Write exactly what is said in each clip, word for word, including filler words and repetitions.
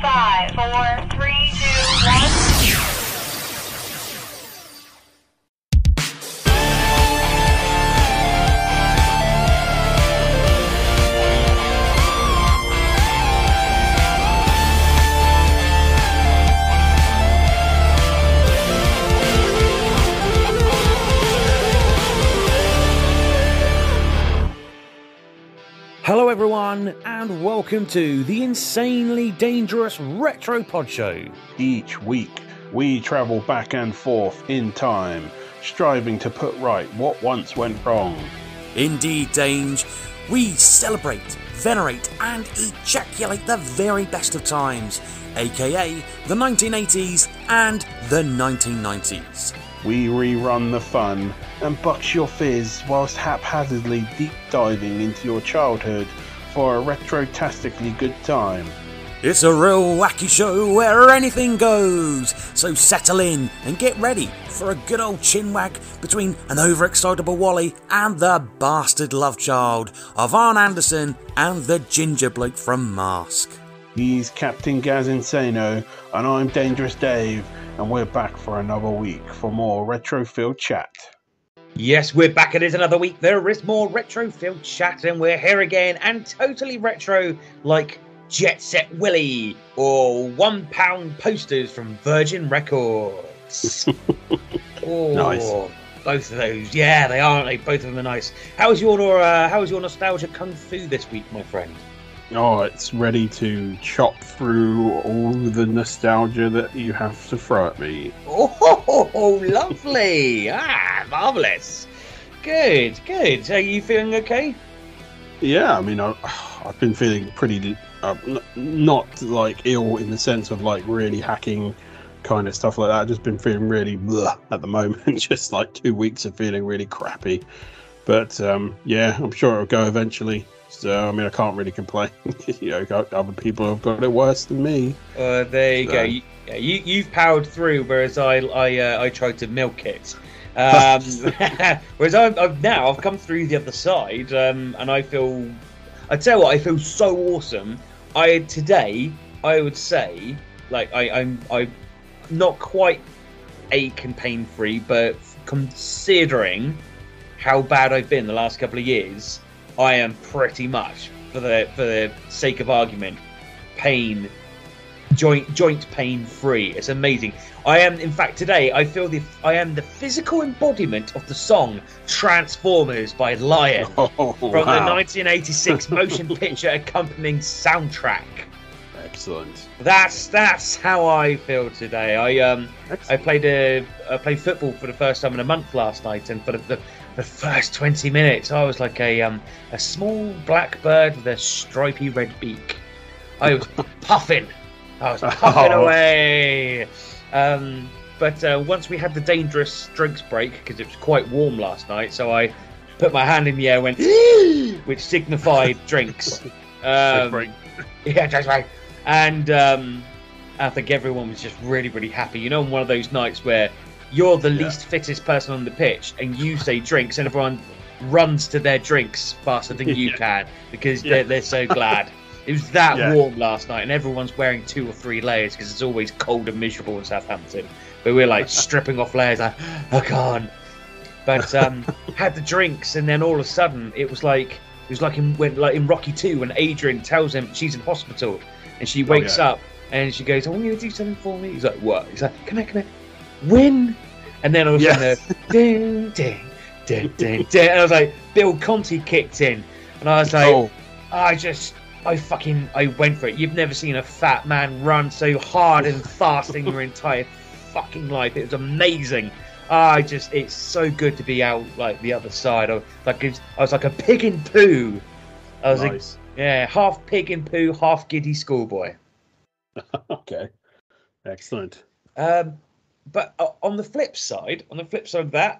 Five, four, three, two, one. Hello everyone, and welcome to the Insanely Dangerous Retro Pod Show. Each week, we travel back and forth in time, striving to put right what once went wrong. Indeed, Dange, we celebrate, venerate, and ejaculate the very best of times, aka the nineteen eighties and the nineteen nineties. We rerun the fun and bucks your fizz whilst haphazardly deep diving into your childhood for a retrotastically good time. It's a real wacky show where anything goes, so settle in and get ready for a good old chinwag between an overexcitable Wally and the bastard love child of Arn Anderson and the ginger bloke from Mask. He's Captain Gaz Insano, and I'm Dangerous Dave. And we're back for another week for more Retrofield Chat. Yes, we're back. It is another week. There is more Retrofield Chat, and we're here again and totally retro, like Jet Set Willy or one pound posters from Virgin Records. Oh, nice. Both of those. Yeah, they are, aren't they? Both of them are nice. How is your, uh, how is your nostalgia kung fu this week, my friend? Oh, it's ready to chop through all the nostalgia that you have to throw at me. Oh, lovely. Ah, marvellous. Good, good. Are you feeling okay? Yeah, I mean, I, I've been feeling pretty... Uh, not, like, ill in the sense of, like, really hacking kind of stuff like that. I've just been feeling really bleh at the moment. Just, like, two weeks of feeling really crappy. But, um, yeah, I'm sure it'll go eventually. So, I mean, I can't really complain. You know, other people have got it worse than me. Uh, there you so. go. You, you, you've powered through, whereas I I, uh, I tried to milk it. Um, whereas I've, I've now I've come through the other side, um, and I feel. I tell you what, I feel so awesome. I today I would say like I, I'm I'm not quite ache and pain free, but considering how bad I've been the last couple of years. I am pretty much, for the for the sake of argument, pain, joint joint pain free. It's amazing. I am, in fact, today I feel the I am the physical embodiment of the song Transformers by Lion oh, from wow. the nineteen eighty-six motion picture accompanying soundtrack. Excellent. That's that's how I feel today. I um Excellent. I played a I played football for the first time in a month last night, and for the, the The first twenty minutes, I was like a um, a small black bird with a stripy red beak. I was puffing. I was puffing oh. away. Um, but uh, once we had the dangerous drinks break, because it was quite warm last night, so I put my hand in the air and went, which signified drinks. Um, drink yeah, drinks break. And um, I think everyone was just really, really happy. You know, on one of those nights where you're the least yeah. fittest person on the pitch, and you say drinks, and everyone runs to their drinks faster than you yeah. can because yeah. they're, they're so glad. It was that yeah. warm last night, and everyone's wearing two or three layers because it's always cold and miserable in Southampton. But we're like stripping off layers, like, I can't. But um, had the drinks, and then all of a sudden it was like it was like in when, like in Rocky two when Adrian tells him she's in hospital, and she wakes oh, yeah. up and she goes, "I want you to do something for me." He's like, "What?" He's like, "Come here, come here." Win, and then I was yes. in the ding, ding, ding, ding, ding, and I was like, Bill Conti kicked in, and I was like, oh. I just, I fucking, I went for it. You've never seen a fat man run so hard and fast in your entire fucking life. It was amazing. I just, it's so good to be out like the other side. I was like, I was like a pig in poo. I was nice. like, yeah, half pig in poo, half giddy schoolboy. Okay, excellent. Um. But on the flip side, on the flip side of that,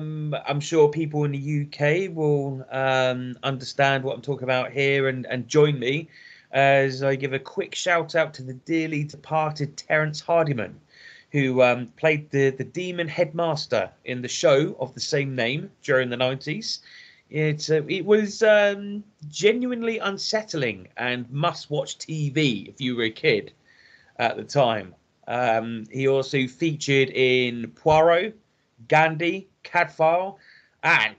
um, I'm sure people in the U K will um, understand what I'm talking about here and, and join me as I give a quick shout out to the dearly departed Terence Hardiman, who um, played the, the demon headmaster in the show of the same name during the nineties. It's uh, it was um, genuinely unsettling and must-watch T V if you were a kid at the time. Um, he also featured in Poirot, Gandhi, Cadfael, and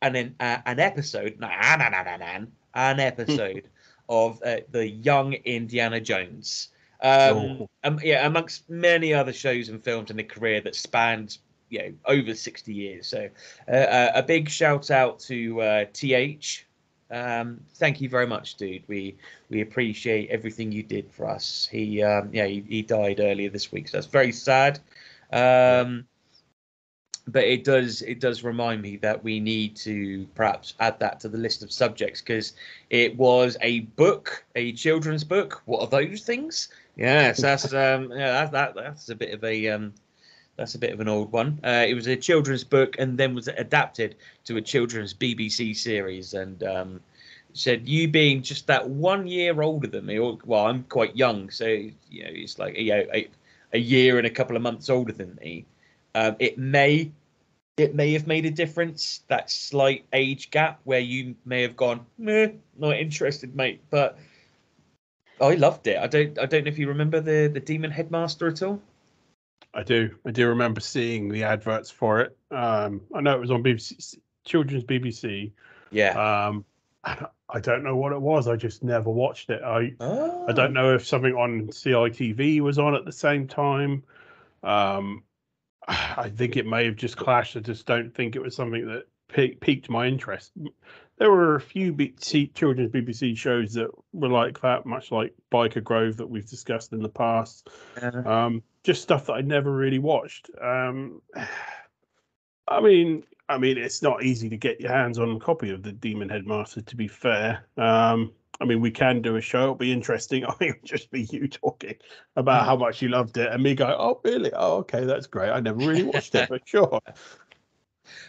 and an, uh, an episode, nah, nah, nah, nah, nah, an episode of uh, the Young Indiana Jones. Um, um, yeah, amongst many other shows and films in a career that spanned, you know, over sixty years. So uh, a big shout out to uh, T H. Um, thank you very much, dude. We we appreciate everything you did for us. He um, yeah, he, he died earlier this week, so that's very sad. Um, but it does it does remind me that we need to perhaps add that to the list of subjects, because it was a book, a children's book. What are those things? Yes, that's um, yeah, that, that that's a bit of a um, that's a bit of an old one. Uh, it was a children's book and then was adapted to a children's B B C series. And um, said, you being just that one year older than me, or, well, I'm quite young, so you know, it's like you know, a, a year and a couple of months older than me. Um, it may, it may have made a difference, that slight age gap where you may have gone, meh, not interested, mate. But I loved it. I don't, I don't know if you remember the the Demon Headmaster at all. I do. I do remember seeing the adverts for it. Um, I know it was on B B C, Children's B B C. Yeah. Um, I don't know what it was. I just never watched it. I oh. I don't know if something on C I T V was on at the same time. Um, I think it may have just clashed. I just don't think it was something that pe- piqued my interest. There were a few B B C, Children's B B C shows that were like that, much like Biker Grove that we've discussed in the past. Uh-huh. Um, just stuff that I never really watched. Um, I mean, I mean, it's not easy to get your hands on a copy of the Demon Headmaster, to be fair. Um, I mean, we can do a show. It'll be interesting. I think it'll just be you talking about how much you loved it and me going, oh, really? Oh, okay, that's great. I never really watched it, but sure.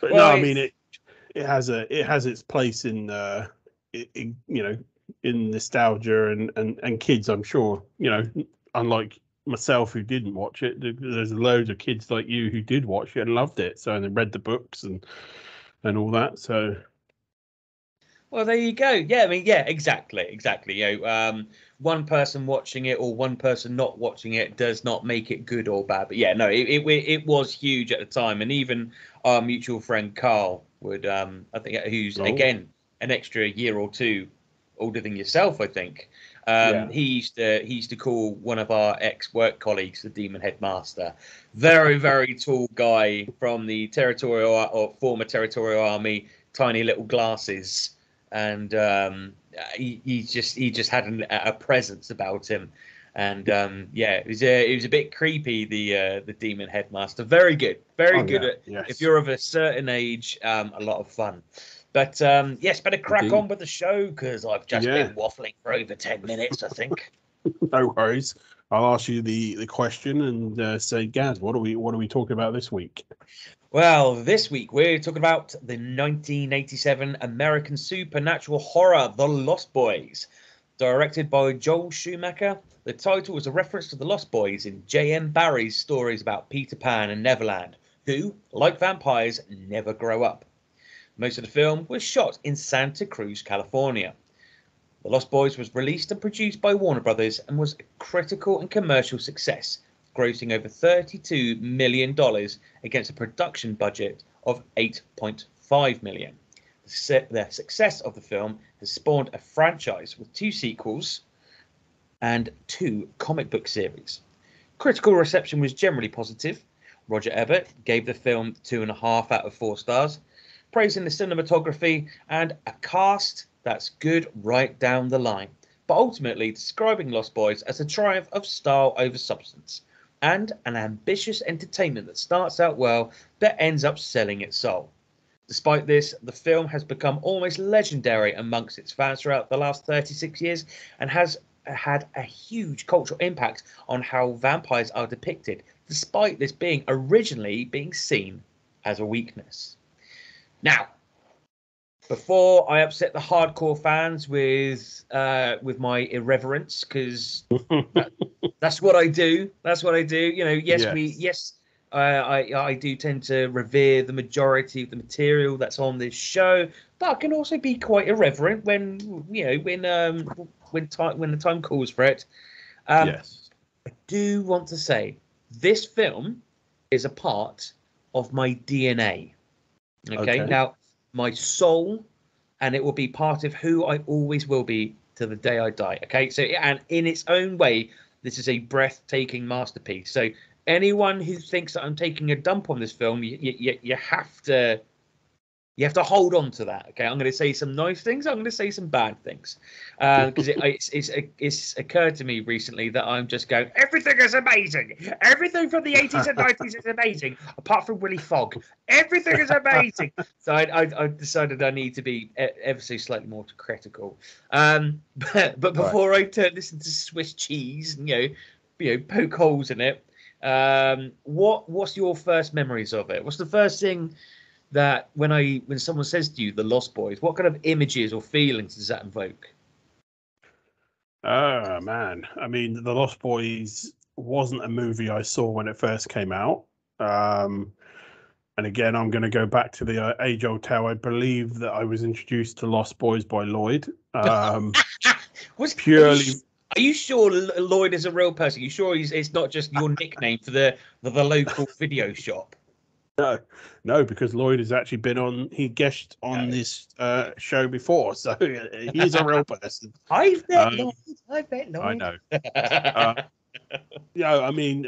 But well, no, I mean, it it has a it has its place in, uh, it, it, you know, in nostalgia and, and, and kids, I'm sure, you know, unlike myself who didn't watch it. There's loads of kids like you who did watch it and loved it, so, and they read the books and and all that, so well, there you go. Yeah, I mean, yeah, exactly, exactly. You know, um, one person watching it or one person not watching it does not make it good or bad. But yeah, no, it it, it was huge at the time, and even our mutual friend Carl would, um, I think, who's oh. again an extra year or two older than yourself, I think. Um, yeah. He used to he used to call one of our ex-work colleagues the Demon Headmaster. Very, very tall guy from the territorial or former territorial army. Tiny little glasses, and um, he, he just he just had an, a presence about him. And um, yeah, it was a, it was a bit creepy. The uh, the Demon Headmaster, very good, very oh, good. Yeah. At, yes. If you're of a certain age, um, a lot of fun. But um, yes, better crack Indeed. on with the show, because I've just yeah. been waffling for over ten minutes, I think. No worries. I'll ask you the, the question and uh, say, Gaz, what are we what are we talking about this week? Well, this week we're talking about the nineteen eighty-seven American supernatural horror, The Lost Boys, directed by Joel Schumacher. The title was a reference to The Lost Boys in J M Barrie's stories about Peter Pan and Neverland, who, like vampires, never grow up. Most of the film was shot in Santa Cruz, California. The Lost Boys was released and produced by Warner Brothers and was a critical and commercial success, grossing over thirty-two million dollars against a production budget of eight point five million dollars. The success of the film has spawned a franchise with two sequels and two comic book series. Critical reception was generally positive. Roger Ebert gave the film two and a half out of four stars, praising the cinematography and a cast that's good right down the line, but ultimately describing Lost Boys as a triumph of style over substance and an ambitious entertainment that starts out well but ends up selling its soul. Despite this, the film has become almost legendary amongst its fans throughout the last thirty-six years and has had a huge cultural impact on how vampires are depicted, despite this being originally being seen as a weakness. Now, before I upset the hardcore fans with uh, with my irreverence, because that, that's what I do. That's what I do. You know, yes, yes. we yes, uh, I, I I do tend to revere the majority of the material that's on this show, but I can also be quite irreverent when you know when um when time when the time calls for it. Um, yes, I do want to say this film is a part of my D N A. Okay? Okay, now my soul, and it will be part of who I always will be to the day I die. Okay, so and in its own way, this is a breathtaking masterpiece. So anyone who thinks that I'm taking a dump on this film, you you, you have to you have to hold on to that. Okay, I'm going to say some nice things. I'm going to say some bad things because uh, it, it's, it's it's occurred to me recently that I'm just going everything is amazing. Everything from the eighties and nineties is amazing, apart from Willy Fogg. Everything is amazing. So I, I, I decided I need to be ever so slightly more critical. Um, but, but before right. I turn this into Swiss cheese and you know you know poke holes in it, um, what what's your first memories of it? What's the first thing? That when I when someone says to you the Lost Boys, what kind of images or feelings does that invoke? Oh man, I mean, the Lost Boys wasn't a movie I saw when it first came out, um, and again, I'm going to go back to the uh, age-old tale. I believe that I was introduced to Lost Boys by Lloyd. Um, was purely. Are you, are you sure Lloyd is a real person? Are you sure he's, it's not just your nickname for the the, the local video shop? No, no, because Lloyd has actually been on, he guested on no. this uh, show before, so he's a real person. I bet um, Lloyd, I bet Lloyd. I know. uh, you know, I mean,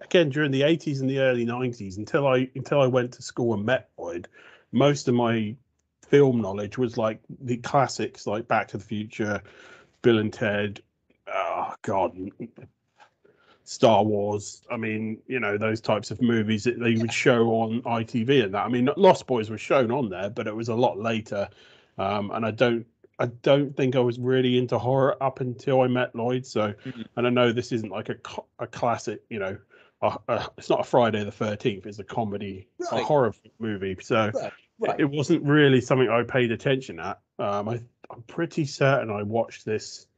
again, during the eighties and the early nineties, until I until I went to school and met Lloyd, most of my film knowledge was like the classics, like Back to the Future, Bill and Ted, oh, God, Star Wars. I mean, you know, those types of movies that they would show on I T V and that. I mean, Lost Boys were shown on there, but it was a lot later. Um, and I don't, I don't think I was really into horror up until I met Lloyd. So, mm-hmm. and I know this isn't like a a classic, you know, a, a, it's not a Friday the thirteenth. It's a comedy, right. a horror movie. So right. Right. It, it wasn't really something I paid attention at. Um, I, I'm pretty certain I watched this.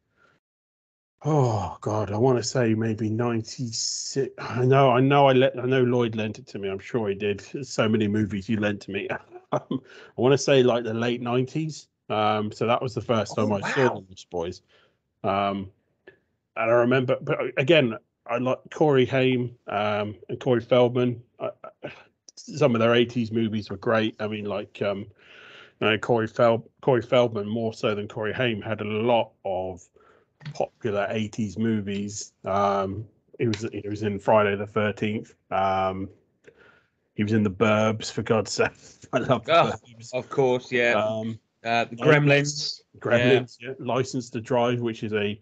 Oh God, I want to say maybe ninety-six. I know, I know, I let, I know Lloyd lent it to me. I'm sure he did. There's so many movies he lent to me. um, I want to say like the late nineties. Um, so that was the first time oh, I wow. saw these boys. Um, and I remember, but again, I like Corey Haim um, and Corey Feldman. I, I, some of their eighties movies were great. I mean, like um, you know, Corey Fel- Corey Feldman more so than Corey Haim had a lot of popular eighties movies. Um, he was he was in Friday the thirteenth. Um, he was in The Burbs, for God's sake. I love The oh, Burbs. Of course, yeah. Um, uh, the Gremlins. Gremlins, yeah. yeah. License to Drive, which is a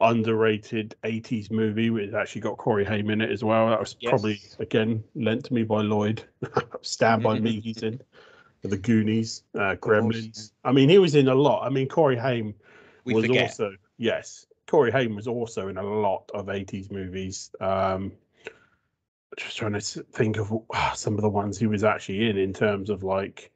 underrated eighties movie. It's actually got Corey Haim in it as well. That was yes. probably, again, lent to me by Lloyd. Stand By Me, he's in. The Goonies, uh, Gremlins. I mean, he was in a lot. I mean, Corey Haim we was forget. also... Yes, Corey Haim was also in a lot of eighties movies. Um, just trying to think of uh, some of the ones he was actually in, in terms of like,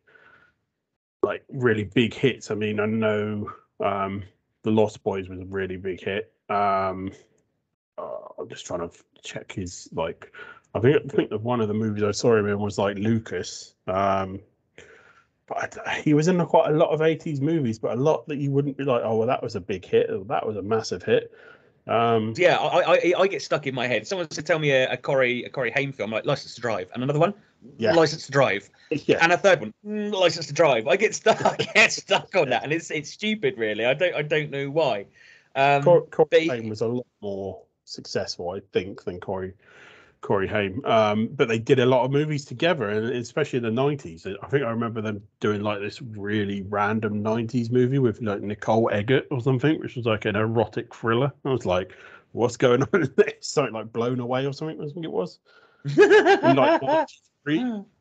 like really big hits. I mean, I know um, The Lost Boys was a really big hit. Um, uh, I'm just trying to check his like. I think I think that one of the movies I saw him in was like Lucas. Um, But he was in quite a lot of eighties movies, but a lot that you wouldn't be like, oh, well, that was a big hit. Or, that was a massive hit. Um, yeah, I, I I get stuck in my head. Someone said, tell me a, a Corey a Corey Haim film, like License to Drive. And another one, yeah. License to Drive. Yeah. And a third one, License to Drive. I get stuck I get stuck on that. And it's it's stupid, really. I don't I don't know why. Um, Corey, Corey Haim was a lot more successful, I think, than Corey. Corey Haim, um, but they did a lot of movies together, and especially in the nineties. I think I remember them doing like this really random nineties movie with like Nicole Eggert or something, which was like an erotic thriller. I was like, what's going on in this? Something like Blown Away or something, I think it was. like,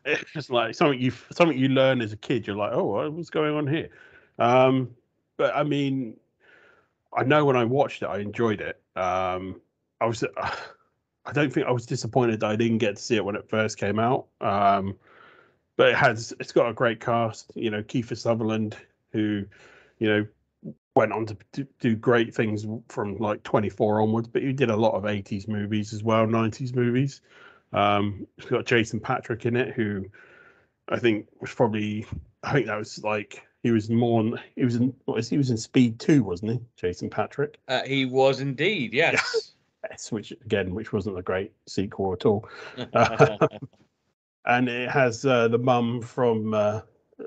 it's like something you something you learn as a kid. You're like, oh, what's going on here? Um, but I mean, I know when I watched it, I enjoyed it. Um, I was... Uh, I don't think I was disappointed that I didn't get to see it when it first came out. Um, but it has, it's got a great cast, you know, Kiefer Sutherland, who, you know, went on to do, do great things from like twenty-four onwards, but he did a lot of eighties movies as well, nineties movies. Um, it's got Jason Patrick in it, who I think was probably, I think that was like, he was more, on, he was in, what is he was in Speed two, wasn't he? Jason Patrick. Uh, he was indeed, yes. yes, which again, which wasn't a great sequel at all. uh, and it has uh, the mum from uh,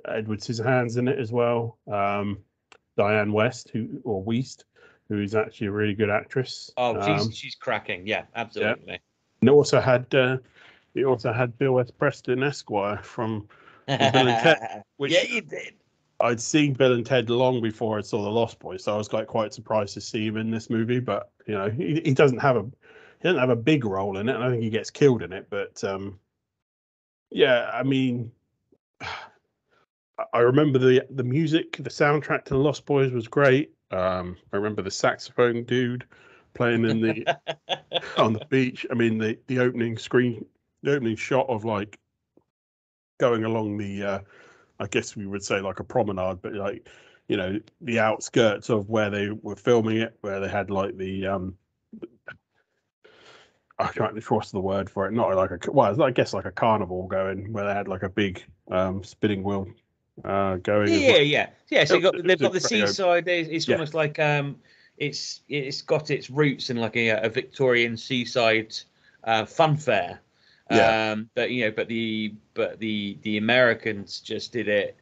Edward Scissorhands in it as well. Um, Diane West, who or Wiest, who's actually a really good actress. Oh, she's um, she's cracking. Yeah, absolutely. Yeah. And it also had uh, it also had Bill S. Preston Esquire from, from Bill and Ted. Which yeah, you did. I'd seen Bill and Ted long before I saw The Lost Boys, so I was like quite surprised to see him in this movie. But you know, he, he doesn't have a he doesn't have a big role in it, and I think he gets killed in it. But um, yeah, I mean. I remember the the music, the soundtrack to The Lost Boys was great. Um, I remember the saxophone dude playing in the on the beach. I mean, the, the opening screen, the opening shot of like going along the, uh, I guess we would say like a promenade, but like, you know, the outskirts of where they were filming it, where they had like the, um, I can't trust the word for it. Not like a, well, I guess like a carnival going where they had like a big um, spinning wheel. Uh, going yeah, well. yeah, yeah. So you got they've got the seaside. It's yeah. almost like um, it's it's got its roots in like a, a Victorian seaside uh, fun fair. Yeah. Um, but you know, but the but the the Americans just did it.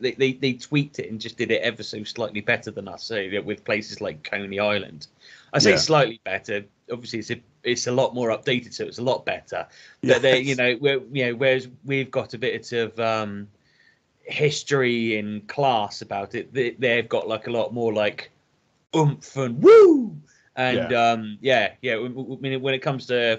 They they they tweaked it and just did it ever so slightly better than us. So with places like Coney Island, I say yeah. slightly better. Obviously, it's a it's a lot more updated, so it's a lot better. But yes. they, you know, we're, you know, whereas we've got a bit of. Um, history and class about it, they, they've got like a lot more like oomph and woo and yeah. um yeah yeah I mean, when it comes to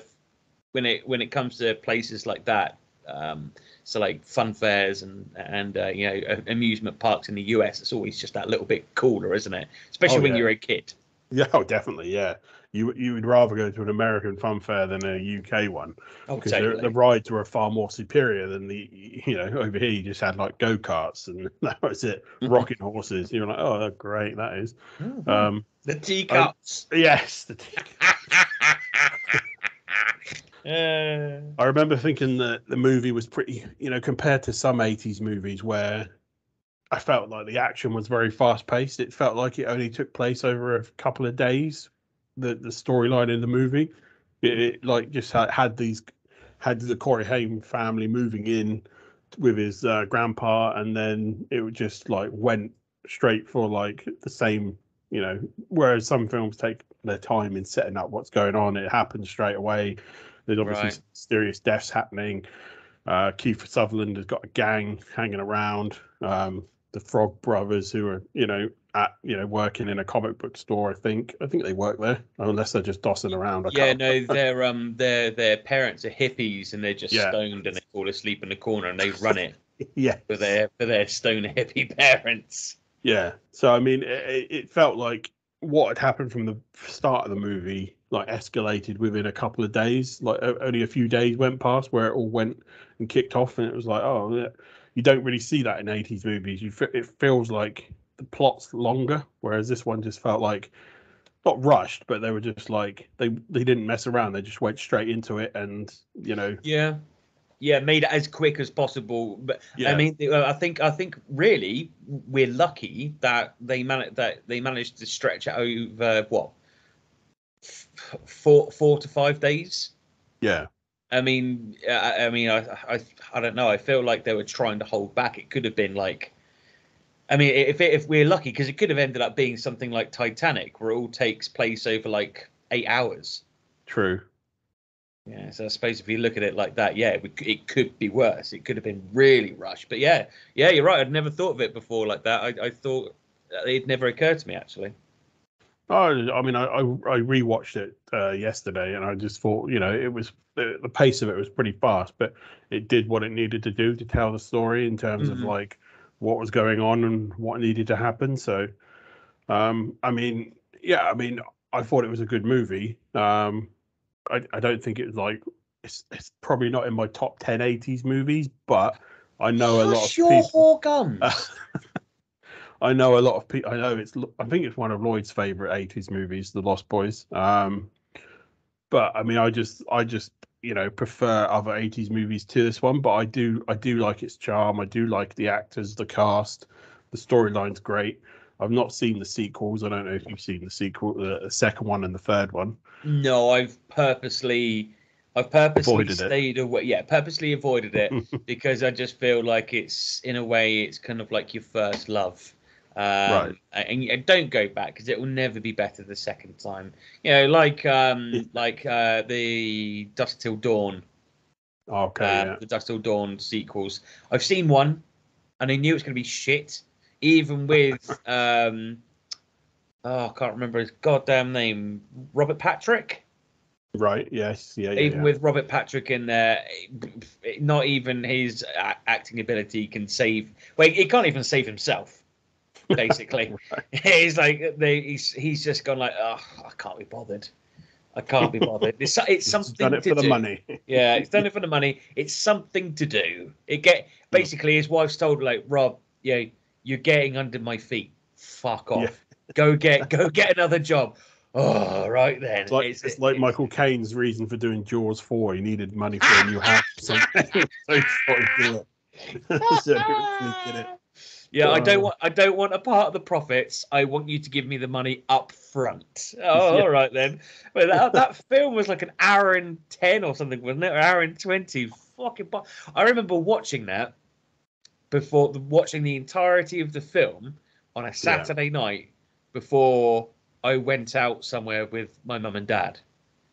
when it when it comes to places like that, um so like fun fairs and and uh, you know, amusement parks in the U S, it's always just that little bit cooler, isn't it, especially oh, when yeah. you're a kid. Yeah, oh, definitely, yeah. You you would rather go to an American fun fair than a U K one, oh, because totally. the rides were far more superior than the, you know, over here you just had like go-karts and that was it, rocking horses. You're like, oh, great, that is. Mm-hmm. Um, the teacups. I, yes, the teacups. uh... I remember thinking that the movie was pretty, you know, compared to some eighties movies where I felt like the action was very fast-paced. It felt like it only took place over a couple of days. The the storyline in the movie, it, it like just had, had these had the Corey Haim family moving in with his uh, grandpa, and then it just like went straight for like the same, you know. Whereas some films take their time in setting up what's going on, it happens straight away. There's obviously right. serious deaths happening. Uh, Kiefer Sutherland has got a gang hanging around. Um, the Frog Brothers, who are, you know, at, you know, working in a comic book store. I think I think they work there, unless they're just dossing around. I yeah, can't. no, their um, their their parents are hippies and they're just yeah. stoned and they fall asleep in the corner and they run it. yeah, for their for their stoner hippie parents. Yeah, so I mean, it, it felt like what had happened from the start of the movie like escalated within a couple of days. Like only a few days went past where it all went and kicked off, and it was like, oh, yeah. You don't really see that in eighties movies. You f- it feels like the plot's longer, whereas this one just felt like not rushed, but they were just like they they didn't mess around, they just went straight into it, and you know, yeah yeah made it as quick as possible. But yeah. I mean, i think i think really we're lucky that they managed that they managed to stretch it over what four four to five days. yeah I mean, I, I mean, I, I, I don't know. I feel like they were trying to hold back. It could have been like, I mean, if it, if we're lucky, because it could have ended up being something like Titanic, where it all takes place over like eight hours. True. Yeah. So I suppose if you look at it like that, yeah, it, it could be worse. It could have been really rushed. But yeah, yeah, you're right. I'd never thought of it before like that. I, I thought it never occurred to me actually. Oh, I mean, I, I, I rewatched it uh, yesterday, and I just thought, you know, it was the, the pace of it was pretty fast, but it did what it needed to do to tell the story in terms mm-hmm. of like what was going on and what needed to happen. So, um, I mean, yeah, I mean, I thought it was a good movie. Um, I, I don't think it was like it's, it's probably not in my top ten eighties movies, but I know Gosh, a lot of your people. Guns. I know a lot of people. I know it's. I think it's one of Lloyd's favorite eighties movies, The Lost Boys. Um, but I mean, I just, I just, you know, prefer other eighties movies to this one, but I do I do like its charm. I do like the actors, the cast, the storyline's great. I've not seen the sequels. I don't know if you've seen the sequel, the second one and the third one. No, I've purposely, I've purposely avoided stayed it. away. Yeah, purposely avoided it because I just feel like it's, in a way, it's kind of like your first love. Um, right. And, and don't go back because it will never be better the second time. You know, like um, like uh, the Dusk Till Dawn. Okay. Uh, yeah. The Dusk Till Dawn sequels. I've seen one, and I knew it was going to be shit. Even with, um, oh, I can't remember his goddamn name, Robert Patrick. Right. Yes. Yeah. yeah even yeah. with Robert Patrick in there, not even his acting ability can save. Wait, well, he can't even save himself. Basically, right. he's like they, he's he's just gone like, oh, I can't be bothered. I can't be bothered. It's it's something done it to for do. the money. Yeah, it's done it for the money. It's something to do. It get basically his wife's told like, Rob, yeah, you're getting under my feet. Fuck off. Yeah. Go get go get another job. Oh, right then. It's like, it's, it's like it's, Michael Caine's reason for doing Jaws four. He needed money for a new house or something. So he started doing it. So he did it. Yeah, I don't want. I don't want a part of the profits. I want you to give me the money up front. Oh, yeah. All right then. But that, that film was like an hour and ten or something, wasn't it? Or an hour and twenty. Fucking. Bo- I remember watching that before the, watching the entirety of the film on a Saturday yeah. night before I went out somewhere with my mum and dad,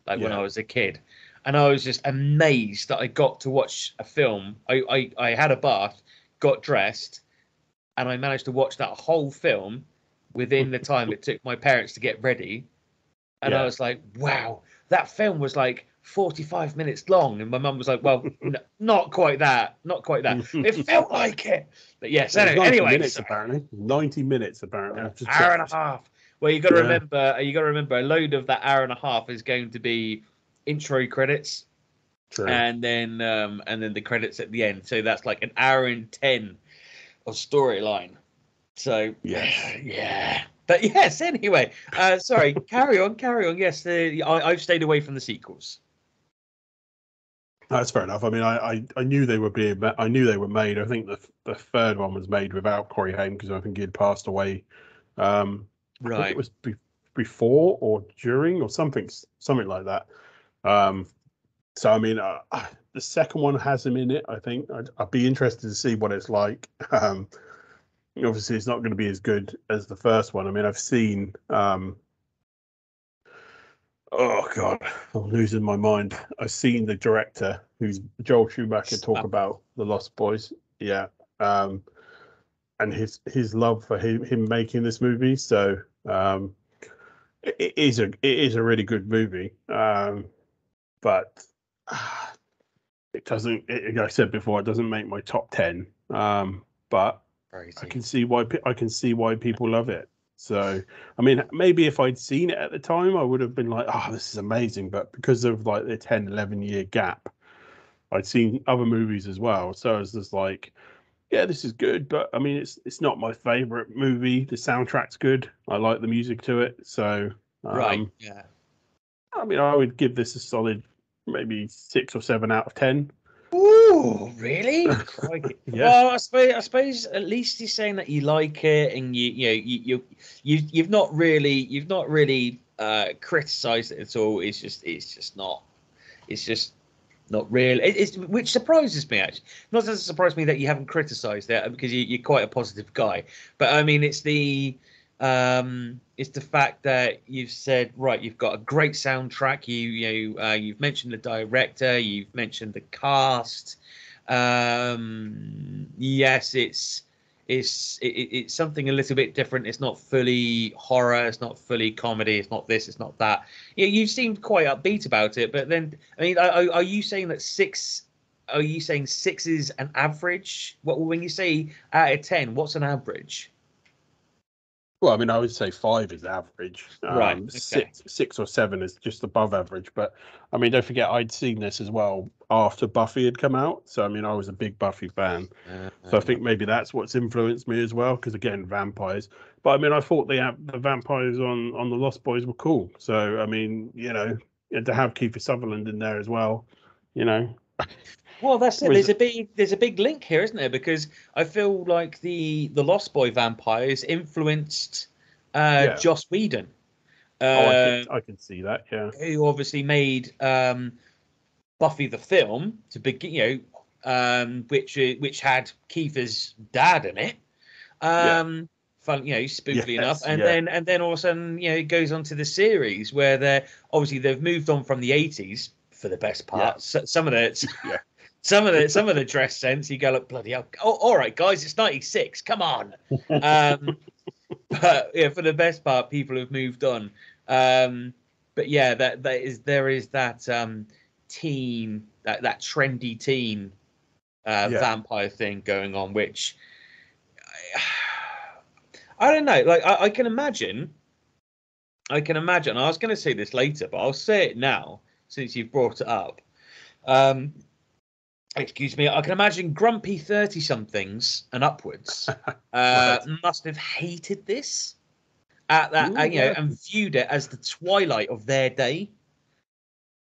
like yeah. when I was a kid, and I was just amazed that I got to watch a film. I I, I had a bath, got dressed. And I managed to watch that whole film within the time it took my parents to get ready. And yeah. I was like, wow, that film was like forty-five minutes long. And my mum was like, well, no, not quite that. Not quite that. It felt like it. But yes, it anyway. ninety minutes, apparently. ninety minutes, apparently. An hour and a half. Well, you've got to yeah. remember, you got to remember, a load of that hour and a half is going to be intro credits. True. And then, um, and then the credits at the end. So that's like an hour and ten of storyline. So yes. yeah but yes anyway uh sorry carry on carry on yes the I, I've stayed away from the sequels. That's fair enough. I mean I, I I knew they were being I knew they were made. I think the the third one was made without Corey Haim because I think he'd passed away um right I think it was be, before or during or something something like that. um So, I mean, uh, the second one has him in it, I think. I'd, I'd be interested to see what it's like. Um, obviously, it's not going to be as good as the first one. I mean, I've seen... Um, oh, God, I'm losing my mind. I've seen the director, who's Joel Schumacher, talk about The Lost Boys. Yeah. Um, and his his love for him, him making this movie. So, um, it, it is a it is a really good movie. Um, but... It doesn't, it, like I said before, it doesn't make my top ten. Um, but Crazy. I can see why I can see why people love it. So, I mean, maybe if I'd seen it at the time, I would have been like, "Oh, this is amazing!" But because of like the ten, eleven year gap, I'd seen other movies as well. So I was just like, "Yeah, this is good," but I mean, it's it's not my favorite movie. The soundtrack's good. I like the music to it. So, um, right, yeah. I mean, I would give this a solid. Maybe six or seven out of ten. Ooh, really? yeah. Well, I suppose, I suppose at least he's saying that you like it, and you, you know, you, you, you you've not really, you've not really uh, criticised it at all. It's just, it's just not, it's just not real. It, it's which surprises me actually. Not doesn't surprise me that you haven't criticised it because you, you're quite a positive guy. But I mean, it's the. Um, it's the fact that you've said right. You've got a great soundtrack. You you uh, you've mentioned the director. You've mentioned the cast. Um, yes, it's it's it, it's something a little bit different. It's not fully horror. It's not fully comedy. It's not this. It's not that. You you seemed quite upbeat about it. But then I mean, are, are you saying that six? Are you saying six is an average? What when you say out of ten, what's an average? Well, I mean, I would say five is average. Um, right. Okay. Six, six or seven is just above average. But I mean, don't forget, I'd seen this as well after Buffy had come out. So I mean, I was a big Buffy fan. Uh, so I think maybe that's what's influenced me as well. Because again, vampires. But I mean, I thought the the vampires on on the Lost Boys were cool. So I mean, you know, and to have Kiefer Sutherland in there as well, you know. Well, that's it. There's a big there's a big link here, isn't there? Because I feel like the the Lost Boy vampires influenced uh, yeah. Joss Whedon. Uh, oh, I can, I can see that. Yeah, who obviously made um, Buffy the film to begin, you know, um, which which had Kiefer's dad in it. Um, yeah. Fun, you know, spookily yes, enough, and yeah. then and then all of a sudden, you know, it goes on to the series where they're obviously they've moved on from the eighties for the best part. Yeah. So, some of the yeah. some of the some of the dress sense, you go like bloody hell. Oh, all right, guys, it's ninety-six. Come on. Um, but yeah, for the best part, people have moved on. Um, but yeah, that that is there is that um, teen that that trendy teen uh, yeah. vampire thing going on, which. I, I don't know. Like I, I can imagine, I can imagine. I was going to say this later, but I'll say it now since you've brought it up. Um, excuse me. I can imagine grumpy thirty-somethings and upwards uh, must have hated this at that, Ooh, uh, you yeah. know, and viewed it as the twilight of their day.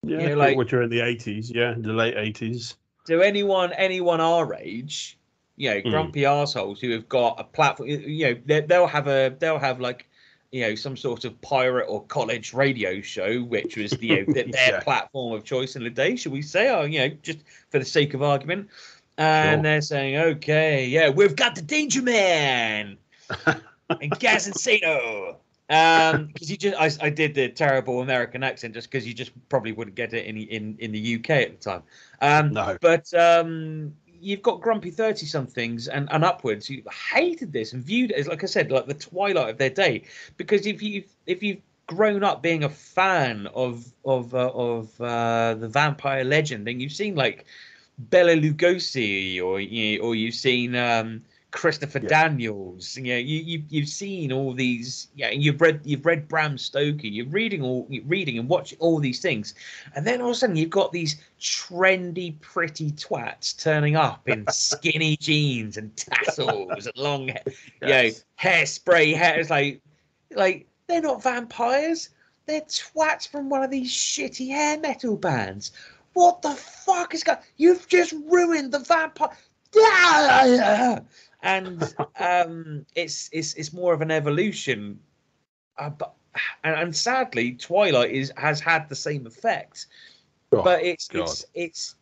Yeah, you know, like which are in the eighties, yeah, the late eighties. So anyone, anyone our age. You know, grumpy mm. assholes who have got a platform. You know, they, they'll have a, they'll have like, you know, some sort of pirate or college radio show, which was the, you know, their yeah. platform of choice in the day. Should we say? Oh, you know, just for the sake of argument, and sure. they're saying, okay, yeah, we've got the Danger Man and Gazincino. Um, because you just, I, I did the terrible American accent just because you just probably wouldn't get it in in in the U K at the time. Um, no, but um. You've got grumpy thirty-somethings and, and upwards who hated this and viewed it as, like I said, like the twilight of their day. Because if you've if you've grown up being a fan of of uh, of uh, the vampire legend, then you've seen like Bela Lugosi or you know, or you've seen um, Christopher yeah. Daniels. You know, you, you you've seen all these. Yeah, and you've read you've read Bram Stoker. You're reading all you're reading and watching all these things, and then all of a sudden you've got these trendy, pretty twats turning up in skinny jeans and tassels and long, yes. you know, hairspray hair. It's like, like they're not vampires. They're twats from one of these shitty hair metal bands. What the fuck is going? You've just ruined the vampire. And um, it's it's it's more of an evolution, uh, but and, and sadly, Twilight is has had the same effect. Oh, but it's God. it's it's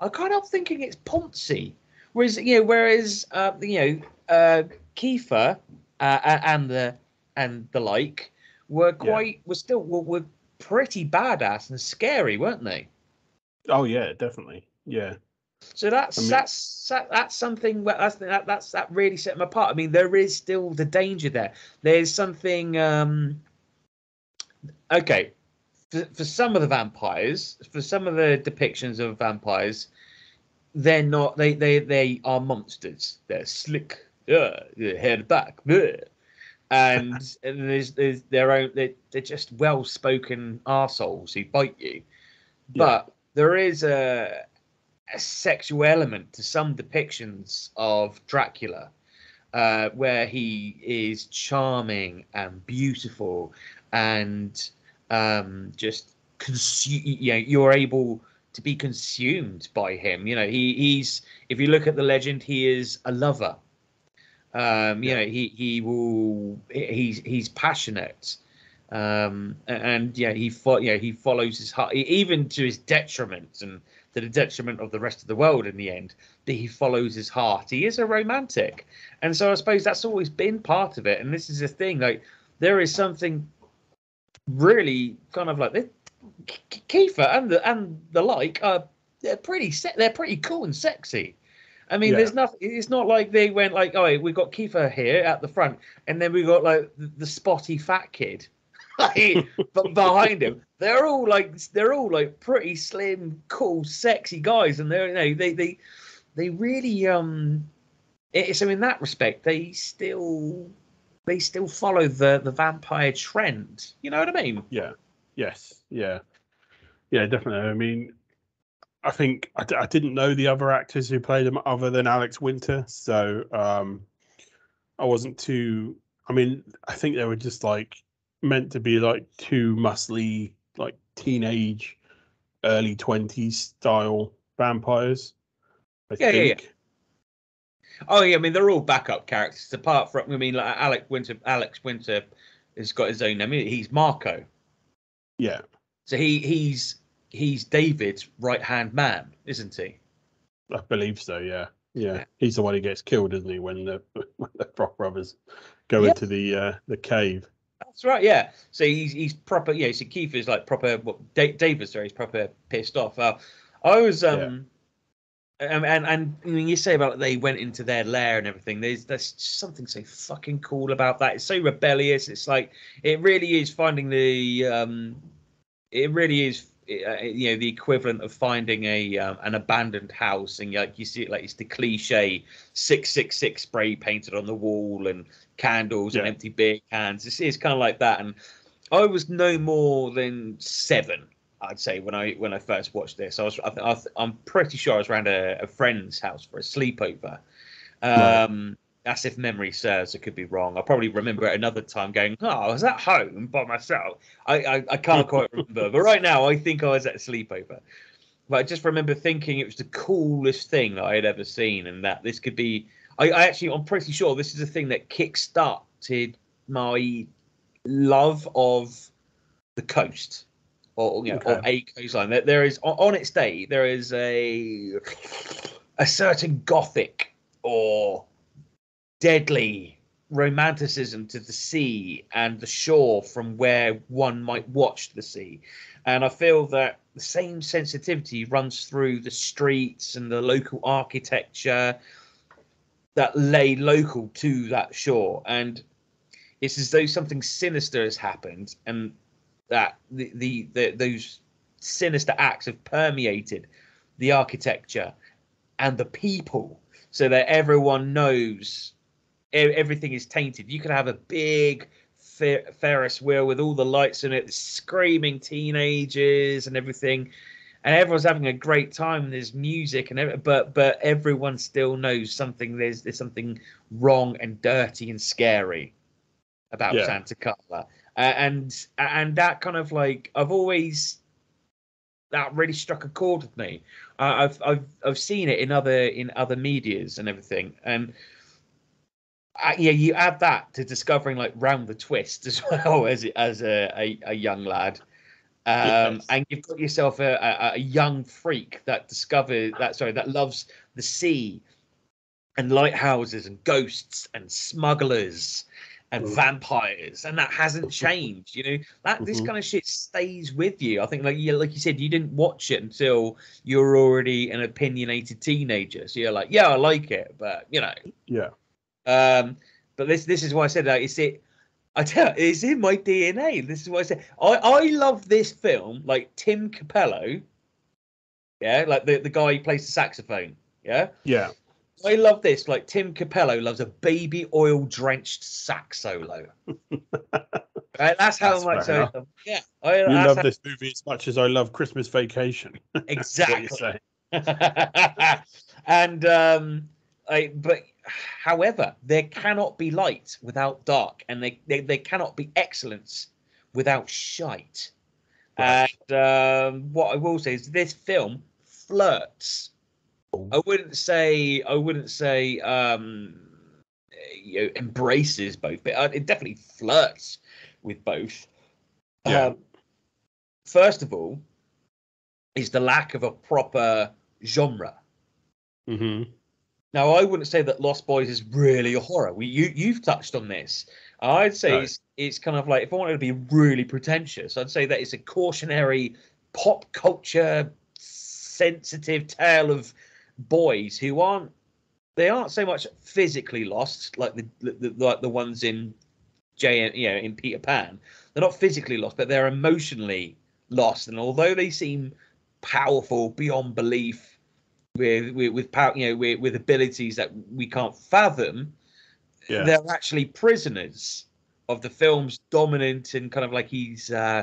I kind of thinking it's poncy, whereas you know whereas uh, you know uh, Kiefer uh, and the and the like were quite yeah. were still were, were pretty badass and scary, weren't they? Oh yeah, definitely, yeah. So that's I mean, that's that, that's something where that's that that's that really set them apart. I mean, there is still the danger there. There's something. Um, okay, for, for some of the vampires, for some of the depictions of vampires, they're not. They they they are monsters. They're slick, uh, they're head back, uh, and, and there's there's their own. They're, they're just well-spoken arseholes who bite you. Yeah. But there is a. a sexual element to some depictions of Dracula, uh, where he is charming and beautiful and um, just consume. You know, you're able to be consumed by him. You know, he, he's. If you look at the legend, he is a lover. Um, you yeah. know, he he will. He's he's passionate, um, and, and yeah, he fo- you know, he follows his heart, even to his detriment and. To the detriment of the rest of the world in the end, that he follows his heart. He is a romantic. And so I suppose that's always been part of it. And this is the thing, like there is something really kind of like this. Kiefer and the and the like are they're pretty se- they're pretty cool and sexy. I mean, yeah. there's nothing. It's not like they went like, oh, we've got Kiefer here at the front, and then we've got like the, the spotty fat kid. Like, but behind him, they're all like they're all like pretty slim, cool, sexy guys, and they're you know they they they really um. It, so in that respect, they still they still follow the the vampire trend. You know what I mean? Yeah. Yes. Yeah. Yeah. Definitely. I mean, I think I, d- I didn't know the other actors who played them other than Alex Winter, so um, I wasn't too. I mean, I think they were just like. Meant to be like two muscly, like teenage early twenties style vampires. I yeah, think. yeah, yeah. Oh yeah, I mean they're all backup characters apart from. I mean, like Alex Winter. Alex Winter has got his own. I mean, he's Marco. Yeah. So he he's he's David's right hand man, isn't he? I believe so. Yeah. yeah, yeah. He's the one who gets killed, isn't he? When the when the Brock brothers go yeah. into the uh, the cave. That's right. Yeah. So he's he's proper. Yeah. So Kiefer's like proper. Well, D- David's there. He's proper pissed off. Uh, I was um. Yeah. And, and and when you say about they went into their lair and everything, there's there's something so fucking cool about that. It's so rebellious. It's like it really is finding the um, it really is uh, you know the equivalent of finding a um, an abandoned house, and like you see it like it's the cliche six six six spray painted on the wall and candles yeah. and empty beer cans. It's, it's kind of like that. And I was no more than seven. I'd say when I when I first watched this, I was I, I, I'm pretty sure I was around a, a friend's house for a sleepover. Um, yeah. That's if memory serves. I could be wrong. I probably remember at another time going, "Oh, I was at home by myself." I I, I can't quite remember, but right now I think I was at a sleepover. But I just remember thinking it was the coolest thing I had ever seen, and that this could be. I, I actually I'm pretty sure this is the thing that kick-started my love of the coast. Or, you know, okay. or a coastline. There, there is on its day. There is a a certain gothic or deadly romanticism to the sea and the shore from where one might watch the sea. And I feel that the same sensitivity runs through the streets and the local architecture that lay local to that shore. And it's as though something sinister has happened, and that the, the the those sinister acts have permeated the architecture and the people, so that everyone knows everything is tainted. You could have a big fer- Ferris wheel with all the lights in it, screaming teenagers and everything, and everyone's having a great time. There's music and everything, but but everyone still knows something. There's there's something wrong and dirty and scary about yeah. Santa Carla. Uh, and and that kind of like I've always that really struck a chord with me. Uh, I've I've I've seen it in other in other medias and everything, and uh, yeah, you add that to discovering like Round the Twist as well as as a a, a young lad, um, yes. and you've got yourself a, a, a young freak that discovers that sorry that loves the sea, and lighthouses and ghosts and smugglers. And vampires, and that hasn't changed, you know. That mm-hmm. this kind of shit stays with you. I think, like you, like you said, you didn't watch it until you were already an opinionated teenager. So you're like, yeah, I like it, but you know, yeah. Um, but this, this is why I said that. It's it. I tell you, it's in my D N A. This is why I said I, I love this film. Like Tim Capello, yeah, like the the guy who plays the saxophone, yeah, yeah. I love this. Like Tim Capello loves a baby oil drenched sax solo. Right? That's how that's much I love. Yeah, I you love how... this movie as much as I love Christmas Vacation. Exactly. and um, I, but however, there cannot be light without dark, and they they, they cannot be excellence without shite. Right. And um, what I will say is, this film flirts. I wouldn't say I wouldn't say um, you know, embraces both, but it definitely flirts with both. Yeah. Um, first of all, is the lack of a proper genre. Mm-hmm. Now, I wouldn't say that Lost Boys is really a horror. We you you've touched on this. I'd say no. it's it's kind of like if I wanted to be really pretentious, I'd say that it's a cautionary pop culture sensitive tale of boys who aren't they aren't so much physically lost like the, the like the ones in J you know in Peter Pan. They're not physically lost, but they're emotionally lost, and although they seem powerful beyond belief with with, with power you know with, with abilities that we can't fathom, yeah. they're actually prisoners of the film's dominant and kind of like he's uh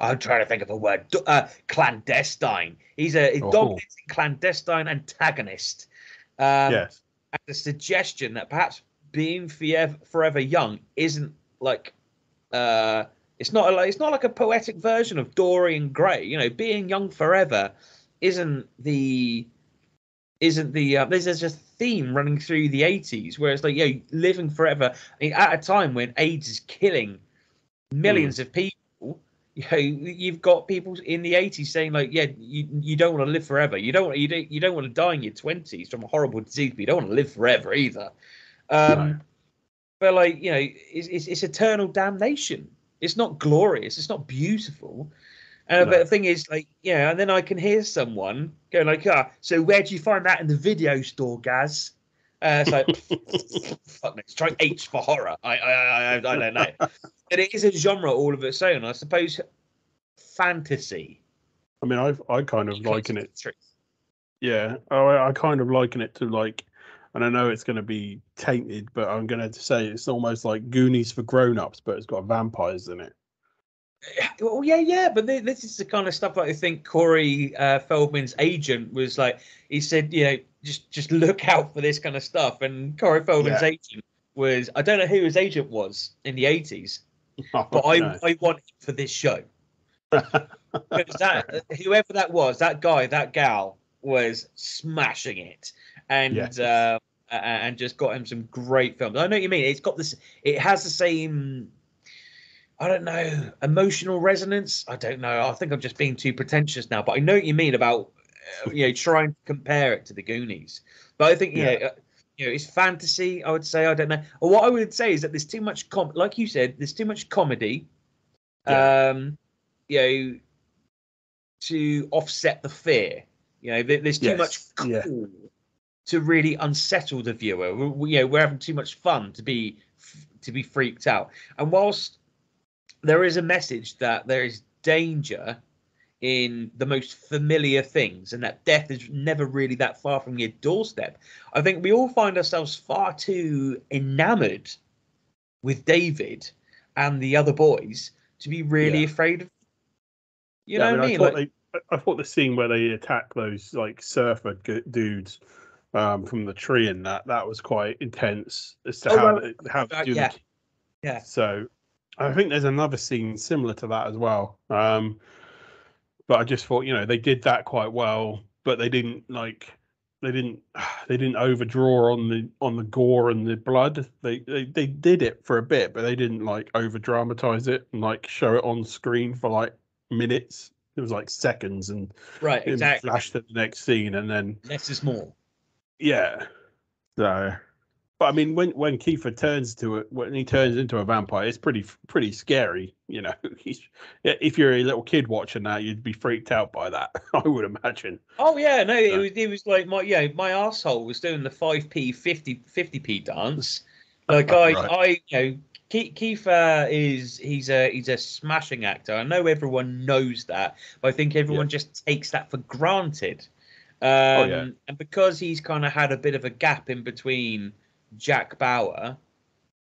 I'm trying to think of a word uh, clandestine. He's a oh. dominant clandestine antagonist. Um yes. And the suggestion that perhaps being forever, forever young isn't like uh It's not like it's not like a poetic version of Dorian Gray. You know, being young forever isn't the isn't the uh, there's, there's a theme running through the eighties where it's like, you know, living forever. I mean, at a time when AIDS is killing millions mm. of people, you know, you've got people in the eighties saying like, yeah, you you don't want to live forever. You don't you don't you don't want to die in your twenties from a horrible disease, but you don't want to live forever either. Um, no. But like, you know, it's it's, it's eternal damnation. It's not glorious. It's not beautiful. Uh, no. But the thing is, like, yeah, and then I can hear someone going like, ah, so where do you find that in the video store, Gaz? Uh, it's like, fuck me, try H for horror. I, I, I, I don't know. But it is a genre all of its own, I suppose. Fantasy. I mean, I've, I kind of liken it. Yeah, I, I kind of liken it to like, and I know it's going to be tainted, but I'm going to say it's almost like Goonies for grown-ups, but it's got vampires in it. Well, yeah, yeah, but th- this is the kind of stuff that I think Corey uh, Feldman's agent was like, he said, you know, just, just look out for this kind of stuff. And Corey Feldman's yeah. agent was, I don't know who his agent was in the eighties, oh, but I, no. I want him for this show. that, whoever that was, that guy, that gal, was smashing it. And yes. uh, and just got him some great films. I know what you mean. It's got this. It has the same. I don't know, emotional resonance. I don't know. I think I'm just being too pretentious now. But I know what you mean about uh, you know, trying to compare it to the Goonies. But I think you yeah, know, uh, you know, it's fantasy. I would say I don't know. Or what I would say is that there's too much com. Like you said, there's too much comedy. Yeah. Um, you know, to offset the fear. You know, there's too yes. much cool. Yeah. To really unsettle the viewer, we, you know, we're having too much fun to be f- to be freaked out. And whilst there is a message that there is danger in the most familiar things, and that death is never really that far from your doorstep, I think we all find ourselves far too enamored with David and the other boys to be really yeah. afraid of. You yeah, know I mean, what I mean? I thought, like, they, I thought the scene where they attack those like surfer g- dudes. Um, from the tree, and that that was quite intense as to oh, how, well, how to do uh, yeah. the yeah. So I think there's another scene similar to that as well. Um, but I just thought, you know, they did that quite well, but they didn't like they didn't they didn't overdraw on the on the gore and the blood. They they, they did it for a bit, but they didn't like over dramatize it and like show it on screen for like minutes. It was like seconds and right, exactly. Flashed to the next scene, and then less is more. Yeah, so, but I mean, when when Kiefer turns to it, when he turns into a vampire, it's pretty pretty scary. You know, he's, if you're a little kid watching that, you'd be freaked out by that. I would imagine. Oh yeah, no, so. it was it was like my yeah my asshole was doing the five p fifty p dance. Like I right. I you know Kiefer is he's a he's a smashing actor. I know everyone knows that, but I think everyone yeah. just takes that for granted. Um, oh, yeah. And because he's kind of had a bit of a gap in between Jack Bauer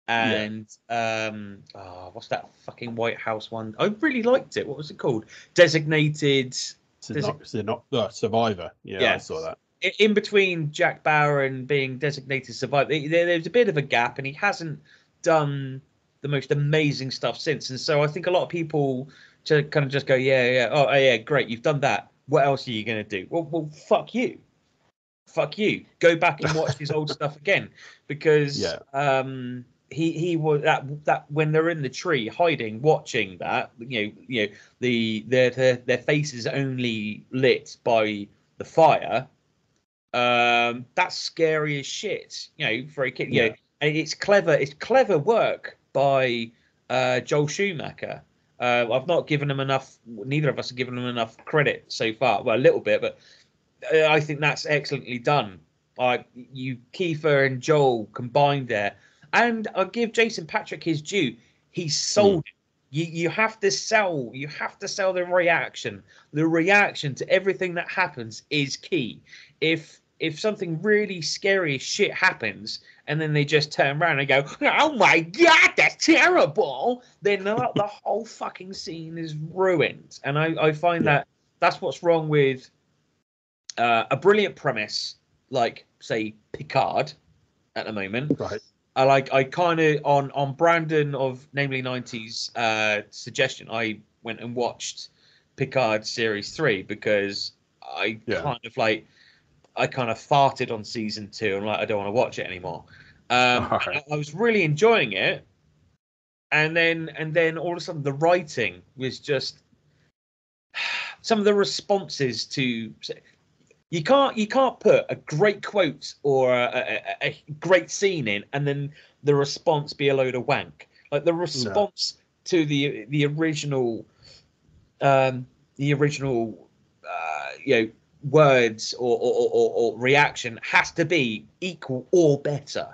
and yeah. um, oh, what's that fucking White House one? I really liked it. What was it called? Designated Syno- Desi- Syno- uh, Survivor. Yeah, yes. I saw that. In between Jack Bauer and being Designated Survivor, there, there's a bit of a gap, and he hasn't done the most amazing stuff since. And so I think a lot of people to kind of just go, yeah, yeah, oh, yeah, great, you've done that. What else are you going to do? Well, well, fuck you. Fuck you. Go back and watch his old stuff again, because yeah. um, he he was that that when they're in the tree hiding, watching that, you know, you know, the their their, their faces only lit by the fire. Um, that's scary as shit, you know, for a kid. You yeah. know, and it's clever. It's clever work by uh, Joel Schumacher. Uh, I've not given him enough. Neither of us have given him enough credit so far. Well, a little bit, but I think that's excellently done. Like you, Kiefer and Joel combined there, and I'll give Jason Patrick his due. He sold mm. it. You, you have to sell. You have to sell the reaction. The reaction to everything that happens is key. If if something really scary shit happens, and then they just turn around and go, oh my God, that's terrible, then the, the whole fucking scene is ruined. And I, I find yeah. that that's what's wrong with uh, a brilliant premise, like, say, Picard at the moment. Right. I like I kind of on on Brandon of Namely nineties uh, suggestion. I went and watched Picard series three because I yeah. kind of like I kind of farted on season two. And like I don't want to watch it anymore. Um, right. I was really enjoying it, and then and then all of a sudden the writing was just some of the responses to. You can't you can't put a great quote or a, a, a great scene in and then the response be a load of wank. Like the response no. to the the original, um, the original, uh, you know, words or or, or or reaction has to be equal or better,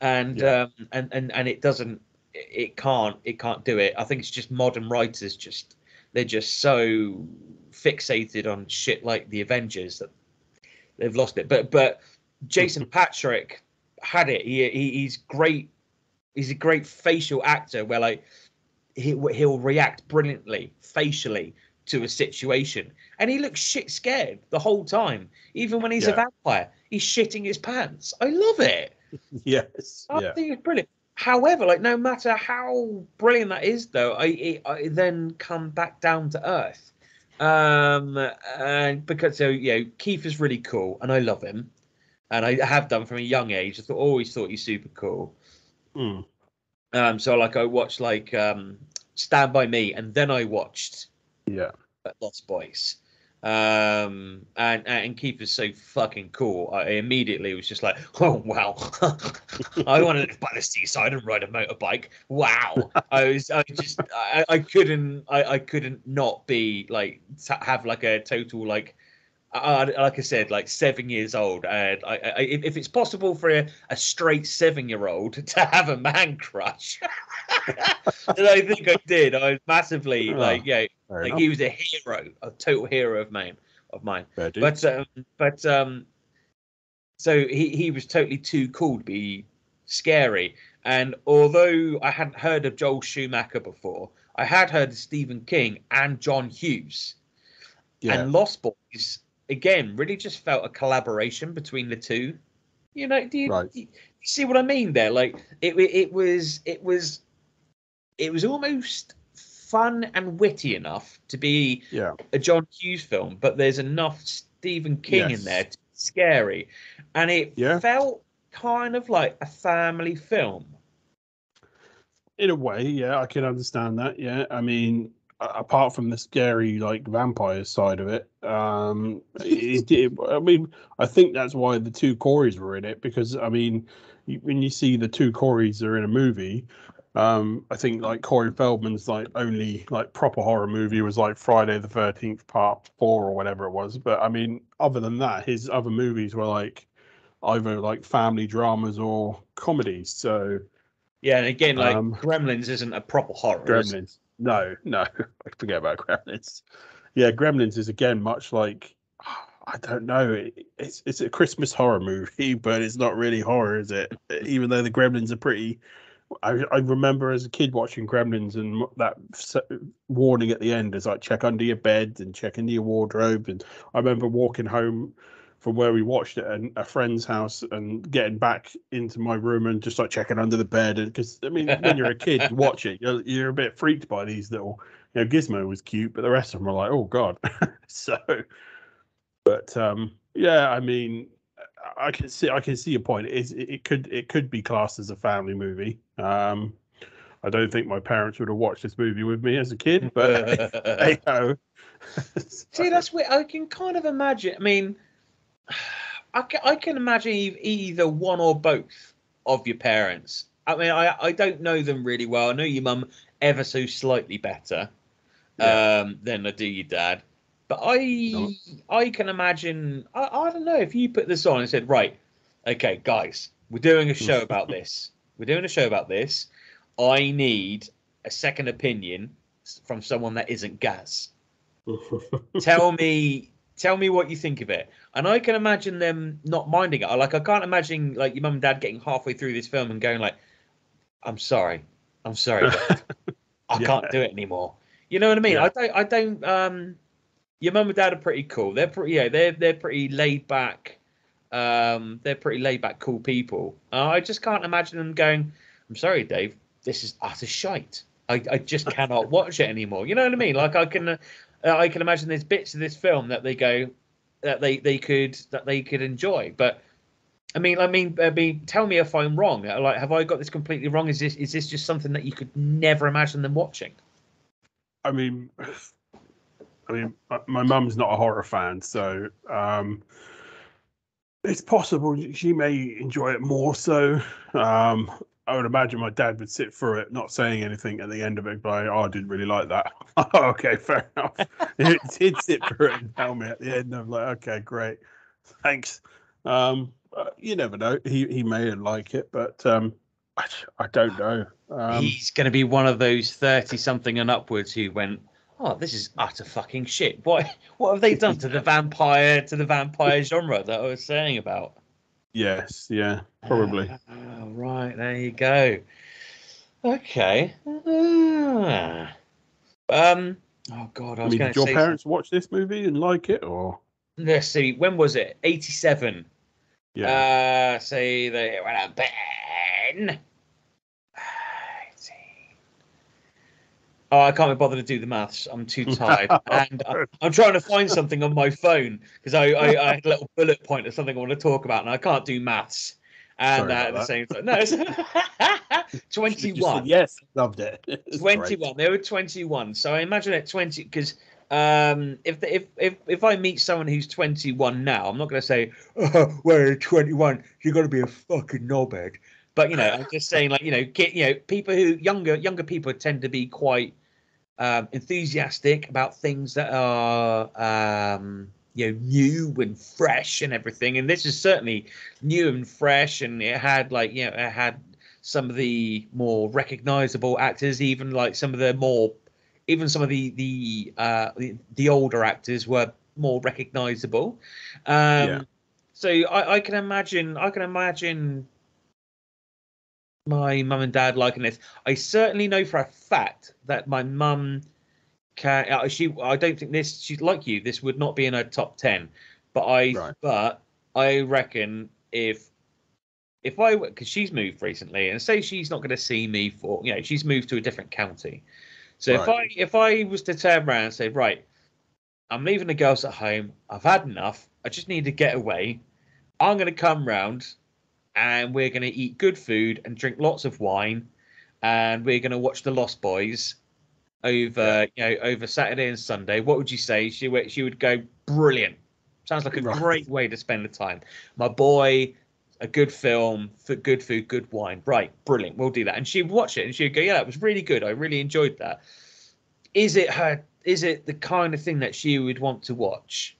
and yeah. um, and and and it doesn't. It can't. It can't do it. I think it's just modern writers. Just they're just so fixated on shit like the Avengers that. They've lost it, but but Jason Patrick had it. He, he he's great. He's a great facial actor. Where like he he'll react brilliantly facially to a situation, and he looks shit scared the whole time. Even when he's yeah. a vampire, he's shitting his pants. I love it. Yes, I yeah. think it's brilliant. However, like no matter how brilliant that is, though, I it, I then come back down to earth. Um, and because so you know, Keith is really cool, and I love him, and I have done from a young age. I thought, always thought he's super cool. Mm. Um, so like I watched like um, Stand By Me, and then I watched yeah Lost Boys. Um, and and Keith is so fucking cool. I immediately was just like, oh wow, I want to live by the seaside and ride a motorbike. Wow, I was I just I, I couldn't I, I couldn't not be like t- have like a total like uh, like I said like seven years old. And I, I if it's possible for a, a straight seven year old to have a man crush, and I think I did. I was massively oh. like yeah. Fair like enough. He was a hero, a total hero of mine, of mine. But um, but um, so he, he was totally too cool to be scary. And although I hadn't heard of Joel Schumacher before, I had heard of Stephen King and John Hughes. Yeah. And Lost Boys again really just felt a collaboration between the two. You know, do you, right. do you see what I mean there? Like it it was it was it was almost. Fun and witty enough to be yeah. a John Hughes film, but there's enough Stephen King yes. in there to be scary, and it yeah. felt kind of like a family film. In a way, yeah, I can understand that. Yeah, I mean, apart from the scary like vampire side of it, um, it, it, I mean, I think that's why the two Coreys were in it because I mean, when you see the two Coreys are in a movie. Um, I think like Corey Feldman's like only like proper horror movie was like Friday the thirteenth part four or whatever it was. But I mean, other than that, his other movies were like either like family dramas or comedies. So yeah, and again, like um, Gremlins isn't a proper horror. Gremlins, no, no, I forget about Gremlins. Yeah, Gremlins is again much like I don't know. It, it's it's a Christmas horror movie, but it's not really horror, is it? Even though the Gremlins are pretty. I, I remember as a kid watching Gremlins and that warning at the end is like check under your bed and check into your wardrobe. And I remember walking home from where we watched it at a friend's house and getting back into my room and just like checking under the bed. Because I mean, when you're a kid, you watch it, you're, you're a bit freaked by these little. You know, Gizmo was cute, but the rest of them were like, oh god. So, but um, yeah, I mean. I can see, I can see your point. It, it, it could, it could be classed as a family movie. Um, I don't think my parents would have watched this movie with me as a kid, but they know. See, that's weird. I can kind of imagine. I mean, I can, I can imagine either one or both of your parents. I mean, I, I don't know them really well. I know your mum ever so slightly better yeah. um, than I do your dad. But I I can imagine, I, I don't know, if you put this on and said, right, okay, guys, we're doing a show about this. We're doing a show about this. I need a second opinion from someone that isn't Gaz. tell me tell me what you think of it. And I can imagine them not minding it. Like, I can't imagine like your mum and dad getting halfway through this film and going like, I'm sorry. I'm sorry. I yeah. can't do it anymore. You know what I mean? Yeah. I don't, I don't, um... Your mum and dad are pretty cool. They're pretty, yeah, they're they're pretty laid back, Um, they're pretty laid back, cool people. Uh, I just can't imagine them going, I'm sorry, Dave, this is utter shite. I, I just cannot watch it anymore. You know what I mean? Like I can, uh, I can imagine there's bits of this film that they go, that they, they could, that they could enjoy. But I mean, I mean, I mean, tell me if I'm wrong. Like, have I got this completely wrong? Is this, is this just something that you could never imagine them watching? I mean, I mean, my mum's not a horror fan, so um, it's possible she may enjoy it more so. Um, I would imagine my dad would sit through it, not saying anything at the end of it, but I, oh, I didn't really like that. Okay, fair enough. He'd sit through it and tell me at the end. I'm like, okay, great, thanks. Um, you never know. He he may like it, but um, I, I don't know. Um, He's going to be one of those thirty-something and upwards who went, oh, this is utter fucking shit. What what have they done to the vampire to the vampire genre that I was saying about? Yes, yeah, probably. Uh, right, there you go. Okay. Uh, um. Oh God, I was I mean, going to say. Did your parents watch this movie and like it, or? Let's see. When was it? eighty-seven. Yeah. Uh, say they went out Ben. Oh, I can't be bothered to do the maths. I'm too tired. And I, I'm trying to find something on my phone because I, I, I had a little bullet point of something I want to talk about, and I can't do maths. And uh, at the that. same time, no, it's twenty-one. Said, yes, loved it. It's twenty-one. Great. They were twenty-one. So I imagine at twenty, because um, if, the, if if if I meet someone who's twenty-one now, I'm not going to say, oh, "Well, you're twenty-one, you're going to be a fucking knobhead." But you know, I'm just saying, like you know, kid, you know, people who younger younger people tend to be quite. Um, enthusiastic about things that are um, you know new and fresh and everything, and this is certainly new and fresh, and it had like you know it had some of the more recognizable actors, even like some of the more even some of the the uh, the, the older actors were more recognizable. Um, yeah. So I, I can imagine I can imagine my mum and dad liking this. I certainly know for a fact that my mum can. She, I don't think this. She's like you. This would not be in her top ten. But I, right. but I reckon if, if I, because she's moved recently, and say she's not going to see me for, you know, she's moved to a different county. So right. if I, if I was to turn around and say, right, I'm leaving the girls at home. I've had enough. I just need to get away. I'm going to come round. And we're going to eat good food and drink lots of wine, and we're going to watch The Lost Boys over, you know, over Saturday and Sunday. What would you say? She would, she would go, brilliant. Sounds like a right. great way to spend the time. My boy, a good film, for good food, good wine. Right, brilliant. We'll do that. And she'd watch it and she'd go, yeah, that was really good. I really enjoyed that. Is it her? Is it the kind of thing that she would want to watch?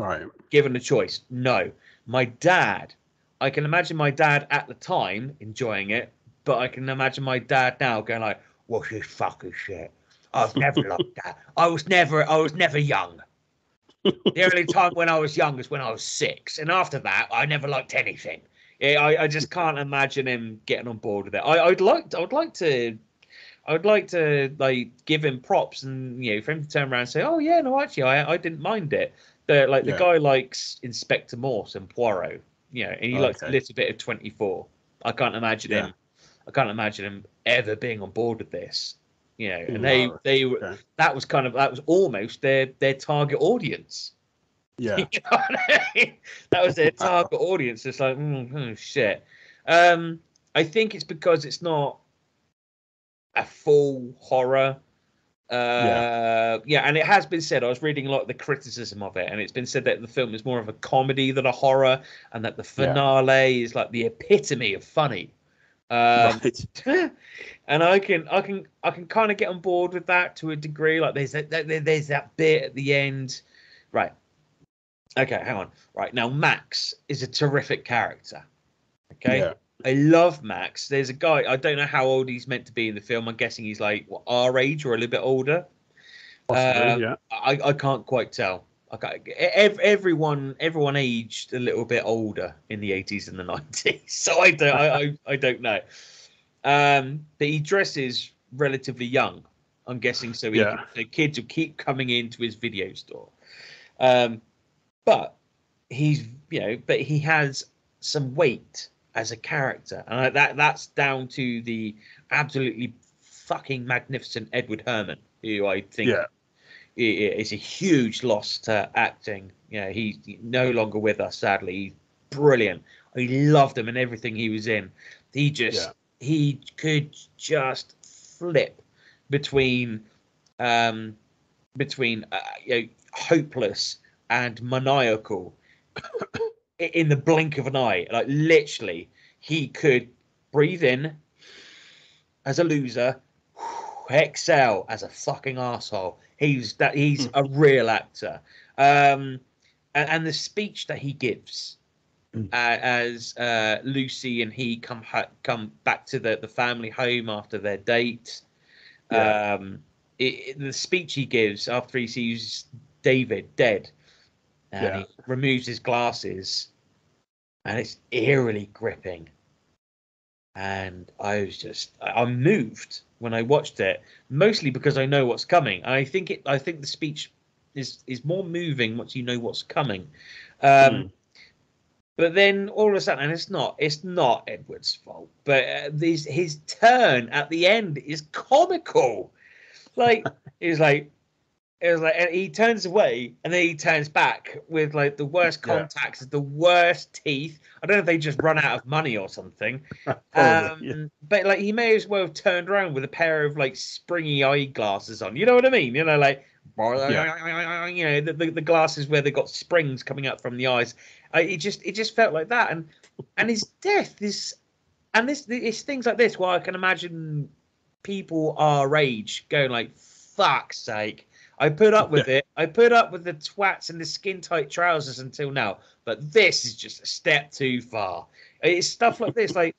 Right. Given the choice, no. My dad. I can imagine my dad at the time enjoying it, but I can imagine my dad now going like, "What's this fucking shit? I've never liked that. I was never, I was never young. The only time when I was young is when I was six, and after that, I never liked anything." Yeah, I, I just can't imagine him getting on board with it. I, I'd like, I would like to, I would like to like give him props, and you know, for him to turn around and say, "Oh yeah, no, actually, I, I didn't mind it." The like the yeah. guy likes Inspector Morse and Poirot. Yeah, and he oh, likes okay. a little bit of twenty-four. I can't imagine yeah. him. I can't imagine him ever being on board with this. You know, and they wow. they were okay. that was kind of that was almost their their target audience. Yeah, you know I mean? That was their target wow. audience. It's like mm, mm, shit. Um, I think it's because it's not a full horror. Uh, yeah. yeah, and it has been said, I was reading a lot of the criticism of it, and it's been said that the film is more of a comedy than a horror, and that the finale yeah. is like the epitome of funny. Um, right. And I can, I can, I can kind of get on board with that to a degree. Like there's that, there's that bit at the end, right? Okay, hang on. Right now, Max is a terrific character. Okay. Yeah. I love Max. There's a guy, I don't know how old he's meant to be in the film. I'm guessing he's like what, our age or a little bit older. Possibly, um, yeah. I, I can't quite tell. I can't, everyone everyone aged a little bit older in the eighties and the nineties. So I don't I, I, I don't know. Um, but he dresses relatively young. I'm guessing so. He yeah. can, so kids will keep coming into his video store. Um, but he's you know, but he has some weight as a character, and that that's down to the absolutely fucking magnificent Edward Herrmann, who I think yeah. is a huge loss to acting. You know, he's no longer with us, sadly. He's brilliant. I loved him in everything he was in. He just yeah. he could just flip between um between uh, you know, hopeless and maniacal in the blink of an eye. Like, literally, he could breathe in as a loser, exhale as a fucking asshole. He's that he's a real actor. Um, and, and the speech that he gives uh, as uh, Lucy and he come ha- come back to the, the family home after their date. Yeah. Um, it, it, the speech he gives after he sees David dead, and yeah. he removes his glasses, and it's eerily gripping. And I was just, I'm moved when I watched it, mostly because I know what's coming. I think it, I think the speech is is more moving once you know what's coming. Um, mm. But then all of a sudden, and it's not, it's not Edward's fault, but uh, these, his turn at the end is comical. Like, he's like, it was like, and he turns away, and then he turns back with like the worst contacts, yeah. the worst teeth. I don't know if they just run out of money or something. Probably, um, yeah. But like, he may as well have turned around with a pair of like springy eyeglasses on. You know what I mean? You know, like, yeah. you know, the, the, the glasses where they got springs coming out from the eyes. Uh, it just it just felt like that. And and his death is, and this it's things like this where I can imagine people our age going like, fuck's sake. I put up with it. I put up with the twats and the skin-tight trousers until now, but this is just a step too far. It's stuff like this. Like,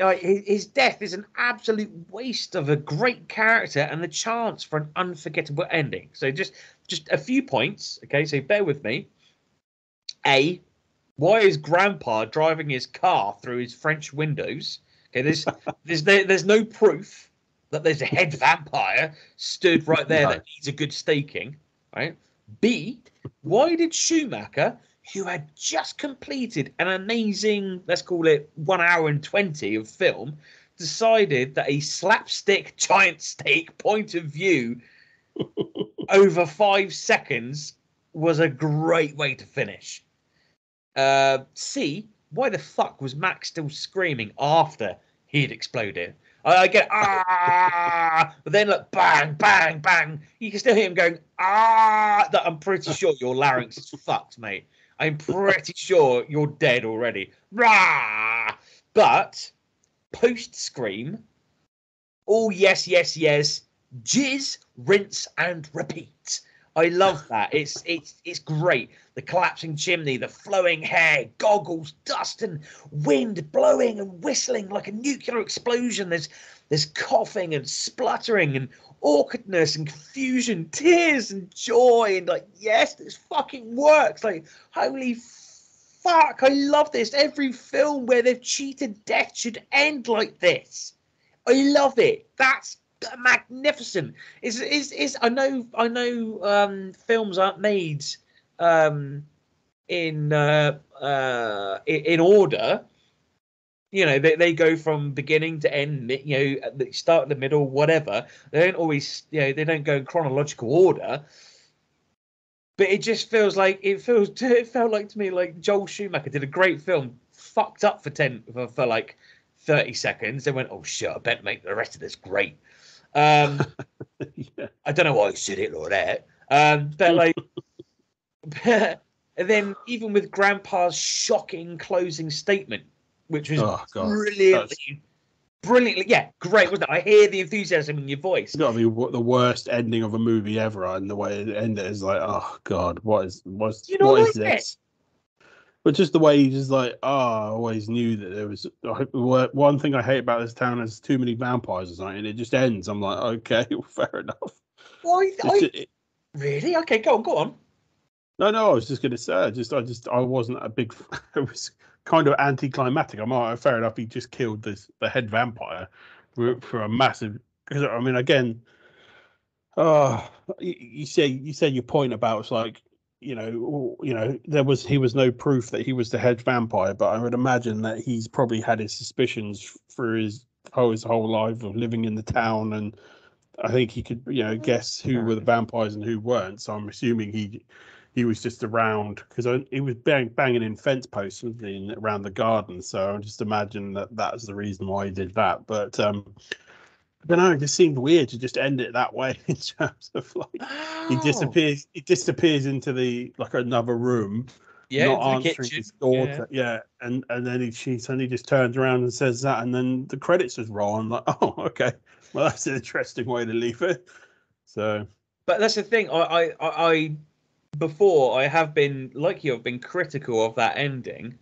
like his death is an absolute waste of a great character and the chance for an unforgettable ending. So just, just a few points, okay? So bear with me. A, why is Grandpa driving his car through his French windows? Okay, there's, there's, there, there's no proof that there's a head vampire stood right there no. that needs a good staking, right? B, why did Schumacher, who had just completed an amazing, let's call it one hour and twenty of film, decided that a slapstick giant steak point of view over five seconds was a great way to finish? Uh, C, why the fuck was Max still screaming after he'd exploded? I get ah, but then look, bang, bang, bang. You can still hear him going ah. That I'm pretty sure your larynx is fucked, mate. I'm pretty sure you're dead already. Rah! But post scream, all yes, yes, yes, jizz, rinse and repeat. I love that. It's it's it's great. The collapsing chimney, the flowing hair, goggles, dust and wind blowing and whistling like a nuclear explosion. There's there's coughing and spluttering and awkwardness and confusion, tears and joy, and like, yes, this fucking works. Like, holy fuck, I love this. Every film where they've cheated death should end like this. I love it. That's magnificent. Is is is I know I know um films aren't made um in uh uh in, in order, you know, they, they go from beginning to end, you know, at the start, in the middle, whatever. They don't always, you know, they don't go in chronological order, but it just feels like it feels it felt like to me like Joel Schumacher did a great film, fucked up for ten for, for like thirty seconds, they went, oh shit, I better make the rest of this great. Um, yeah. I don't know why I said it like that. Um, but like, and then even with Grandpa's shocking closing statement, which was oh, brilliantly, That's... brilliantly, yeah, great, wasn't it? I hear the enthusiasm in your voice. It's got to be the worst ending of a movie ever, and the way it ended is like, oh god, what is what's you know what, what is this? It? But just the way he just like, ah, oh, I always knew that there was one thing I hate about this town is too many vampires or something, and it just ends. I'm like, okay, well, fair enough. Why? Well, it... Really? Okay, go on, go on. No, no, I was just going to say, I just, I just, I wasn't a big. It was kind of anticlimactic. I'm like, fair enough. He just killed this the head vampire for, for a massive. Because I mean, again, oh, you, you say you said your point about it's like you know, you know, there was he was no proof that he was the head vampire, but I would imagine that he's probably had his suspicions through his whole his whole life of living in the town, and I think he could, you know, guess who were the vampires and who weren't. So I'm assuming he he was just around, because he was bang, banging in fence posts in, around the garden. So I just imagine that that's the reason why he did that. But um, I don't know, it just seemed weird to just end it that way in terms of like oh. he disappears, he disappears into the like another room, yeah, not answering his daughter, yeah. yeah, and and then he she suddenly just turns around and says that, and then the credits just roll. I'm like, oh, okay, well that's an interesting way to leave it. So, but that's the thing, I I I before I have been like you, I've been critical of that ending,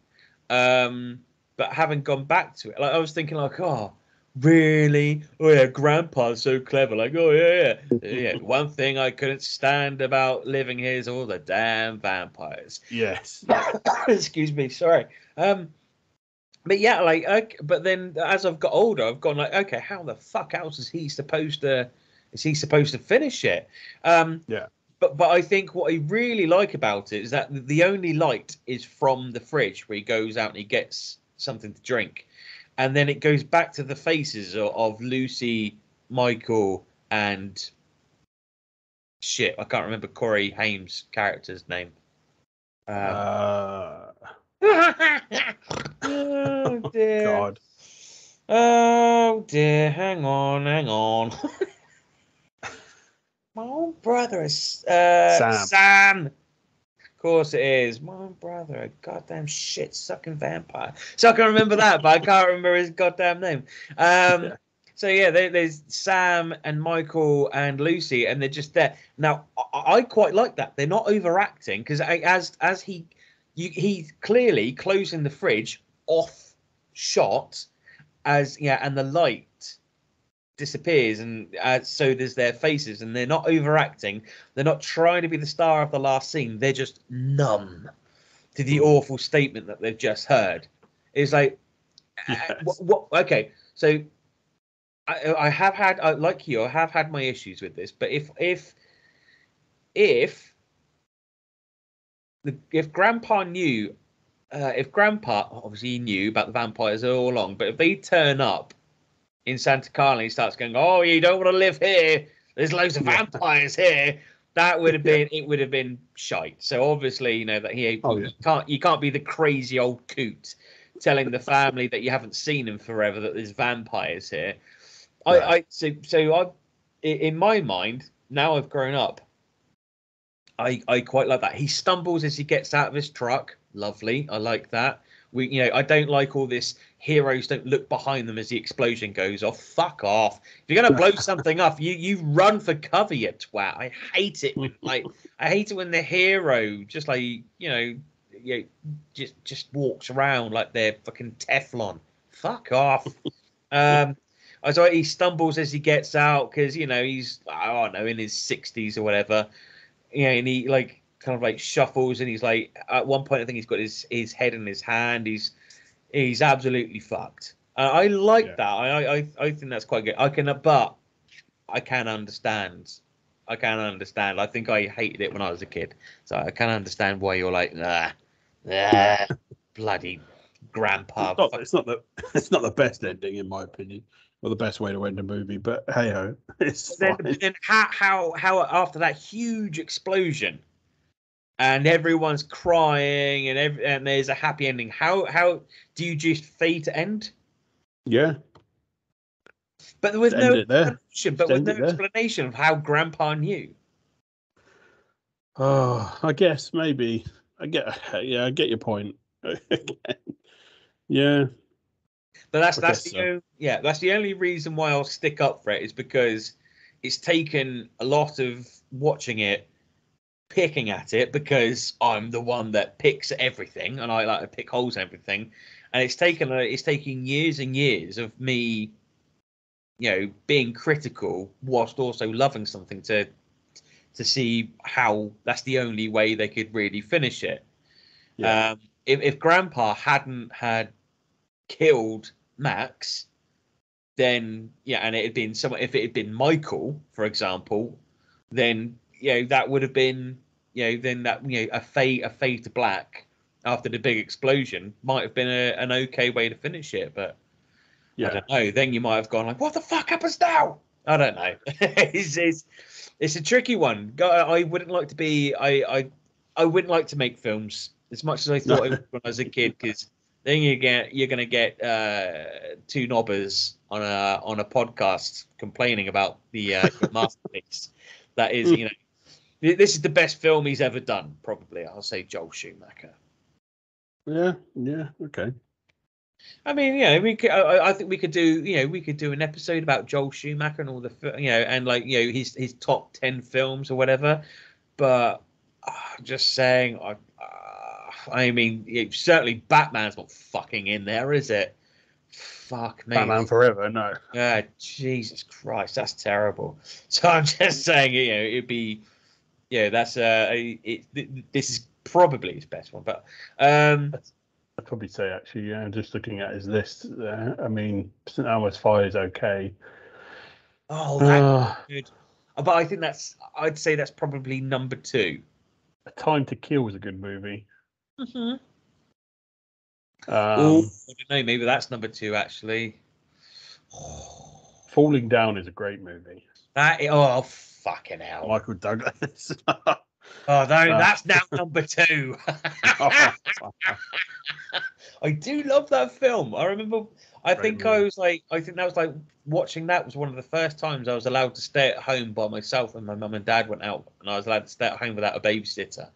um, but haven't gone back to it. Like I was thinking, like, oh. Really? Oh yeah, grandpa's so clever. Like, oh yeah, yeah. yeah. One thing I couldn't stand about living here is all the damn vampires. Yes. Excuse me, sorry. Um, but yeah, like, I, but then as I've got older, I've gone like, okay, how the fuck else is he supposed to? Is he supposed to finish it? Um, yeah. But but I think what I really like about it is that the only light is from the fridge where he goes out and he gets something to drink. And then it goes back to the faces of, of Lucy, Michael, and shit. I can't remember Corey Haim's character's name. Um... Uh... oh, dear. God. Oh, dear. Hang on, hang on. My own brother is... Uh, Sam. Sam. Course it is. My brother, a goddamn shit sucking vampire. So I can remember that, but I can't remember his goddamn name. Um, yeah. So yeah, there, there's Sam and Michael and Lucy, and they're just there. Now I, I quite like that. They're not overacting, because as as he you, he's clearly closing the fridge off shot, as yeah, and the light disappears, and uh, so does their faces, and they're not overacting, they're not trying to be the star of the last scene, they're just numb to the awful statement that they've just heard. It's like yes. uh, what, what, okay, so I, I have had I, like you I have had my issues with this, but if if if the if grandpa knew uh, if grandpa obviously knew about the vampires all along, but if they turn up in Santa Carla, he starts going, oh, you don't want to live here, there's loads of vampires here. That would have been, it would have been shite. So obviously, you know, that he oh, yeah. can't, you can't be the crazy old coot telling the family that you haven't seen him forever that there's vampires here. Right. I, I, so, so I, in my mind, now I've grown up, I, I quite like that. He stumbles as he gets out of his truck. Lovely, I like that. We, you know, I don't like all this. Heroes don't look behind them as the explosion goes off. Fuck off! If you're gonna blow something up, you you run for cover, you twat. I hate it. When, like I hate it when the hero just like you know, you know, just just walks around like they're fucking Teflon. Fuck off. Um, I was like, he stumbles as he gets out because you know he's I don't know in his sixties or whatever. Yeah, you know, and he like kind of like shuffles and he's like at one point I think he's got his his head in his hand. He's He's absolutely fucked. Uh, I like yeah. that. I, I I think that's quite good. I can, but I can understand. I can understand. I think I hated it when I was a kid, so I can understand why you're like, nah, nah, bloody grandpa. It's not, it's not the it's not the best ending in my opinion, or the best way to end a movie. But hey ho, it's then, fine. Then how how how after that huge explosion. And everyone's crying, and every, and there's a happy ending. How how do you just fade to end? Yeah, but with no explanation, but with no explanation of how Grandpa knew. Oh, I guess maybe I get yeah, I get your point. yeah, but that's that's the only, yeah that's the only reason why I'll stick up for it is because it's taken a lot of watching it. Picking at it because I'm the one that picks everything and I like to pick holes in everything, and it's taken it's taking years and years of me, you know, being critical whilst also loving something to to see how that's the only way they could really finish it. Yeah. Um, if, if Grandpa hadn't had killed Max, then yeah, and it had been someone. If it had been Michael, for example, then. You know, that would have been you know, then that, you know, a fade a fade to black after the big explosion might have been a, an okay way to finish it, but yeah. I don't know. Then you might have gone like, what the fuck happens now? I don't know. it's, it's it's a tricky one. I wouldn't like to be. I I I wouldn't like to make films as much as I thought I would when I was a kid, because then you get you're gonna get uh, two knobbers on a on a podcast complaining about the uh, masterpiece. That is, you know, this is the best film he's ever done. Probably, I'll say Joel Schumacher. Yeah, yeah, okay. I mean, yeah, we could, I, I think we could do, you know, we could do an episode about Joel Schumacher and all the, you know, and like, you know, his his top ten films or whatever. But uh, just saying, I, uh, I mean, it, certainly Batman's not fucking in there, is it? Fuck me. Batman Forever, no. Yeah, uh, Jesus Christ, that's terrible. So I'm just saying, you know, it'd be, yeah, that's uh, it, it, this is probably his best one, but um. I'd probably say, actually, yeah, just looking at his list, uh, I mean, Saint Elmo's Fire is okay. Oh, that's uh, good. But I think that's, I'd say that's probably number two. A Time to Kill was a good movie. Mm-hmm. Um, Ooh, I don't know, maybe that's number two, actually. Falling Down is a great movie. That is, oh, fucking hell. Michael Douglas. Oh no, uh, that's now number two. I do love that film. I remember, I think movie. I was like, I think that was like watching that was one of the first times I was allowed to stay at home by myself when my mum and dad went out, and I was allowed to stay at home without a babysitter.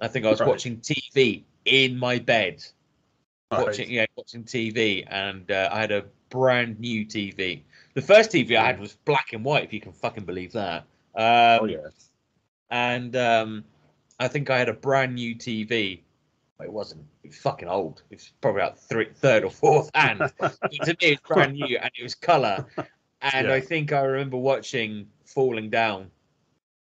I think I was right. watching T V in my bed, right. watching yeah, watching T V, and uh, I had a brand new T V. The first T V yeah. I had was black and white, if you can fucking believe that. Um, oh yeah. And um, I think I had a brand new T V. It wasn't it was fucking old. It was probably about three, third or fourth hand. To me, it was brand new, and it was colour. And yeah. I think I remember watching Falling Down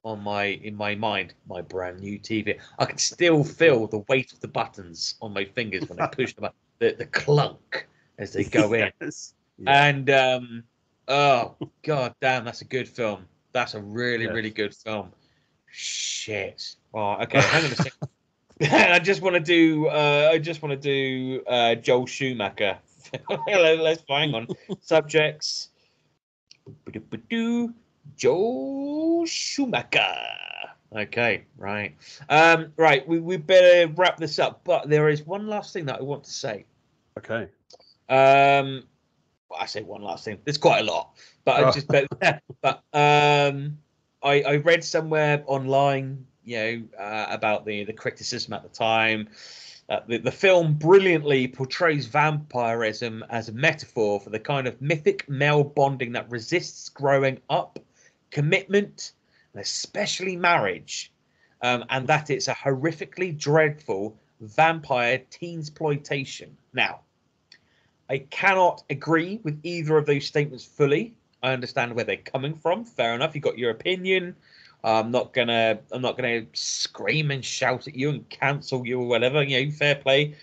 on my in my mind, my brand new T V. I could still feel the weight of the buttons on my fingers when I pushed them up. The, the clunk as they go in. Yes. Yeah. And um, oh god damn, that's a good film. That's a really yes. really good film. Shit. Well, okay. Hang on a second. I just want to do. Uh, I just want to do uh, Joel Schumacher. Let's hang on. Subjects. Joel Schumacher. Okay. Right. Um, right. We we better wrap this up. But there is one last thing that I want to say. Okay. Um, well, I say one last thing. There's quite a lot, but oh. I just but, but um. I, I read somewhere online, you know, uh, about the, the criticism at the time. Uh, the, the film brilliantly portrays vampirism as a metaphor for the kind of mythic male bonding that resists growing up, commitment, and especially marriage, um, and that it's a horrifically dreadful vampire teensploitation. Now, I cannot agree with either of those statements fully. I understand where they're coming from. Fair enough. You got your opinion. I'm not gonna. I'm not gonna scream and shout at you and cancel you or whatever. You know, fair play.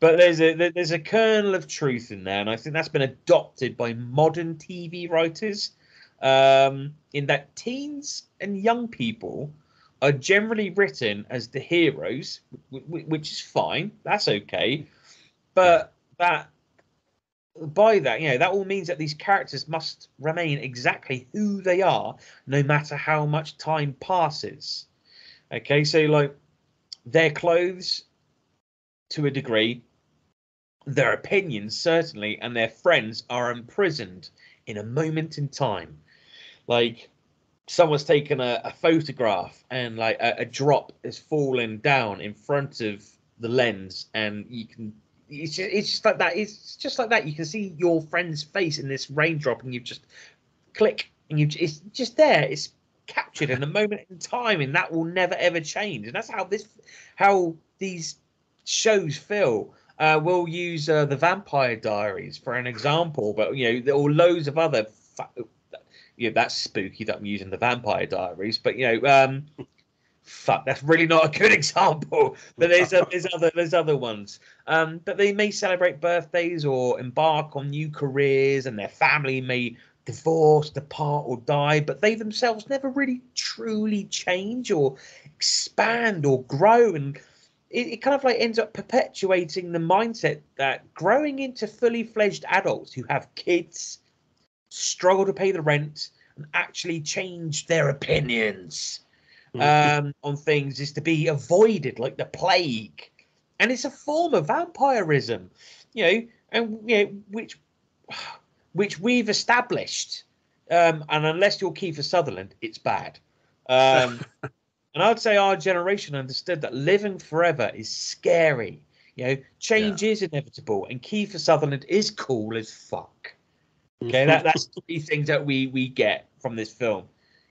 But there's a there's a kernel of truth in there, and I think that's been adopted by modern T V writers. Um, in that teens and young people are generally written as the heroes, which is fine. That's okay. But that. By that, you know, that all means that these characters must remain exactly who they are, no matter how much time passes. Okay, so like their clothes, to a degree, their opinions certainly, and their friends are imprisoned in a moment in time. Like someone's taken a, a photograph, and like a, a drop is falling down in front of the lens, and you can. It's just, it's just like that. It's just like that. You can see your friend's face in this raindrop, and you just click, and you it's just there. It's captured in a moment in time, and that will never ever change. And that's how this, how these shows feel. Uh, we'll use uh, the Vampire Diaries for an example, but you know there are loads of other. Fa- yeah, that's spooky that I'm using the Vampire Diaries, but you know. Um, Fuck, that's really not a good example. But there's uh, there's other there's other ones. Um, but they may celebrate birthdays or embark on new careers, and their family may divorce, depart or die, but they themselves never really truly change or expand or grow. And it, it kind of like ends up perpetuating the mindset that growing into fully fledged adults who have kids, struggle to pay the rent, and actually change their opinions um, on things is to be avoided like the plague. And it's a form of vampirism, you know, and you know, which which we've established. Um, and unless you're Kiefer Sutherland, it's bad. Um, and I'd say our generation understood that living forever is scary. You know, change yeah. is inevitable, and Kiefer Sutherland is cool as fuck. Okay, that, that's three things that we we get from this film.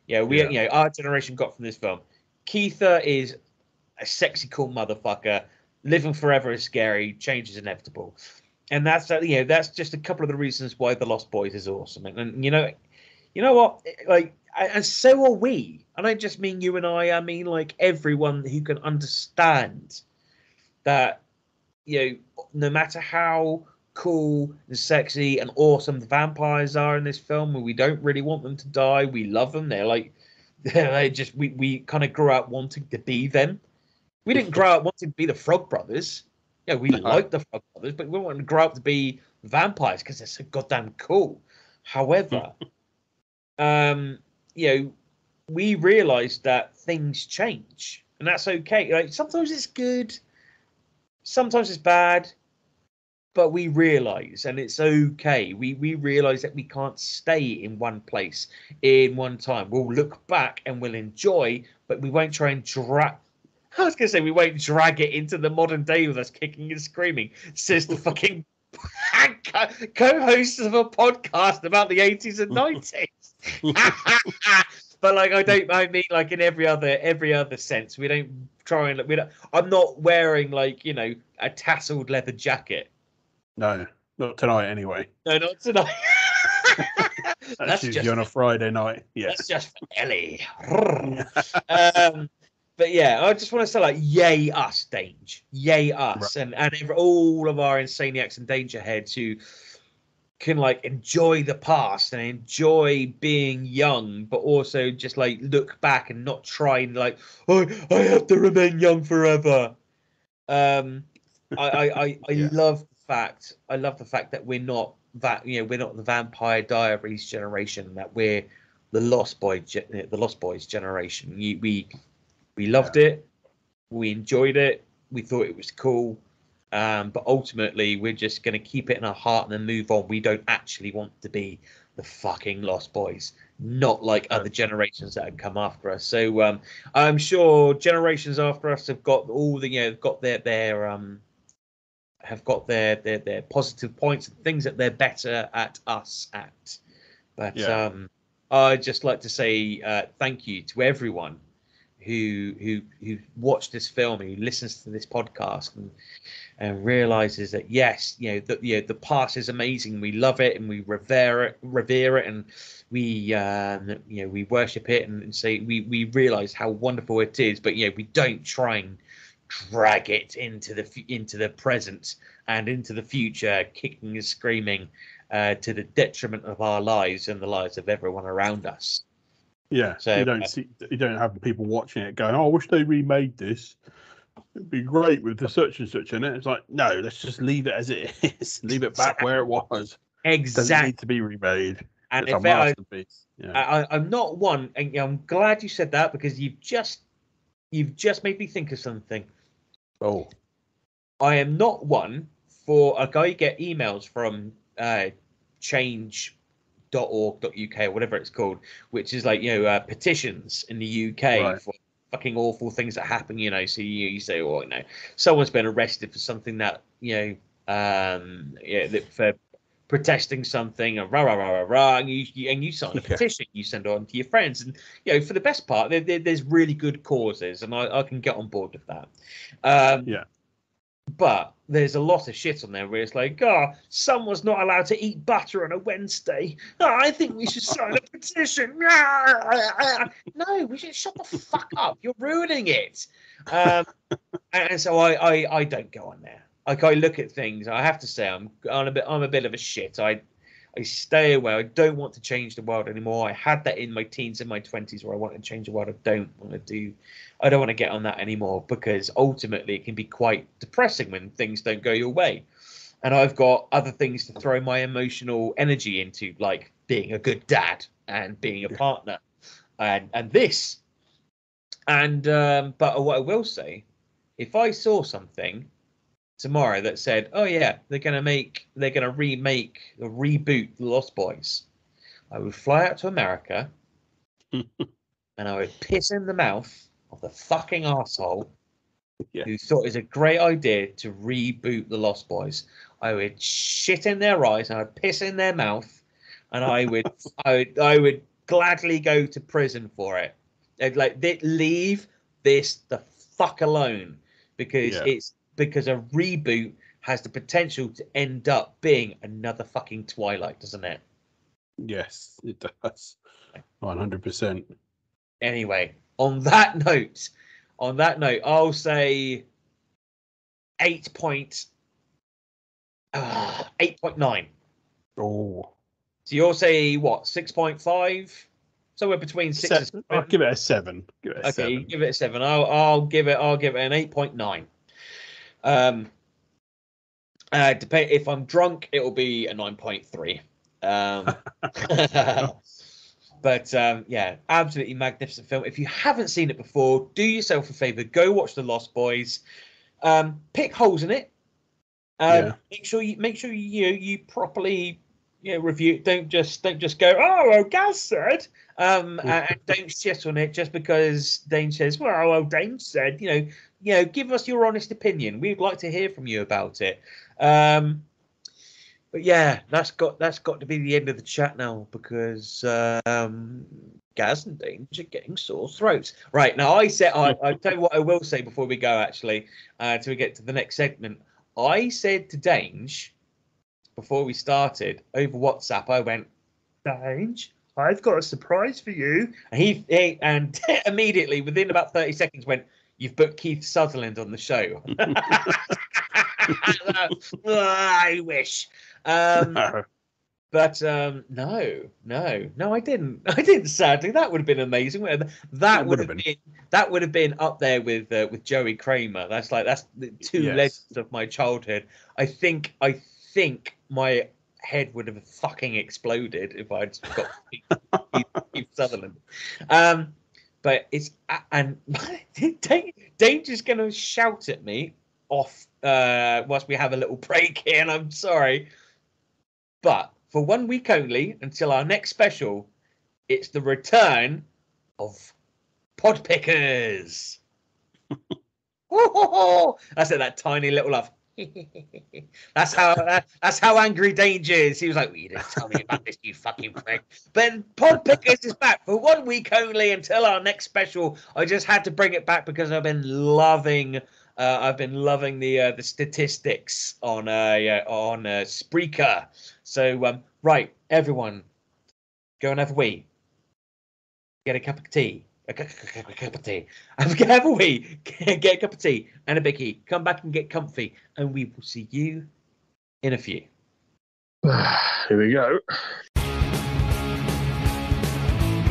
Yeah, we yeah. you know, our generation got from this film. Kiefer is a sexy, cool motherfucker. Living forever is scary. Change is inevitable, and that's you know that's just a couple of the reasons why The Lost Boys is awesome. And, and you know, you know what? Like, and so are we. I don't just mean you and I. I mean like everyone who can understand that. You know, no matter how cool and sexy and awesome the vampires are in this film, and we don't really want them to die. We love them. They're like, they just we we kind of grew up wanting to be them. We didn't grow up wanting to be the Frog Brothers. Yeah, we uh-huh. liked the Frog Brothers, but we wanted to grow up to be vampires because they're so goddamn cool. However, um, you know, we realized that things change, and that's okay. Like sometimes it's good, sometimes it's bad, but we realize, and it's okay. We we realize that we can't stay in one place in one time. We'll look back and we'll enjoy, but we won't try and drag. I was going to say, we won't drag it into the modern day with us kicking and screaming, says the fucking co-host of a podcast about the eighties and nineties. But like, I don't, I mean, like in every other, every other sense, we don't try and, we don't, I'm not wearing like, you know, a tasseled leather jacket. No, not tonight anyway. No, not tonight. That's, that's just on a Friday night. Yeah. That's just for Ellie. um, But yeah, I just want to say, like, yay us, Dange. Yay us. Right. And, and all of our Insaniacs and Dangerheads who can, like, enjoy the past and enjoy being young, but also just, like, look back and not try and, like, oh, I have to remain young forever. Um, I, I, I, I yeah. love the fact, I love the fact that we're not that, you know, we're not the Vampire Diaries generation, that we're the Lost Boy, the Lost Boys generation. We, we We loved yeah. it. We enjoyed it. We thought it was cool. Um, but ultimately, we're just going to keep it in our heart and then move on. We don't actually want to be the fucking Lost Boys, not like other generations that have come after us. So um, I'm sure generations after us have got all the, you know, got their their um, have got their their their positive points and things that they're better at us at. But yeah. um, I'd just like to say uh, thank you to everyone who who who watched this film and who listens to this podcast and and realizes that yes, you know, that you know, the past is amazing, we love it and we revere it revere it and we um uh, you know, we worship it and, and say we we realize how wonderful it is, but you know, we don't try and drag it into the into the present and into the future, kicking and screaming uh to the detriment of our lives and the lives of everyone around us. Yeah, so you don't see, you don't have the people watching it going, "Oh, I wish they remade this. It'd be great with the such and such in it." It's like, no, let's just leave it as it is. Leave it back where it was. Exactly. Doesn't need to be remade. And it's a masterpiece. I, yeah. I, I'm not one, and I'm glad you said that because you've just you've just made me think of something. Oh, I am not one for like, I get emails from uh, change. dot org dot U K or whatever it's called, which is like, you know, uh, petitions in the U K right. for fucking awful things that happen, you know. So you, you say, well, you know, someone's been arrested for something that, you know, um, yeah, for protesting something and rah, rah, rah, rah, rah, and you, you, and you sign a petition, you send it on to your friends. And, you know, for the best part, there, there, there's really good causes and I, I can get on board with that. Um, yeah. But there's a lot of shit on there where it's like, oh, someone's not allowed to eat butter on a Wednesday. Oh, I think we should sign a petition. No, we should shut the fuck up. You're ruining it. Um, and so I, I, I don't go on there. Like I look at things. I have to say, I'm, I'm a bit, I'm a bit of a shit. I, I stay away. I don't want to change the world anymore. I had that in my teens and my twenties where I wanted to change the world. I don't want to do, I don't want to get on that anymore, because ultimately it can be quite depressing when things don't go your way. And I've got other things to throw my emotional energy into, like being a good dad and being a partner and, and this. And, um, but what I will say, if I saw something tomorrow that said, oh yeah, they're going to make, they're going to remake or reboot The Lost Boys, I would fly out to America and I would piss in the mouth of the fucking asshole yeah. who thought it was a great idea to reboot The Lost Boys. I would shit in their eyes and I'd piss in their mouth, and I would, I would, I would gladly go to prison for it. They'd like, they'd leave this the fuck alone, because yeah. it's, because a reboot has the potential to end up being another fucking Twilight, doesn't it? Yes, it does. one hundred percent. Anyway, on that note, on that note, I'll say eight point nine. Uh, oh. So you'll say what? six point five? Somewhere between six seven. and seven. I'll give it a seven. Give it a okay, seven. give it a seven. I'll, I'll give it. I'll give it an eight point nine. Um, uh, depend if I'm drunk, it'll be a nine point three. Um, but um, yeah, absolutely magnificent film. If you haven't seen it before, do yourself a favor, go watch The Lost Boys. Um, pick holes in it. Um, yeah. Make sure you make sure you you properly you know, review it. Don't just don't just go, oh, well, Gaz said. Um, and, and don't shit on it just because Dane says, well, well, Dane said, you know. You know, give us your honest opinion. We'd like to hear from you about it. Um, but yeah, that's got that's got to be the end of the chat now, because um, Gaz and Dean are getting sore throats. Right now, I said I, I tell you what I will say before we go. Actually, uh, till we get to the next segment, I said to Dange before we started over WhatsApp. I went, Dange, I've got a surprise for you. And he, he and immediately within about thirty seconds went, you've booked Keith Sutherland on the show. I wish. Um, no. But um, no, no, no, I didn't. I didn't. Sadly, that would have been amazing. That, that would have been. been. That would have been up there with uh, with Joey Kramer. That's like that's the two yes. legends of my childhood. I think. I think my head would have fucking exploded if I'd got Keith, Keith Sutherland. Um, But it's and Danger's going to shout at me off uh, whilst we have a little break here, and I'm sorry, but for one week only until our next special, it's the return of Pod Pickers. I said that tiny little laugh. that's how uh, that's how angry Danger is. He was like, well, you didn't tell me about this, you fucking prick. But Pod Pickers is back for one week only until our next special. I just had to bring it back because I've been loving uh, I've been loving the uh, the statistics on uh, yeah, on uh, Spreaker. So um, right, everyone, go and have a wee, get a cup of tea. A cup of tea. Have a wee. Get a cup of tea and a bickie. Come back and get comfy, and we will see you in a few. Here we go.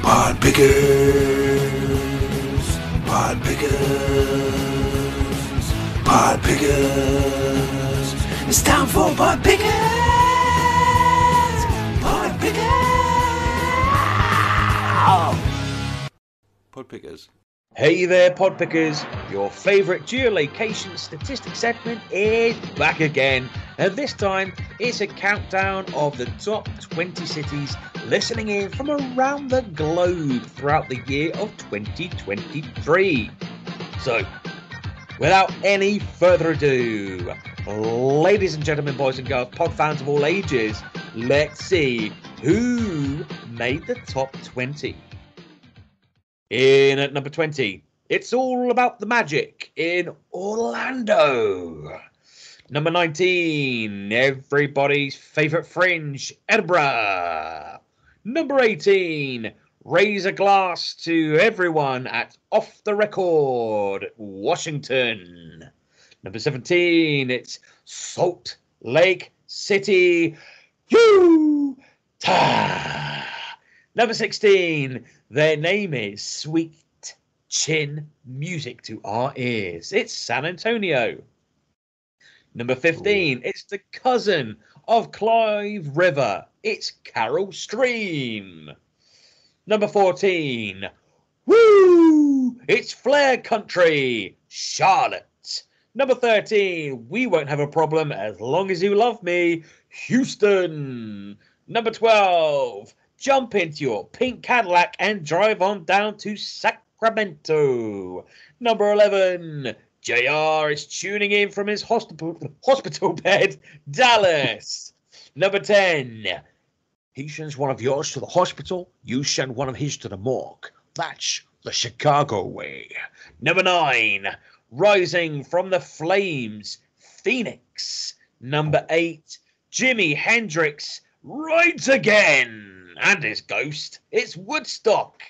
Pod Pickers. Pod Pickers. Pod Pickers. It's time for Pod Pickers. Pod Pickers. Pod Pickers. Hey there, Pod Pickers. Your favourite geolocation statistics segment is back again, and this time it's a countdown of the top twenty cities listening in from around the globe throughout the year of twenty twenty-three. So, without any further ado, ladies and gentlemen, boys and girls, pod fans of all ages, let's see who made the top twenty. In at number twenty, it's all about the magic in Orlando. Number nineteen, everybody's favourite fringe, Edinburgh. Number eighteen, raise a glass to everyone at Off the Record, Washington. Number seventeen, it's Salt Lake City, Number sixteen, their name is Sweet Chin Music to Our Ears. It's San Antonio. Number fifteen, ooh, it's the cousin of Clive River. It's Carol Stream. Number fourteen, woo, it's Flair Country, Charlotte. Number thirteen, We Won't Have a Problem As Long As You Love Me, Houston. Number twelve, jump into your pink Cadillac and drive on down to Sacramento. Number eleven, J R is tuning in from his hospital hospital bed, Dallas. Number ten, he sends one of yours to the hospital, you send one of his to the morgue. That's the Chicago way. Number nine, rising from the flames, Phoenix. Number eight, Jimi Hendrix rides again, and his ghost, it's Woodstock.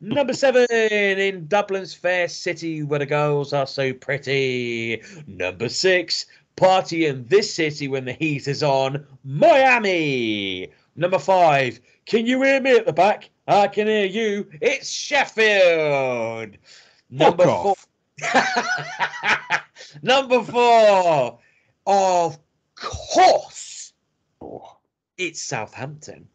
Number seven, in Dublin's fair city where the girls are so pretty. Number six, party in this city when the heat is on, Miami. Number five, can you hear me at the back? I can hear you. It's Sheffield. Number four. Number four, of course, it's Southampton.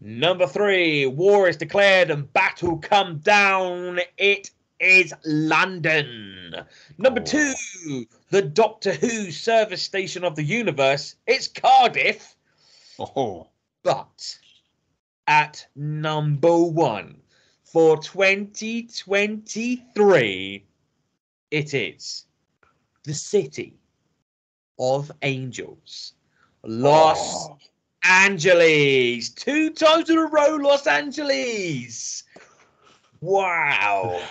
Number three, war is declared and battle come down. It is London. Number two, the Doctor Who service station of the universe. It's Cardiff. Oh. But at number one for twenty twenty-three, it is the City of Angels. Los oh. Angeles, two times in a row, Los Angeles. Wow.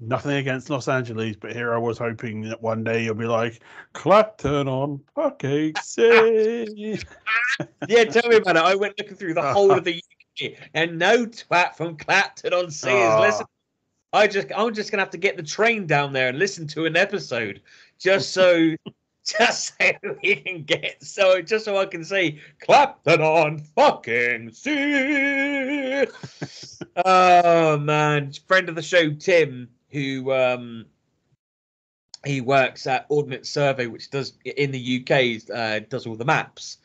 Nothing against Los Angeles, but here I was hoping that one day you'll be like, Clapton on fucking City. Yeah, tell me about it. I went looking through the whole of the U K and no twat from Clapton on Sea is listening. I just, I'm just gonna have to get the train down there and listen to an episode just so. Just so we can get, so just so I can say, clap that on fucking see. Oh man, friend of the show, Tim, who um, he works at Ordnance Survey, which does in the U K, uh, does all the maps.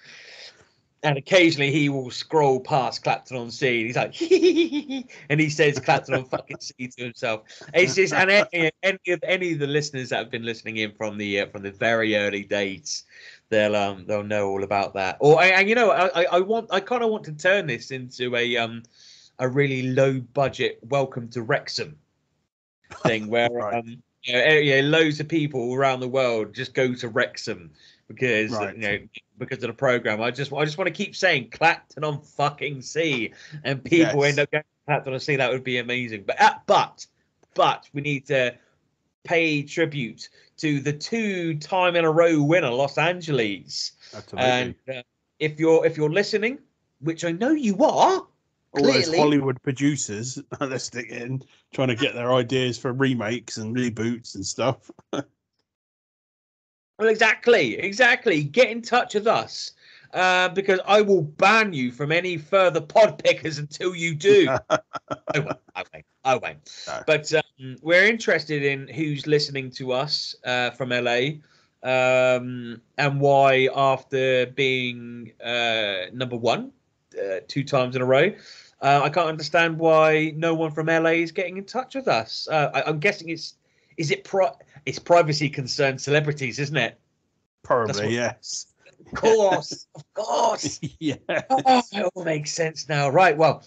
And occasionally he will scroll past Clapton on Sea, and he's like, hee hee hee hee, and he says Clapton on fucking Sea to himself. It's just, and any, any of any of the listeners that have been listening in from the uh, from the very early dates, they'll um they'll know all about that. Or and, and you know, I I want I kind of want to turn this into a um a really low budget Welcome to Wrexham thing where right. um you know, yeah, loads of people around the world just go to Wrexham. Because right. you know, because of the program, I just I just want to keep saying Clapton on fucking sea, and people yes. end up going to Clapton on sea. That would be amazing. But uh, but but we need to pay tribute to the two time in a row winner, Los Angeles. That's amazing. And uh, if you're if you're listening, which I know you are, all clearly, those Hollywood producers they're sticking in trying to get their ideas for remakes and reboots and stuff. Well, exactly, exactly. Get in touch with us uh, because I will ban you from any further pod pickers until you do. I won't. I won't. I won't. No. But um, we're interested in who's listening to us uh, from L A um, and why, after being uh, number one uh, two times in a row, uh, I can't understand why no one from L A is getting in touch with us. Uh, I, I'm guessing it's is it pri- it's privacy concerned celebrities, isn't it? Probably, yes. Of course, of course. Yeah. Oh, it all makes sense now. Right, well,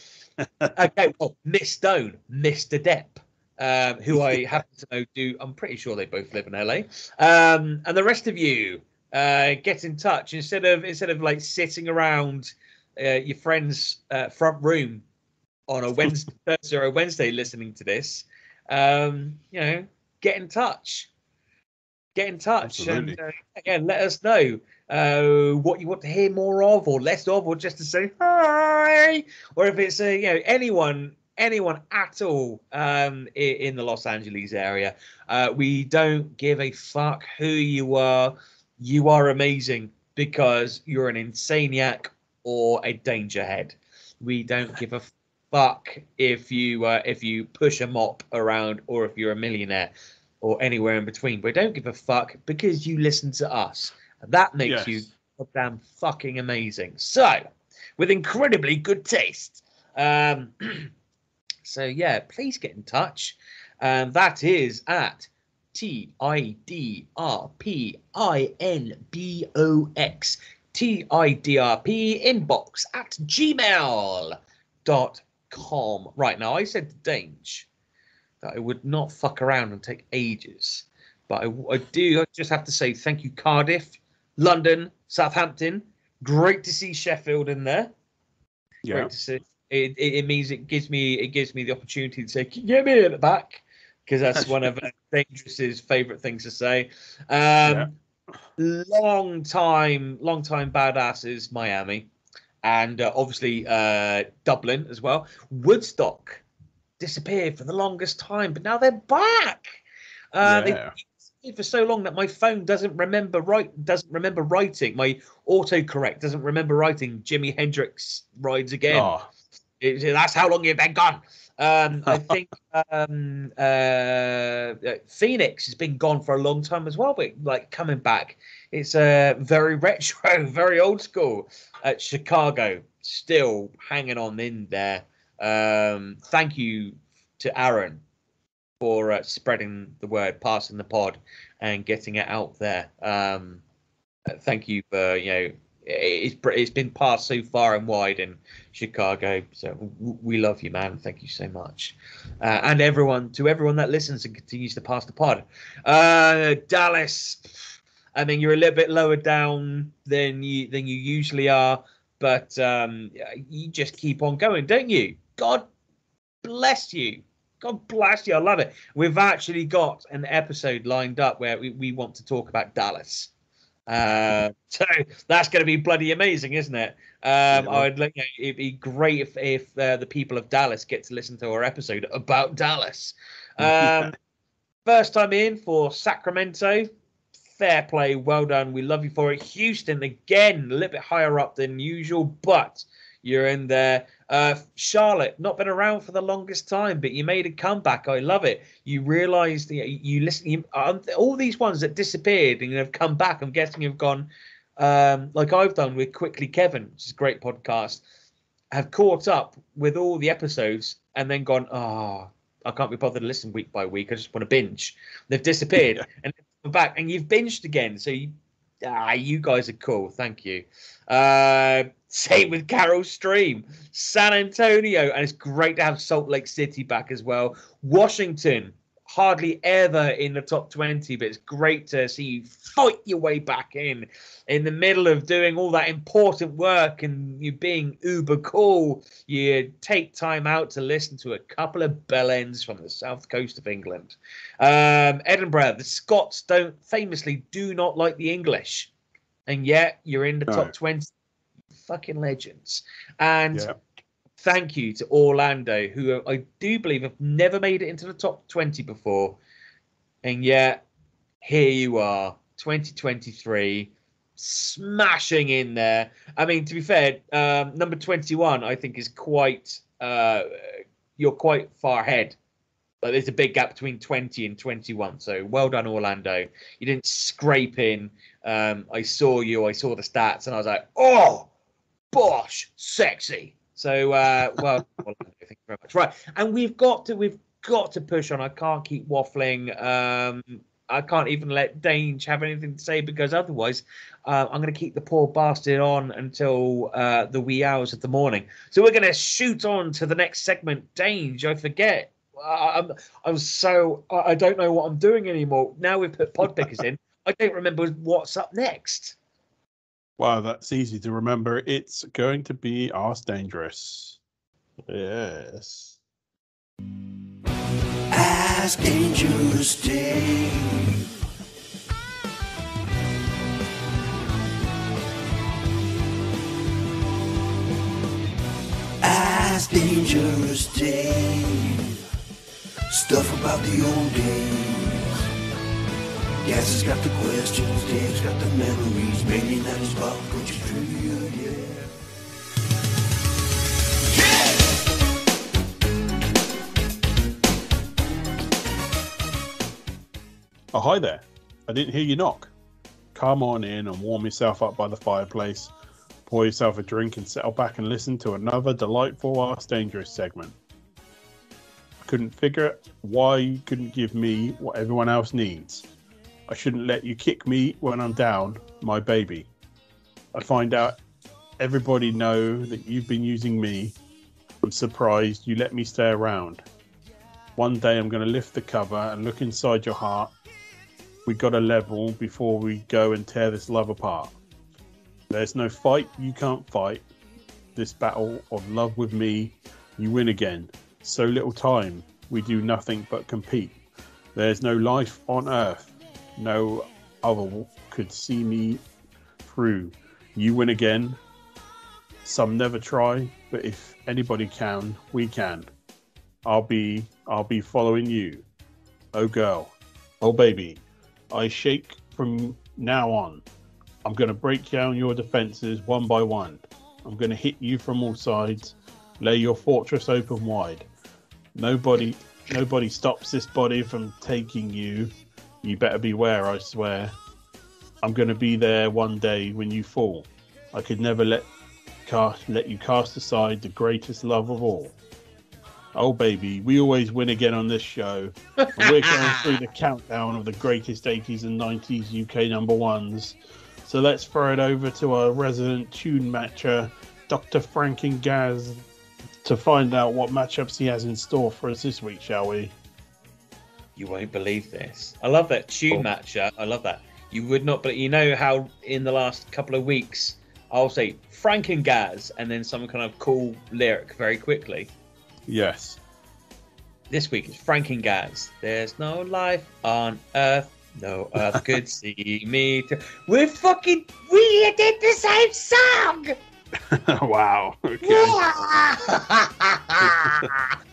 okay, well, Miss Stone, Mister Depp, um, who I happen to know do, I'm pretty sure they both live in L A. Um, and the rest of you, uh, get in touch. Instead of, instead of like sitting around uh, your friend's uh, front room on a Wednesday, Thursday or a Wednesday listening to this, um, you know, get in touch. Get in touch. Absolutely. And uh, again, let us know uh, what you want to hear more of, or less of, or just to say hi, or if it's uh, you know anyone, anyone at all um, in, in the Los Angeles area. Uh, we don't give a fuck who you are. You are amazing because you're an insaniac or a danger head. We don't give a fuck if you uh, if you push a mop around or if you're a millionaire or anywhere in between. We don't give a fuck because you listen to us. And that makes yes. you damn fucking amazing. So, with incredibly good taste. Um, so, yeah, please get in touch. Um, that is at T I D R P I N B O X. T I D R P inbox at gmail dot com. Right, now I said to Dange that I would not fuck around and take ages, but I, I do I just have to say thank you, Cardiff, London, Southampton. Great to see Sheffield in there. Yeah. Great to see. It, it, it means it gives me it gives me the opportunity to say, can you get me in the back? Because that's one of Dangerous's favourite things to say. Um, yeah. Long time, long time badasses, Miami, and uh, obviously uh, Dublin as well. Woodstock disappeared for the longest time, but now they're back. Uh, yeah. They disappeared for so long that my phone doesn't remember write, doesn't remember writing. My autocorrect doesn't remember writing Jimi Hendrix Rides Again. Oh. It, that's how long you've been gone. Um, I think um, uh, Phoenix has been gone for a long time as well, but like coming back, it's uh, very retro, very old school. Uh, Chicago still hanging on in there. Um, thank you to Aaron for uh, spreading the word, passing the pod, and getting it out there. Um, thank you for you know it's it's been passed so far and wide in Chicago, so we love you, man. Thank you so much, uh, and everyone to everyone that listens and continues to pass the pod. Uh, Dallas, I mean, you're a little bit lower down than you than you usually are, but um, you just keep on going, don't you? God bless you. God bless you. I love it. We've actually got an episode lined up where we, we want to talk about Dallas. Uh, so that's going to be bloody amazing, isn't it? Um, I would like you know, it'd be great if, if uh, the people of Dallas get to listen to our episode about Dallas. Um, first time in for Sacramento. Fair play, well done. We love you for it. Houston again, a little bit higher up than usual, but you're in there. Uh, Charlotte, not been around for the longest time, but you made a comeback. I love it. You realised, you, you listen, you, um, all these ones that disappeared and have come back, I'm guessing have gone, um, like I've done with Quickly Kevin, which is a great podcast, have caught up with all the episodes and then gone, oh, I can't be bothered to listen week by week. I just want to binge. They've disappeared yeah. and they've come back and you've binged again. So you, ah, you guys are cool. Thank you. Uh, Same with Carol Stream, San Antonio, and it's great to have Salt Lake City back as well. Washington, hardly ever in the top twenty, but it's great to see you fight your way back in, in the middle of doing all that important work and you being uber cool. You take time out to listen to a couple of bellends from the south coast of England. Um, Edinburgh, the Scots don't famously do not like the English, and yet you're in the no. top twenty. Fucking legends. And yeah. thank you to Orlando, who I do believe have never made it into the top twenty before, and yet here you are, twenty twenty-three, smashing in there. I mean, to be fair, um, number twenty-one I think is quite uh, you're quite far ahead, but there's a big gap between twenty and twenty-one, so well done, Orlando. You didn't scrape in. um, I saw you, I saw the stats, and I was like, oh bosh, sexy. So uh well, well, thank you very much. Right, and we've got to we've got to push on. I can't keep waffling. um I can't even let Dange have anything to say, because otherwise uh, I'm going to keep the poor bastard on until uh the wee hours of the morning. So we're going to shoot on to the next segment. Dange, I forget, I'm I'm so I don't know what I'm doing anymore now we've put pod pickers in. I don't remember what's up next. Wow, that's easy to remember. It's going to be Arse Dangerous. Yes. Arse Dangerous Day. Arse Dangerous Day. Stuff about the old days. Yes, it's got the questions, Dave's got the memories, maybe not as well, but you do, yeah. Oh, hi there. I didn't hear you knock. Come on in and warm yourself up by the fireplace. Pour yourself a drink and settle back and listen to another delightful Ask Dangerous segment. I couldn't figure out why you couldn't give me what everyone else needs. I shouldn't let you kick me when I'm down, my baby. I find out everybody know that you've been using me. I'm surprised you let me stay around. One day I'm going to lift the cover and look inside your heart. We got to level before we go and tear this love apart. There's no fight you can't fight. This battle of love with me, you win again. So little time, we do nothing but compete. There's no life on earth. No other could see me through. You win again. Some never try, but if anybody can, we can. I'll be, I'll be following you. Oh girl, oh baby, I shake from now on. I'm going to break down your defenses one by one. I'm going to hit you from all sides. Lay your fortress open wide. Nobody, nobody stops this body from taking you. You better beware, I swear. I'm going to be there one day when you fall. I could never let cast, let you cast aside the greatest love of all. Oh, baby, we always win again on this show. And we're going through the countdown of the greatest eighties and nineties U K number ones. So let's throw it over to our resident tune matcher, Doctor Franken Gaz, to find out what matchups he has in store for us this week, shall we? You won't believe this. I love that tune oh. matchup. I love that. You would not, but you know how in the last couple of weeks, I'll say Frank and Gaz and then some kind of cool lyric very quickly. Yes. This week is Frank and Gaz. There's no life on earth. No earth could see me. T- We're fucking, we did the same song. Wow. Okay.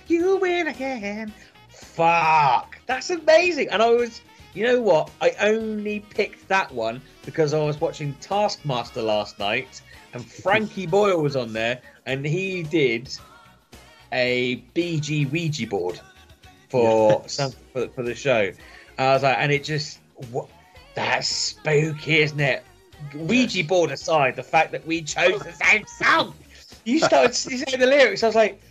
You win again. Fuck, that's amazing. And I was, you know what? I only picked that one because I was watching Taskmaster last night and Frankie Boyle was on there and he did a B G Ouija board for yes. some, for, for the show. And I was like, and it just, what, that's spooky, isn't it? Ouija board aside, the fact that we chose the same song. You started saying the lyrics. I was like,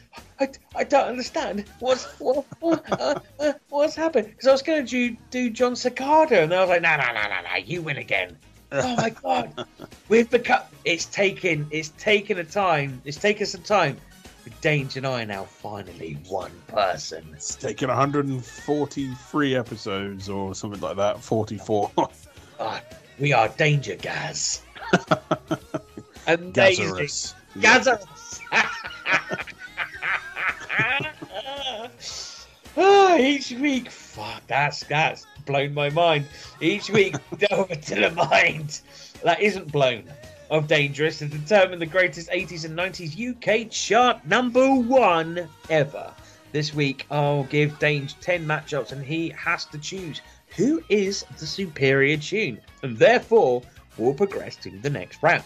I, I don't understand what's what, what uh, uh, what's happened because I was going to do, do John Cicada and I was like no no no no no you win again. Oh my god, we've become it's taken it's taken a time it's taken some time. But Danger and I are now finally one person. It's taken one hundred forty-three episodes or something like that. forty-four. uh, we are Danger Gaz. Amazing. Gazarus. Gazarus. Oh, each week, fuck, that's that's blown my mind. Each week, delve into the mind that isn't blown of Dangerous to determine the greatest eighties and nineties U K chart number one ever. This week, I'll give Dange ten matchups, and he has to choose who is the superior tune, and therefore will progress to the next round.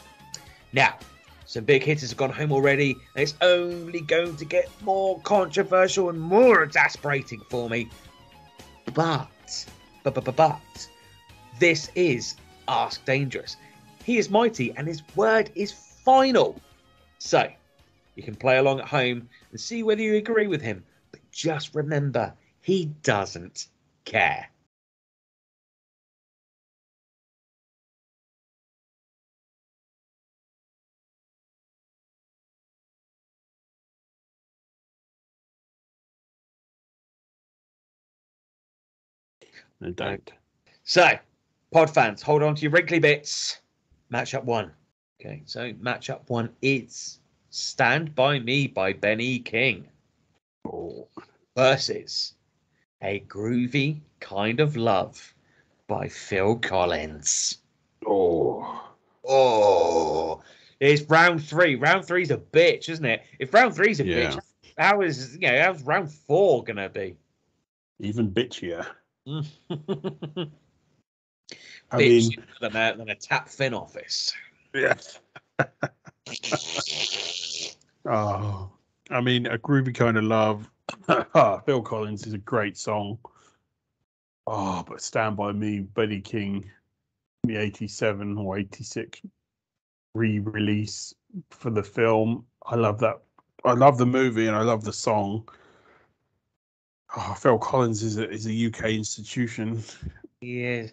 Now, some big hitters have gone home already, and it's only going to get more controversial and more exasperating for me. But, but, but, but, this is Ask Dangerous. He is mighty, and his word is final. So, you can play along at home and see whether you agree with him. But just remember, he doesn't care. I don't. So, pod fans, hold on to your wrinkly bits. Matchup one. Okay, so matchup one is Stand By Me by Ben E. King oh. versus A Groovy Kind of Love by Phil Collins. Oh. Oh. It's round three. Round three's a bitch, isn't it? If round three's a yeah. bitch, how is, you know, how's round four going to be? Even bitchier. I mean, than a, than a tap fin office. Yes. Oh, I mean, A Groovy Kind of Love. Phil Collins is a great song. Oh, but Stand By Me, Ben E. King, the eighty-seven or eighty-six re-release for the film. I love that. I love the movie and I love the song. Oh, Phil Collins is a, is a U K institution. He is.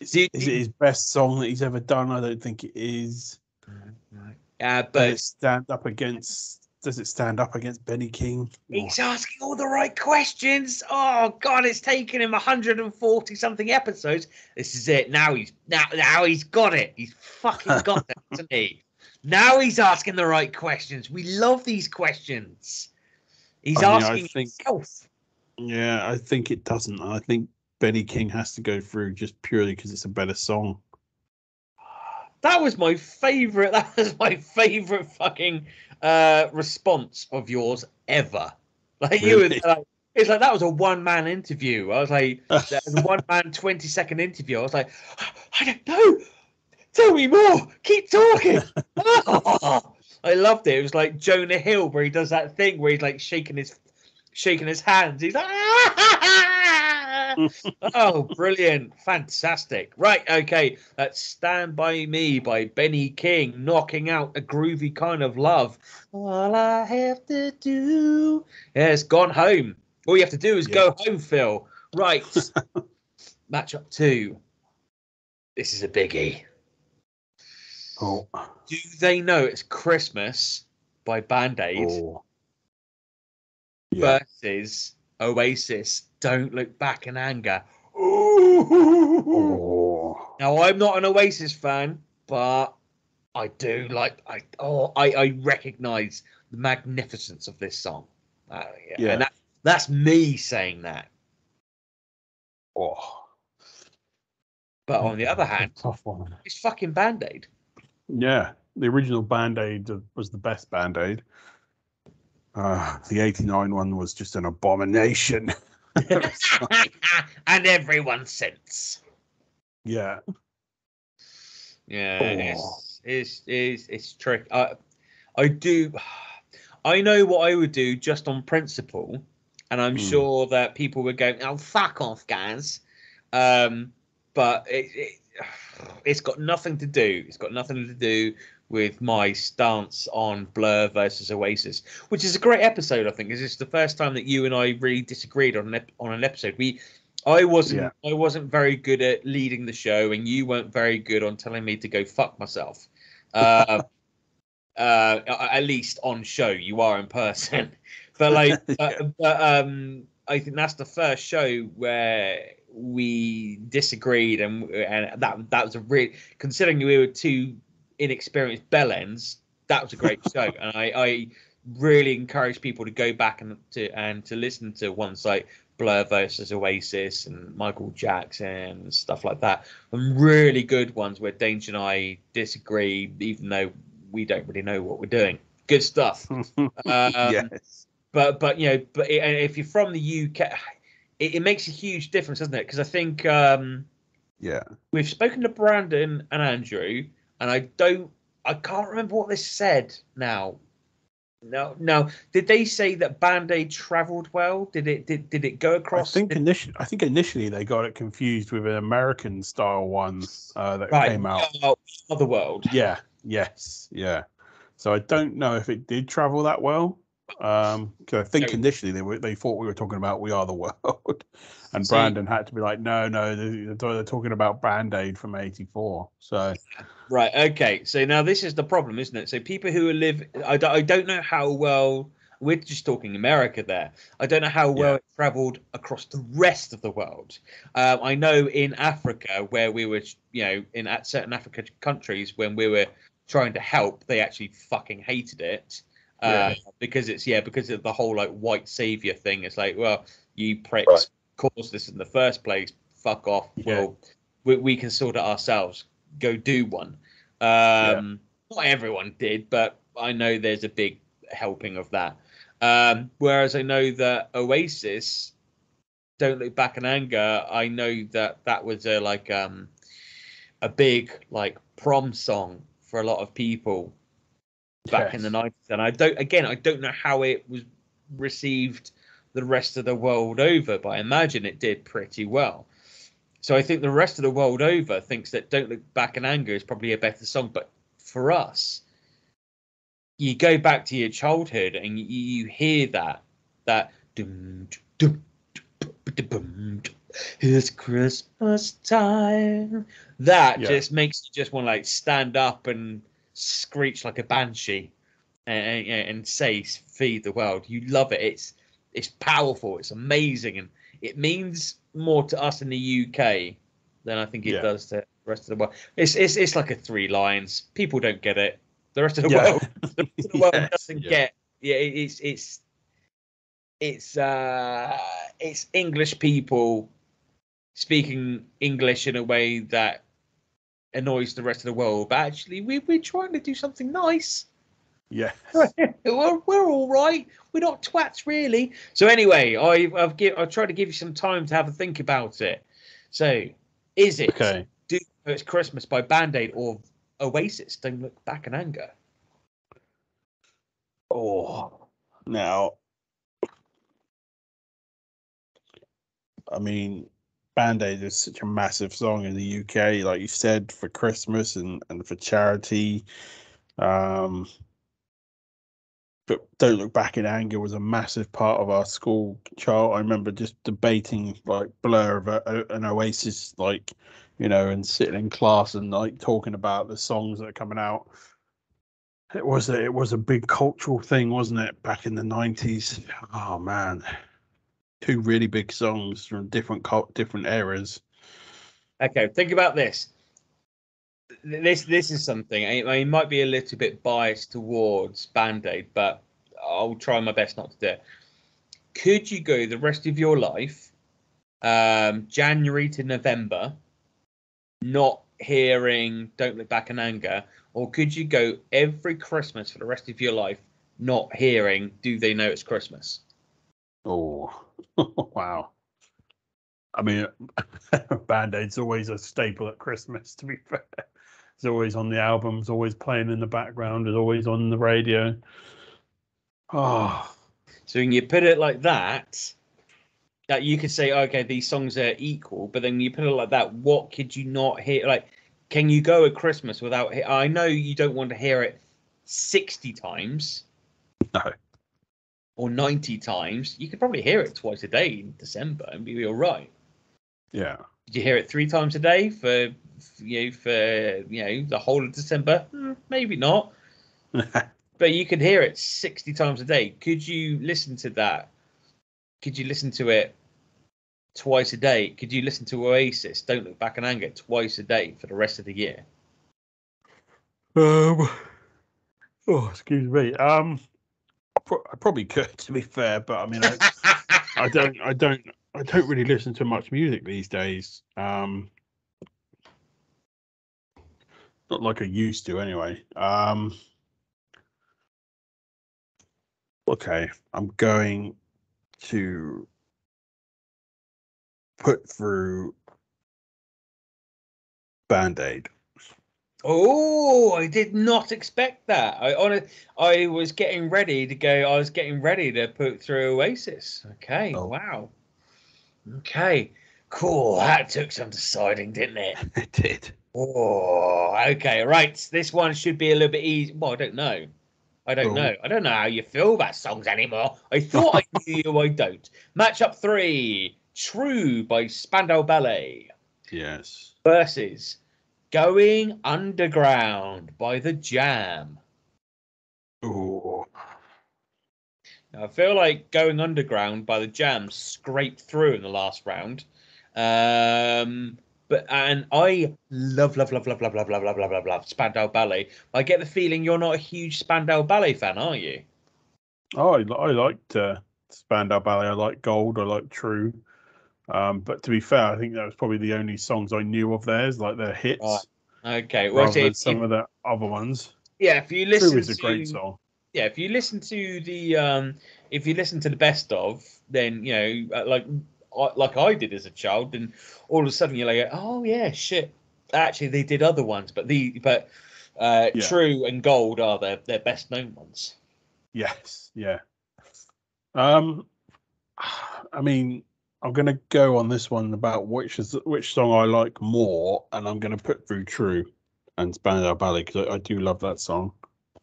Is it, is it his best song that he's ever done? I don't think it is. Uh, but does it stand up against? Does it stand up against Ben E. King? He's oh. asking all the right questions. Oh God, it's taken him one hundred forty something episodes. This is it. Now he's now now he's got it. He's fucking got it, hasn't he? Now he's asking the right questions. We love these questions. He's I mean, asking I think, himself. Yeah, I think it doesn't. I think Ben E. King has to go through just purely because it's a better song. That was my favourite. That was my favourite fucking uh, response of yours ever. Like really? you were like, it's like that was a one-man interview. I was like, that was a one-man twenty-second interview. I was like, I don't know. Tell me more. Keep talking. Oh, I loved it. It was like Jonah Hill, where he does that thing where he's like shaking his, shaking his hands. He's like, oh, brilliant. Fantastic. Right. OK, that's Stand By Me by Ben E. King, knocking out A Groovy Kind of Love. All I have to do is gone home. All you have to do is yeah. go home, Phil. Right. Matchup two. This is a biggie. Oh. Do They Know It's Christmas by Band Aid oh. yeah. versus Oasis, Don't Look Back in Anger. Oh. Now, I'm not an Oasis fan, but I do like, I oh, I, I recognise the magnificence of this song. Uh, yeah. yeah. And that, that's me saying that. Oh. But on the other hand, tough one. It's fucking Band Aid. Yeah, the original Band Aid was the best Band Aid. Uh, the eighty-nine one was just an abomination. And everyone since. Yeah. Yeah, oh. it's, it's, it's, it's tricky. I, I do. I know what I would do just on principle, and I'm mm. sure that people would go, oh, fuck off, guys. Um, but it. it It's got nothing to do. It's got nothing to do with my stance on Blur versus Oasis, which is a great episode. I think is it's the first time that you and I really disagreed on an ep- on an episode. We, I wasn't, yeah. I wasn't very good at leading the show, and you weren't very good on telling me to go fuck myself. Uh, uh, at least on show, you are in person. But like, yeah. uh, but, um, I think that's the first show where we disagreed, and and that that was a really, considering we were two inexperienced bellends, that was a great show. And I, I really encourage people to go back and to and to listen to ones like Blur versus Oasis and Michael Jackson and stuff like that, and really good ones where Dange and I disagree, even though we don't really know what we're doing. Good stuff. um, yes. But but you know, but it, and if you're from the U K. It, it makes a huge difference, doesn't it? Because I think um, yeah, we've spoken to Brandon and Andrew, and I don't, I can't remember what they said now. No, no, did they say that Band Aid travelled well? Did it? Did did it go across? I think did, initially, I think initially they got it confused with an American style one uh, that right. came out. Oh, Otherworld. Yeah. Yes. Yeah. So I don't know if it did travel that well. Um, cause I think initially they were, they thought we were talking about We Are the World, and See, Brandon had to be like, no, no, they're, they're talking about Band Aid from eighty-four. So, right, okay. So now this is the problem, isn't it? So people who live, I don't, I don't know how well we're just talking America there. I don't know how well yeah. it travelled across the rest of the world. Um, I know in Africa where we were, you know, in at certain African countries when we were trying to help, they actually fucking hated it. Uh, yeah. Because it's yeah, because of the whole like white savior thing. It's like, well, you pricks right. caused this in the first place. Fuck off. Yeah. Well, we, we can sort it ourselves. Go do one. Um, yeah. Not everyone did, but I know there's a big helping of that. Um, whereas I know that Oasis, Don't Look Back in Anger. I know that that was a like um, a big like prom song for a lot of people. Back yes. in the nineties, and I don't. Again, I don't know how it was received the rest of the world over, but I imagine it did pretty well. So I think the rest of the world over thinks that Don't Look Back in Anger is probably a better song. But for us, you go back to your childhood and you, you hear that, that dum, dum, dum, dum, dum, dum, it's Christmas time. That yeah. just makes you just want to like stand up and screech like a banshee and, and, and say, feed the world. You love it. It's, it's powerful. It's amazing. And it means more to us in the U K than I think it yeah. does to the rest of the world. It's, it's, it's like a three lines. People don't get it. The rest of the yeah. world, the rest of the world yes. doesn't yeah. get. Yeah, it, it's it's it's uh, it's English people speaking English in a way that annoys the rest of the world. But actually, we we're trying to do something nice. Yeah, we're we're all right. We're not twats, really. So anyway, I, I've give, I've tried to give you some time to have a think about it. So, is it okay? Do It's Christmas by Band Aid or Oasis, Don't Look Back in Anger? Oh, now, I mean, Band Aid is such a massive song in the U K, like you said, for Christmas and, and for charity. Um, but Don't Look Back in Anger was a massive part of our school chart. I remember just debating like Blur of a, an Oasis, like, you know, and sitting in class and like talking about the songs that are coming out. It was a, it was a big cultural thing, wasn't it? Back in the nineties. Oh man, two really big songs from different different eras. Okay, think about this. This this is something. I, I might be a little bit biased towards Band Aid, but I'll try my best not to do it. Could you go the rest of your life, um, January to November, not hearing Don't Look Back in Anger, or could you go every Christmas for the rest of your life not hearing Do They Know It's Christmas? Oh, wow. I mean, Band-Aid's always a staple at Christmas, to be fair. It's always on the albums, always playing in the background, it's always on the radio. Oh, so when you put it like that, that you could say, okay, these songs are equal, but then you put it like that, what could you not hear? Like, can you go at Christmas without? I know you don't want to hear it sixty times, no, or ninety times. You could probably hear it twice a day in December and be all right. Yeah. Did you hear it three times a day for, for you know, for you know the whole of December? Mm, maybe not. But you could hear it sixty times a day. Could you listen to that? Could you listen to it twice a day? Could you listen to Oasis, Don't Look Back in Anger, twice a day for the rest of the year? Um, oh, excuse me. Um, pro- I probably could, to be fair, but I mean, I, I don't, I don't, I don't really listen to much music these days. Um, not like I used to, anyway. Um, okay, I'm going to put through Band-Aid. Oh, I did not expect that. I on I was getting ready to go. I was getting ready to put through Oasis. Okay. Oh. Wow. Okay. Cool. That took some deciding, didn't it? It did. Oh. Okay. Right. This one should be a little bit easy. Well, I don't know. I don't Ooh. know. I don't know how you feel about songs anymore. I thought I knew you. I don't. Matchup three, True by Spandau Ballet. Yes. Versus Going Underground by The Jam. Ooh. Now, I feel like Going Underground by The Jam scraped through in the last round. Um... But and I love, love, love, love, love, love, love, love, love, love, love Spandau Ballet. I get the feeling you're not a huge Spandau Ballet fan, are you? Oh, I, I liked uh, Spandau Ballet. I like Gold. I like True. Um, but to be fair, I think that was probably the only songs I knew of theirs, like their hits. Right. Okay, well, rather than some you, of the other ones. Yeah, if you listen, True is a to, great song. Yeah, if you listen to the um, if you listen to the best of, then you know, like. like I did as a child, and all of a sudden you're like, oh yeah, shit, actually they did other ones, but the but uh yeah. True and Gold are their their best known ones. Yes. Yeah. um I mean, I'm going to go on this one about which is which song I like more, and I'm going to put through True and Spandau Ballet because I, I do love that song.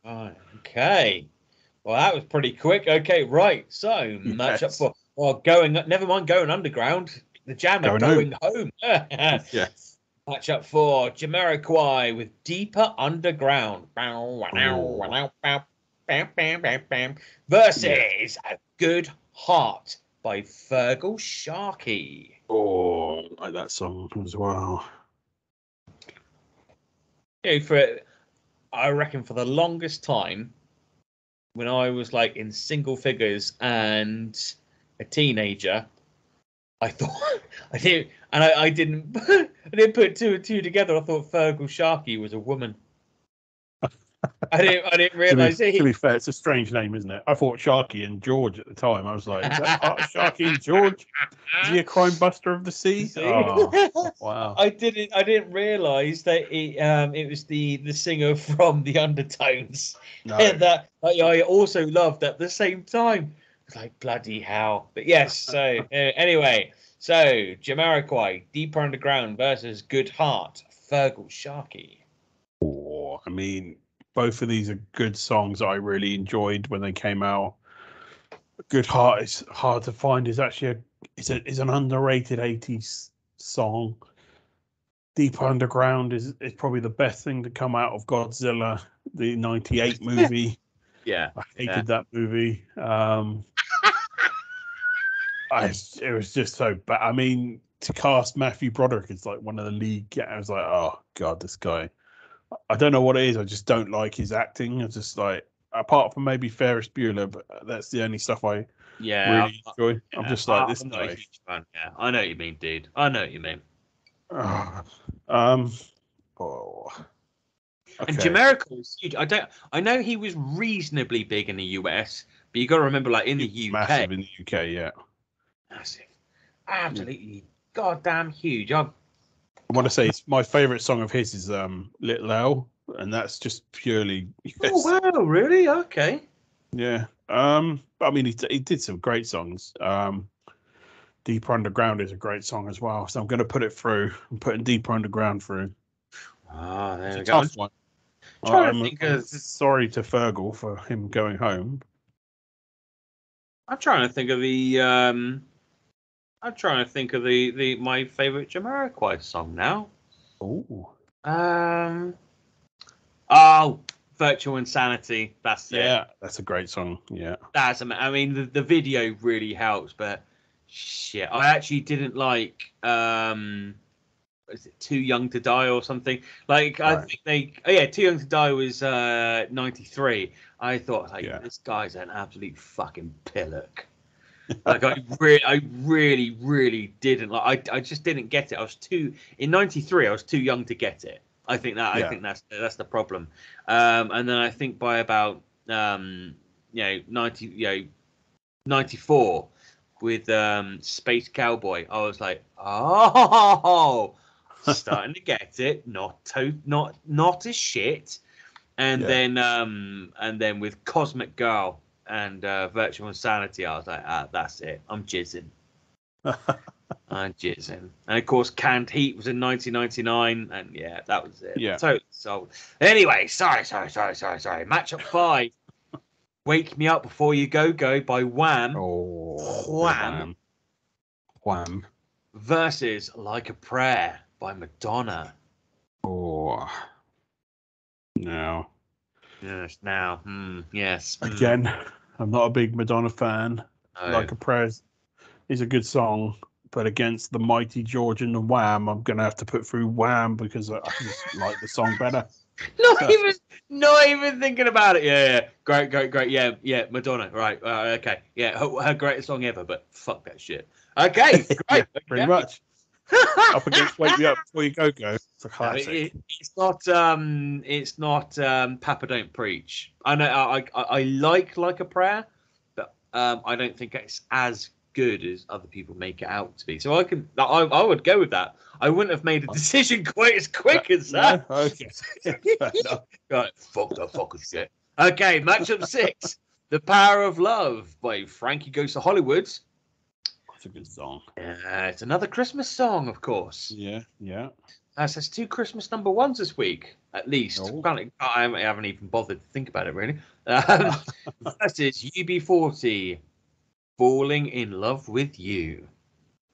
Oh, okay. Well, that was pretty quick. Okay, right. So yes. Match up for well going. Never mind going underground. The Jammer going, going home. home. Yes. Match up for Jamiroquai with Deeper Underground. Versus yeah. A Good Heart by Fergal Sharky. Oh, I like that song as well. You know, for I reckon for the longest time, when I was like in single figures and a teenager, I thought I did, and I, I didn't. I didn't put two and two together. I thought Fergal Sharky was a woman. I didn't. I didn't realise. To, to be fair, it's a strange name, isn't it? I thought Sharky and George at the time. I was like, is that Sharky and George? Is he a crime buster of the sea? Oh, wow. I didn't. I didn't realise that it. Um, it was the the singer from The Undertones. No. That I, I also loved at the same time. It's like bloody hell. But yes. So uh, anyway. So Jamiroquai, Deeper Underground versus Good Heart, Fergal Sharky. Oh, I mean. Both of these are good songs I really enjoyed when they came out. Good Heart is hard to find. Is actually a, it's, a, it's an underrated eighties song. Deep Underground is, is probably the best thing to come out of Godzilla, the ninety-eight movie. Yeah. I hated yeah. that movie. Um, I, it was just so bad. I mean, to cast Matthew Broderick is like one of the lead. Yeah, I was like, oh, God, this guy. I don't know what it is. I just don't like his acting. I just like, apart from maybe Ferris Bueller, but that's the only stuff I yeah, really I, enjoy. Yeah, I'm just like I, this I'm guy. Yeah, I know what you mean, dude. I know what you mean. Uh, um, oh, okay. And Jamiroquai was huge. I don't. I know he was reasonably big in the U S, but you got to remember, like in the U K, massive in the U K, yeah, massive, absolutely yeah. Goddamn huge. I'm I want to say it's my favourite song of his is um, Little L, and that's just purely. Yes. Oh wow! Really? Okay. Yeah. Um. I mean, he he did some great songs. Um, Deeper Underground is a great song as well, so I'm going to put it through. I'm putting Deeper Underground through. Ah, there it's we go. Tough one. I'm, to I'm sorry to Fergal for him going home. I'm trying to think of the. Um... I'm trying to think of the, the my favourite Jamiroquai song now. Oh. Um. Oh, Virtual Insanity. That's it. Yeah, that's a great song. Yeah. That's I mean, the, the video really helps, but shit, I actually didn't like. Um, is it Too Young to Die or something? Like right. I think they. Oh yeah, Too Young to Die was uh ninety-three. I thought like yeah. This guy's an absolute fucking pillock. Like I really, I really, really didn't like. I, I just didn't get it. I was too in ninety-three. I was too young to get it. I think that. Yeah. I think that's that's the problem. Um, and then I think by about um, you know ninety, you know ninety-four with um, Space Cowboy, I was like, oh, starting to get it. Not to, not not a shit. And yeah. then um, and then with Cosmic Girl. And uh, Virtual Insanity, I was like, ah, that's it. I'm jizzing. I'm jizzing. And of course, Canned Heat was in nineteen ninety-nine, and yeah, that was it. Yeah. Totally sold. Anyway, sorry, sorry, sorry, sorry, sorry. Matchup five. Wake Me Up Before You Go Go by Wham. Oh, Wham. Wham. Versus Like a Prayer by Madonna. Oh. No. Yes, now. Mm, yes. Mm. Again, I'm not a big Madonna fan. No. Like a Prayer is a good song, but against the Mighty George and the Wham, I'm going to have to put through Wham because I just like the song better. Not so. even not even thinking about it. Yeah, yeah. Great, great, great. Yeah, yeah, Madonna. Right. Uh, okay. Yeah, her, her greatest song ever, but fuck that shit. Okay. Great. Yeah, pretty okay. much. Up against Wake Me Up Before You Go Go. It's a classic. No, it, it's not. Um, it's not. Um, Papa Don't Preach. I know. I, I I like Like a Prayer, but um, I don't think it's as good as other people make it out to be. So I can. I I would go with that. I wouldn't have made a decision quite as quick as that. No, okay. Right. Fuck the fucking shit. Okay. Matchup six: The Power of Love by Frankie Goes to Hollywood. a good song. Yeah, it's another Christmas song, of course. Yeah, yeah. Uh, so it's two Christmas number ones this week, at least. Oh. I, I haven't even bothered to think about it, really. Um, versus U B forty, Falling in Love with You.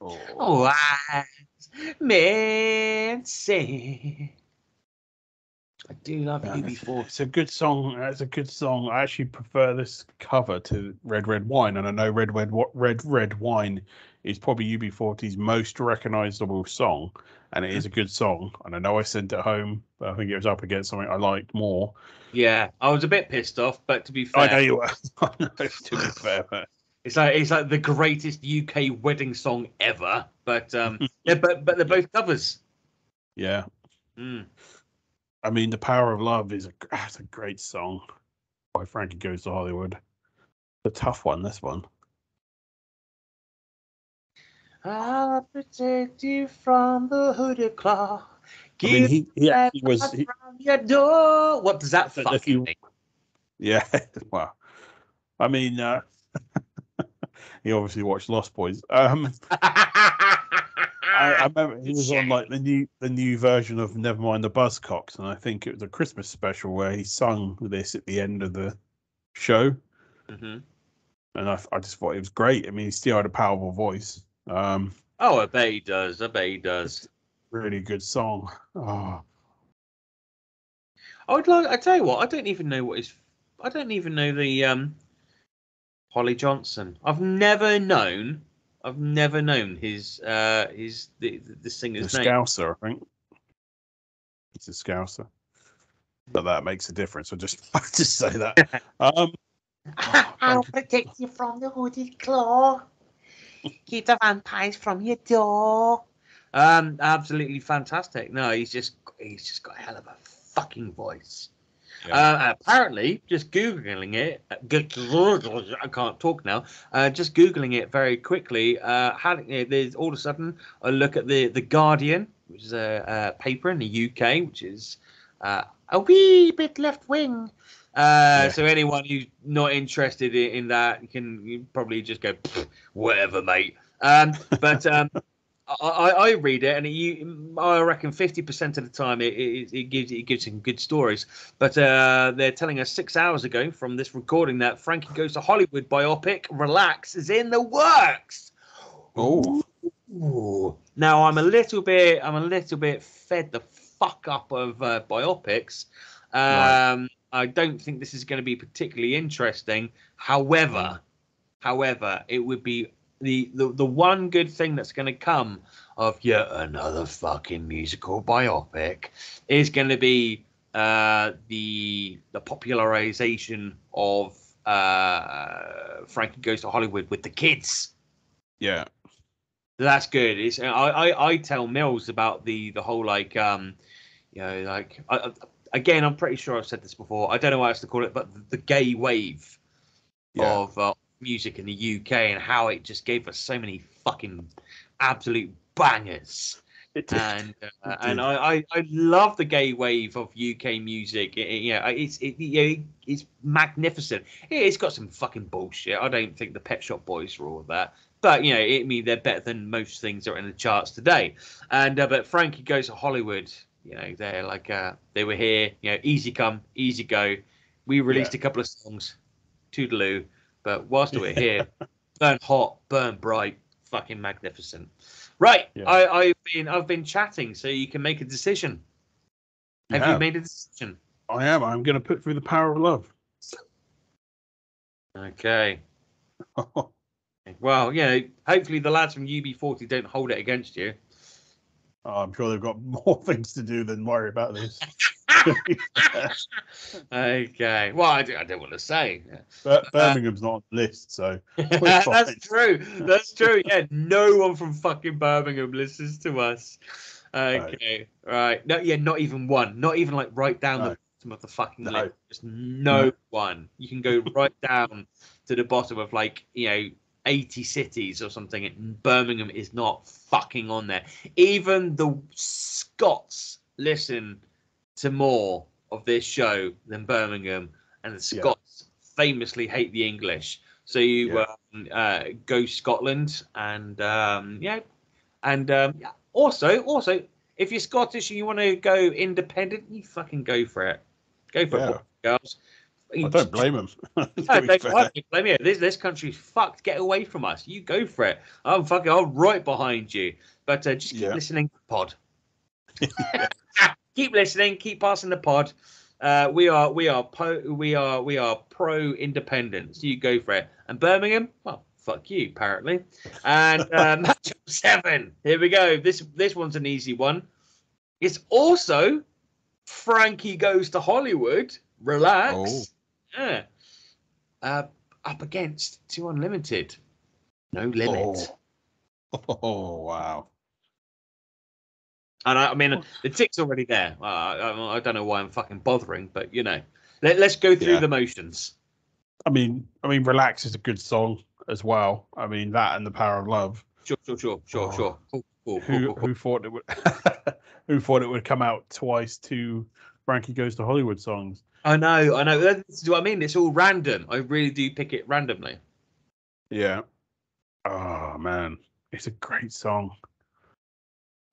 Oh, oh I meant say. I do love yeah, U B forty. It's, it's a good song. It's a good song. I actually prefer this cover to Red Red Wine, and I know Red Red Red Red Wine is probably U B forty's most recognisable song, and it is a good song. And I know I sent it home, but I think it was up against something I liked more. Yeah, I was a bit pissed off, but to be fair, I know you were. I know, to be fair, but... it's like it's like the greatest U K wedding song ever. But um, yeah, but but they're both covers. Yeah. Mm. I mean, The Power of Love is a, that's a great song by Frankie Goes to Hollywood. It's a tough one, this one. I'll protect you from the hooded claw. Give I mean, he, he actually was... He, from your door. What does that fucking mean? Yeah, well, I mean, uh, he obviously watched Lost Boys. Um I, I remember he was on like the new the new version of Nevermind the Buzzcocks, and I think it was a Christmas special where he sung this at the end of the show. Mm-hmm. And I, I just thought it was great. I mean, he still had a powerful voice. Um, oh, I bet he does. I bet he does. Really good song. Oh. I would like. I tell you what. I don't even know what his. I don't even know the um, Holly Johnson. I've never known. I've never known his uh, his the the singer's the name. Scouser, I think. It's a Scouser, but that makes a difference. I just I just say that. Um, oh, I'll protect you from the hooded claw. Keep the vampires from your door. Um, absolutely fantastic. No, he's just he's just got a hell of a fucking voice. Yeah. Uh, apparently, just googling it, I can't talk now. Uh, just googling it very quickly. Uh, had, you know, there's all of a sudden a look at the the Guardian, which is a, a paper in the U K, which is uh, a wee bit left wing. Uh, yeah. So anyone who's not interested in, in that can probably just go whatever, mate. Um, but um, I, I, I read it, and it, you, I reckon fifty percent of the time it, it, it gives it gives some good stories. But uh, they're telling us six hours ago from this recording that Frankie Goes to Hollywood biopic Relax is in the works. Oh, now I'm a little bit I'm a little bit fed the fuck up of uh, biopics. Um, right. I don't think this is going to be particularly interesting. However, however, it would be the, the, the one good thing that's going to come of yet another fucking musical biopic is going to be uh, the the popularization of uh, Frankie Goes to Hollywood with the kids. Yeah, that's good. It's, I, I I tell Mills about the the whole like um you know like. I, I, Again, I'm pretty sure I've said this before. I don't know what else to call it, but the gay wave yeah. of uh, music in the U K and how it just gave us so many fucking absolute bangers. It did. And uh, it did. and I, I, I love the gay wave of U K music. It, it, you know, it's it, it, it's magnificent. It, it's got some fucking bullshit. I don't think the Pet Shop Boys were all that. But, you know, it, I mean, they're better than most things that are in the charts today. And uh, But Frankie Goes to Hollywood... You know, they're like, uh, they were here, you know, easy come, easy go. We released yeah. a couple of songs, toodaloo. But whilst we're here, burn hot, burn bright, fucking magnificent. Right. Yeah. I, I've been I've been chatting so you can make a decision. Have yeah. you made a decision? I am. I'm going to put through The Power of Love. Okay. Well, you know, hopefully the lads from U B forty don't hold it against you. Oh, I'm sure they've got more things to do than worry about this. Okay. Well, I, do, I don't want to say. But Birmingham's uh, not on the list, so... That's true. That's true. Yeah, no one from fucking Birmingham listens to us. Okay. Right. right. No, yeah, not even one. Not even, like, right down no. the bottom of the fucking no. list. Just no, no one. You can go right down to the bottom of, like, you know... eighty cities or something, and Birmingham is not fucking on there. Even the Scots listen to more of this show than Birmingham, and the Scots yeah. famously hate the English. So you yeah. um, uh, go Scotland, and um, yeah, and um, also also if you're Scottish and you want to go independent, you fucking go for it. Go for yeah. it, girls. I don't blame them. no, don't blame you. This this country's fucked. Get away from us. You go for it. I'm fucking. I'm right behind you. But uh, just keep yeah. listening, pod. Keep listening. Keep passing the pod. Uh, we are we are po- we are we are pro independence. You go for it. And Birmingham, well, fuck you, apparently. And uh, match up seven. Here we go. This this one's an easy one. It's also Frankie Goes to Hollywood. Relax. Oh. Yeah. Uh, up against Two Unlimited. No limit. Oh, oh wow. And I, I mean, the tick's already there. Uh, I, I don't know why I'm fucking bothering, but you know, Let, let's go through yeah. the motions. I mean, I mean, Relax is a good song as well. I mean, that and The Power of Love. Sure, sure, sure, sure, oh. sure. Cool, cool, who, cool, cool. who thought it would? Who thought it would come out twice to Frankie Goes to Hollywood songs? I know, I know. This is what I mean. It's all random. I really do pick it randomly. Yeah. Oh man, it's a great song.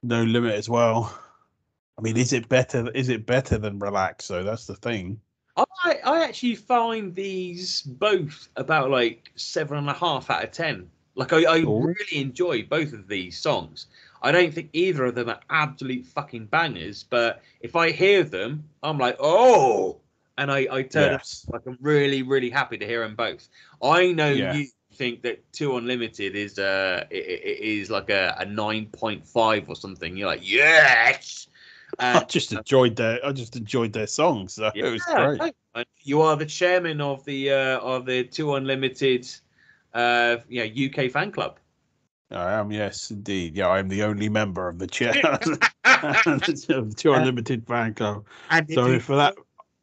No Limit as well. I mean, is it better? Is it better than Relax? So that's the thing. I I actually find these both about like seven and a half out of ten. Like I, I really enjoy both of these songs. I don't think either of them are absolute fucking bangers, but if I hear them, I'm like, oh, and I, I turn yes. up, like I'm really, really happy to hear them both. I know yeah. you think that Two Unlimited is uh it, it is like a, a nine point five or something. You're like, yes. And I just enjoyed their I just enjoyed their songs. So yeah, it was great. I, you are the chairman of the uh, of the Two Unlimited uh yeah U K fan club. I am, yes, indeed. Yeah, I am the only member of the chair of Two Unlimited fan club. And so you, for that,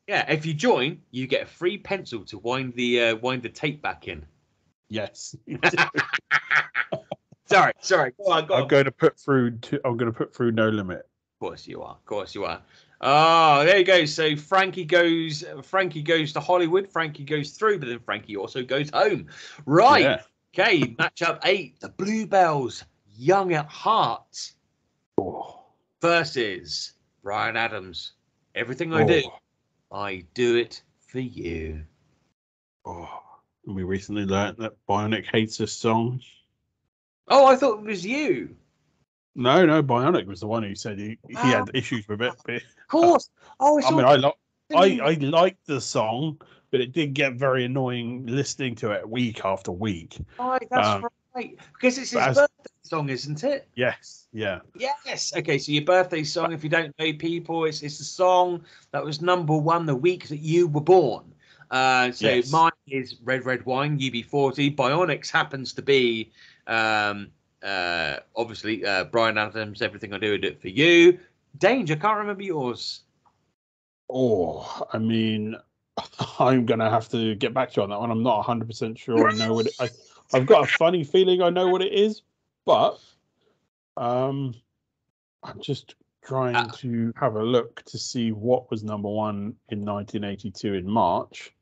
yeah, if you join, you get a free pencil to wind the uh, wind the tape back in. Yes. sorry, sorry. Go on, go I'm on. going to put through. To, I'm going to put through No Limit. Of course you are. Of course you are. Oh, there you go. So Frankie goes. Frankie goes to Hollywood. Frankie goes through, but then Frankie also goes home. Right. Yeah. Okay, matchup eight, the Bluebells, Young at Heart, oh. versus Bryan Adams. Everything I oh. do, I do it for you. Oh, we recently learned that Bionic hates this song. Oh, I thought it was you. No, no, Bionic was the one who said he, wow. he had issues with it. But, of course. Oh, it's I all mean, I, lo- I I liked the song. But it did get very annoying listening to it week after week. Right, that's um, right. Because it's his as, birthday song, isn't it? Yes, yeah. Yes. Okay, so your birthday song, if you don't know people, it's it's the song that was number one the week that you were born. Uh, so yes. mine is Red Red Wine, U B forty. Bionics happens to be, um, uh, obviously, uh, Bryan Adams, Everything I Do, I Do It For You. Danger, can't remember yours. Oh, I mean... I'm going to have to get back to you on that one. I'm not one hundred percent sure I know what it is. I've got a funny feeling I know what it is, but um, I'm just trying uh, to have a look to see what was number one in nineteen eighty-two in March.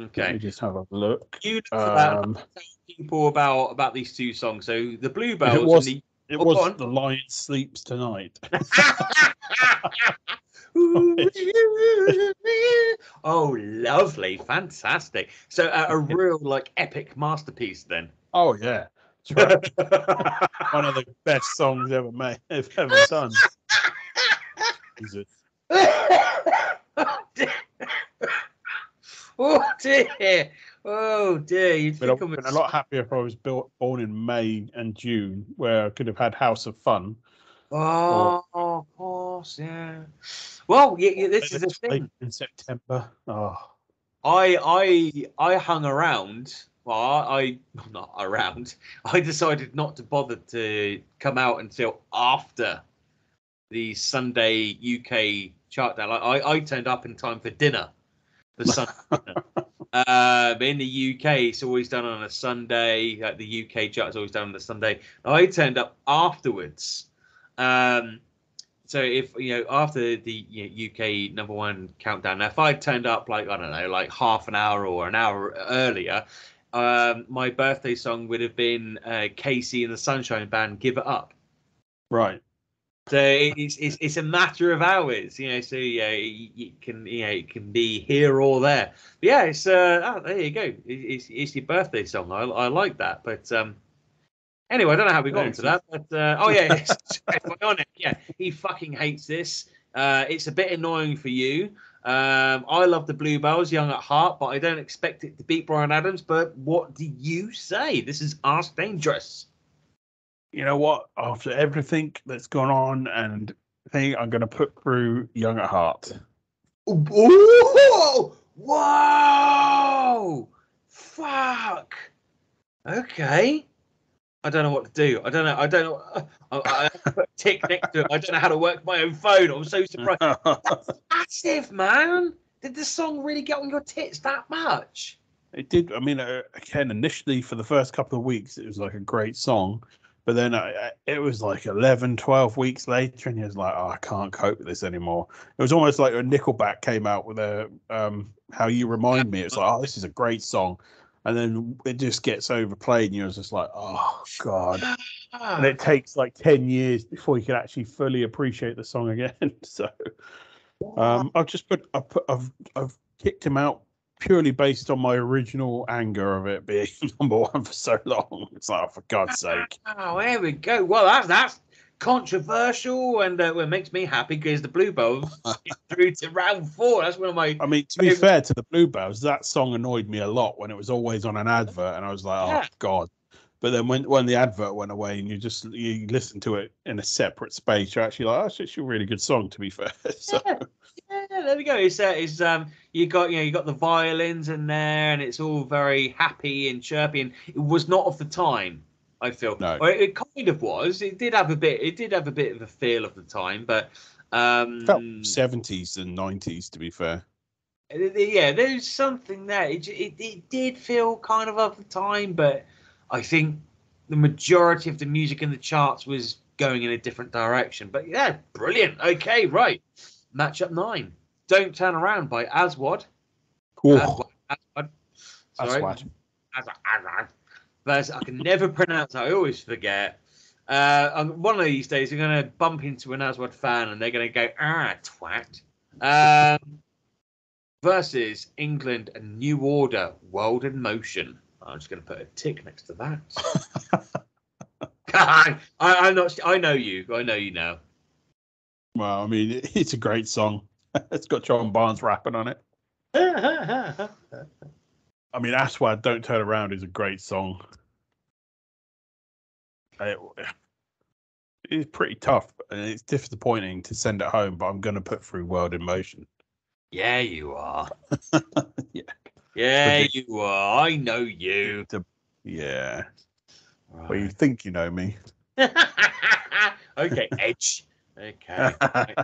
Okay. Let me just have a look. You look um, about people about, about these two songs. So the Bluebells. It was, and the, it oh, was The Lion Sleeps Tonight. Oh, lovely, fantastic. So uh, a real like epic masterpiece then. Oh yeah, right. One of the best songs ever made, ever done. Oh dear, oh dear, oh dear. You'd think I'd been a lot happier if I was built, born in May and June, where I could have had House of Fun. Oh, or, of course, yeah. Well, yeah, yeah, this is the thing. In September, oh, I, I, I hung around. Well, I, not around. I decided not to bother to come out until after the Sunday U K chart down. Like, I, I turned up in time for dinner. The Sunday dinner. Uh, but in the U K, it's always done on a Sunday. Like the U K chart is always done on a Sunday. I turned up afterwards. Um, so if you know after the you know, U K number one countdown, now if I turned up like I don't know, like half an hour or an hour earlier, um, my birthday song would have been uh, Casey and the Sunshine Band, Give It Up. Right. So it's, it's it's a matter of hours, you know. So yeah, you can you know it can be here or there. But yeah, it's uh oh, there you go. It's it's your birthday song. I I like that. But um, anyway, I don't know how we got into that. But uh, oh yeah, it's, it's Bionic. Yeah, he fucking hates this. Uh, it's a bit annoying for you. Um, I love the Bluebells, young at heart, but I don't expect it to beat Bryan Adams. But what do you say? This is Ask Dangerous. You know what? After everything that's gone on and thing, I'm going to put through Young at Heart. Ooh! Whoa! Fuck! Okay. I don't know what to do. I don't know. I don't know. I, I put a tick next to it. I don't know how to work my own phone. I'm so surprised. That's massive, man. Did this song really get on your tits that much? It did. I mean, uh, again, initially for the first couple of weeks, it was like a great song. But then I, it was like eleven, twelve weeks later, and he was like, oh, I can't cope with this anymore. It was almost like when Nickelback came out with a, um, How You Remind Me. It's like, oh, this is a great song. And then it just gets overplayed, and you're just like, oh, God. And it takes like ten years before you can actually fully appreciate the song again. So um, I've just put, I've, put I've, I've kicked him out purely based on my original anger of it being number one for so long. It's like, oh, for God's sake. Oh, here we go. Well, that's, that's controversial, and uh, it makes me happy because the Bluebells through to round four. That's one of my... I mean, to be fair to the Bluebells, that song annoyed me a lot when it was always on an advert, and I was like, yeah. oh, God. But then when, when the advert went away and you just you listen to it in a separate space, you're actually like, oh, it's actually a really good song, to be fair. So... Yeah. Yeah, there we go. It's, uh, it's um, you got you know you got the violins in there, and it's all very happy and chirpy. And it was not of the time, I feel. No, or it, it kind of was. It did have a bit. It did have a bit of a feel of the time, but um, it felt seventies and nineties, to be fair. Yeah, there's something there. It, it it did feel kind of of the time, but I think the majority of the music in the charts was going in a different direction. But yeah, brilliant. Okay, right. Matchup nine, Don't Turn Around by Aswad. Cool. Aswad. Aswad. Sorry. Aswad. Aswad. Aswad. Versus, I can never pronounce that. I always forget. Uh, one of these days, you're going to bump into an Aswad fan and they're going to go, ah, twat. Um, versus England and New Order, World in Motion. I'm just going to put a tick next to that. I, I'm not. I know you. I know you now. Well, I mean, it's a great song. It's got John Barnes rapping on it. I mean, Aswad, Don't Turn Around is a great song. It, it's pretty tough, and it's disappointing to send it home, but I'm going to put through World in Motion. Yeah, you are. yeah, yeah the, you are. I know you. The, yeah. Right. Well, you think you know me. Okay, Edge. Okay. Right.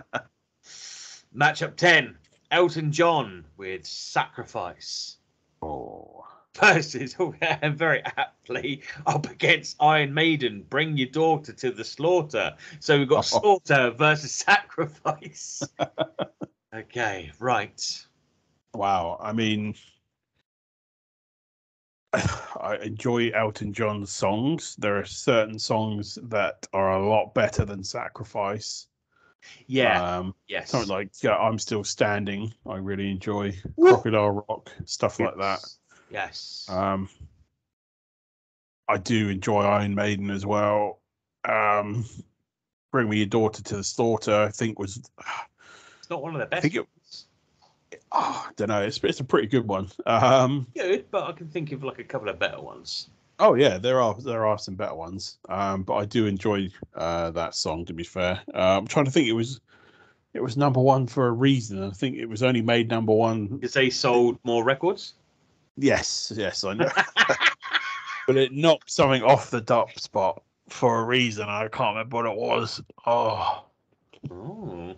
Matchup ten, Elton John with Sacrifice. Oh. Versus, oh, yeah, very aptly, up against Iron Maiden, Bring Your Daughter to the Slaughter. So we've got oh. Slaughter versus Sacrifice. Okay, right. Wow. I mean, I enjoy Elton John's songs. There are certain songs that are a lot better than Sacrifice. Yeah. Um, yes. Something like yeah, I'm Still Standing. I really enjoy Crocodile Rock, stuff yes. like that. Yes. Um, I do enjoy Iron Maiden as well. Um, Bring Me Your Daughter to the Slaughter, I think was. It's not one of the best. I think it, Oh, I don't know. It's it's a pretty good one. Um, good, but I can think of like a couple of better ones. Oh yeah, there are there are some better ones. Um, but I do enjoy uh, that song. To be fair, uh, I'm trying to think. It was it was number one for a reason. I think it was only made number one because they sold more records. Yes, yes, I know. But it knocked something off the top spot for a reason. I can't remember what it was. Oh. Ooh.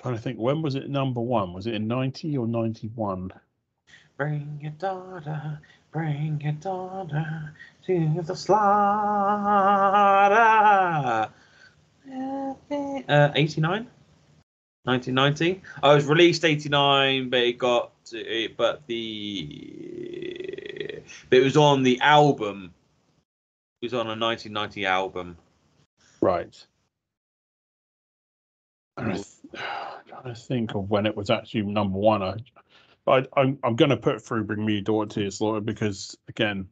Trying to think, when was it number one? Was it in ninety or ninety-one? Bring your daughter, bring your daughter to the slaughter. Uh, eighty-nine, nineteen ninety. Oh, it was released eighty-nine, but it got, but the but it was on the album. It was on a nineteen ninety album. Right. I'm trying to think of when it was actually number one. I, I, I'm, I'm going to put through Bring Me Your Daughter to Your Slaughter because, again,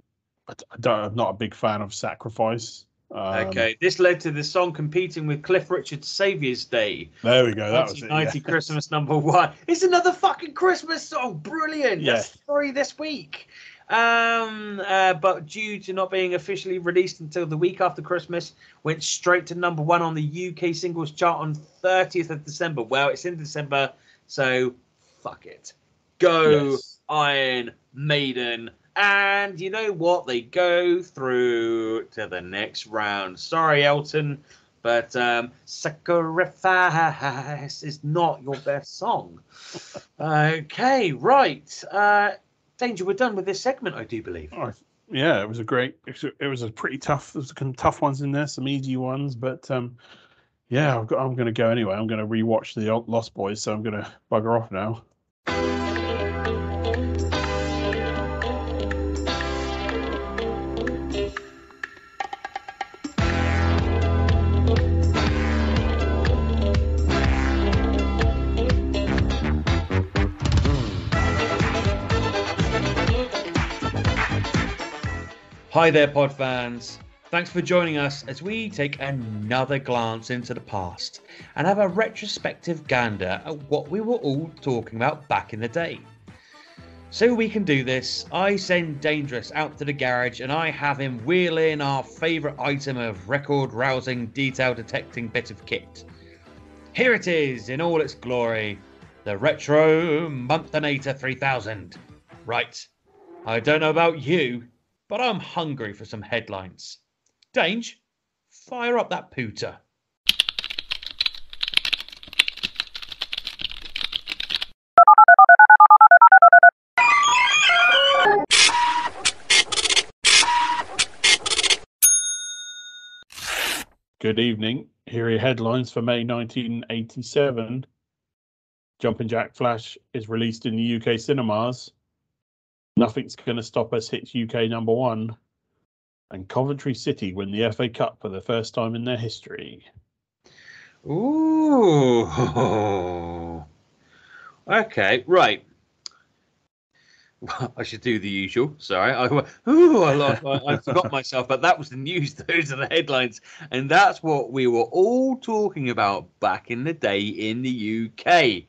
I don't, I'm not a big fan of Sacrifice. Um, okay, this led to the song competing with Cliff Richard's Saviour's Day. There we go, that was it. nineteen ninety yeah. Christmas number one. It's another fucking Christmas song. Brilliant. Yeah. That's three this week. Um, uh, but due to not being officially released until the week after Christmas, went straight to number one on the U K singles chart on thirtieth of December. Well, it's in December, so fuck it. Go yes. Iron Maiden. And you know what? They go through to the next round. Sorry, Elton, but um, Sacrifice is not your best song. Okay, right. Uh, Danger, we're done with this segment, I do believe. Oh, yeah, it was a great, it was a pretty tough, there's some tough ones in there, some easy ones, but um, yeah, I've got, I'm going to go anyway. I'm going to rewatch The Lost Boys, so I'm going to bugger off now. Hi there, pod fans. Thanks for joining us as we take another glance into the past and have a retrospective gander at what we were all talking about back in the day. So we can do this, I send Dangerous out to the garage and I have him wheel in our favourite item of record-rousing, detail-detecting bit of kit. Here it is in all its glory, the Retro Monthonator three thousand. Right, I don't know about you, but I'm hungry for some headlines. Dange, fire up that pooter. Good evening. Here are your headlines for May nineteen eighty-seven. Jumpin' Jack Flash is released in the U K cinemas. Nothing's Gonna Stop Us hits U K number one. And Coventry City win the F A Cup for the first time in their history. Ooh. Okay, right. Well, I should do the usual. Sorry. I, ooh, I, love, I, I forgot myself, but that was the news. Those are the headlines. And that's what we were all talking about back in the day in the U K.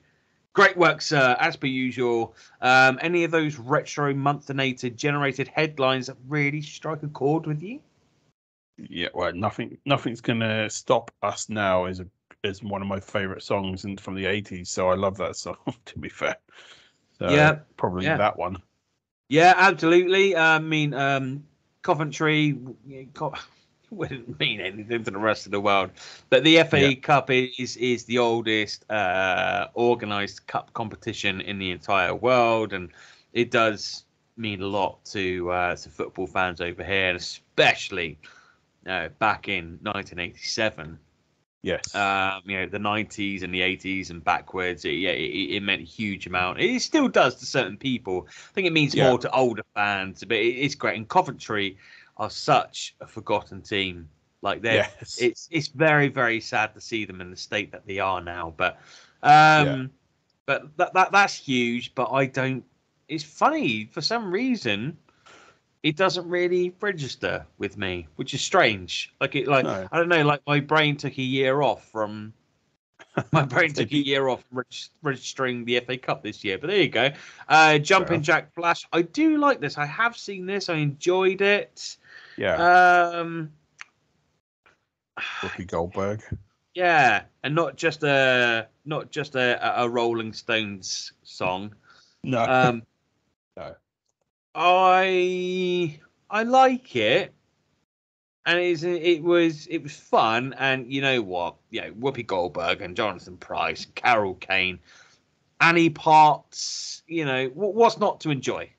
Great work, sir, as per usual. Um, any of those retro Monthonator generated headlines that really strike a chord with you? Yeah, well, nothing, nothing's going to stop us now is a, is one of my favourite songs in, from the eighties, so I love that song, to be fair. So, yeah. Probably yeah. that one. Yeah, absolutely. I mean, um, Coventry... Co- wouldn't mean anything to the rest of the world, but the F A yeah. Cup is is the oldest uh organized cup competition in the entire world, and it does mean a lot to uh to football fans over here, and especially uh, back in nineteen eighty-seven. Yes, um you know, the nineties and the eighties and backwards, it, yeah it, it meant a huge amount. It still does to certain people. I think it means yeah. more to older fans, but it, it's great. In Coventry are such a forgotten team. Like that, yes. it's it's very very sad to see them in the state that they are now. But um, yeah. but that that that's huge. But I don't. It's funny, for some reason, it doesn't really register with me, which is strange. Like it, like no. I don't know. Like my brain took a year off from. My brain took a year off reg- registering the F A Cup this year, but there you go. Uh, Jumpin' Jack Flash. I do like this. I have seen this. I enjoyed it. Yeah. Um, Whoopi Goldberg. Yeah, and not just a not just a, a Rolling Stones song. No. Um, no. I I like it, and it was, it was it was fun, and you know what? Yeah, Whoopi Goldberg and Jonathan Pryce, Carol Kane, Annie Potts. You know what's not to enjoy?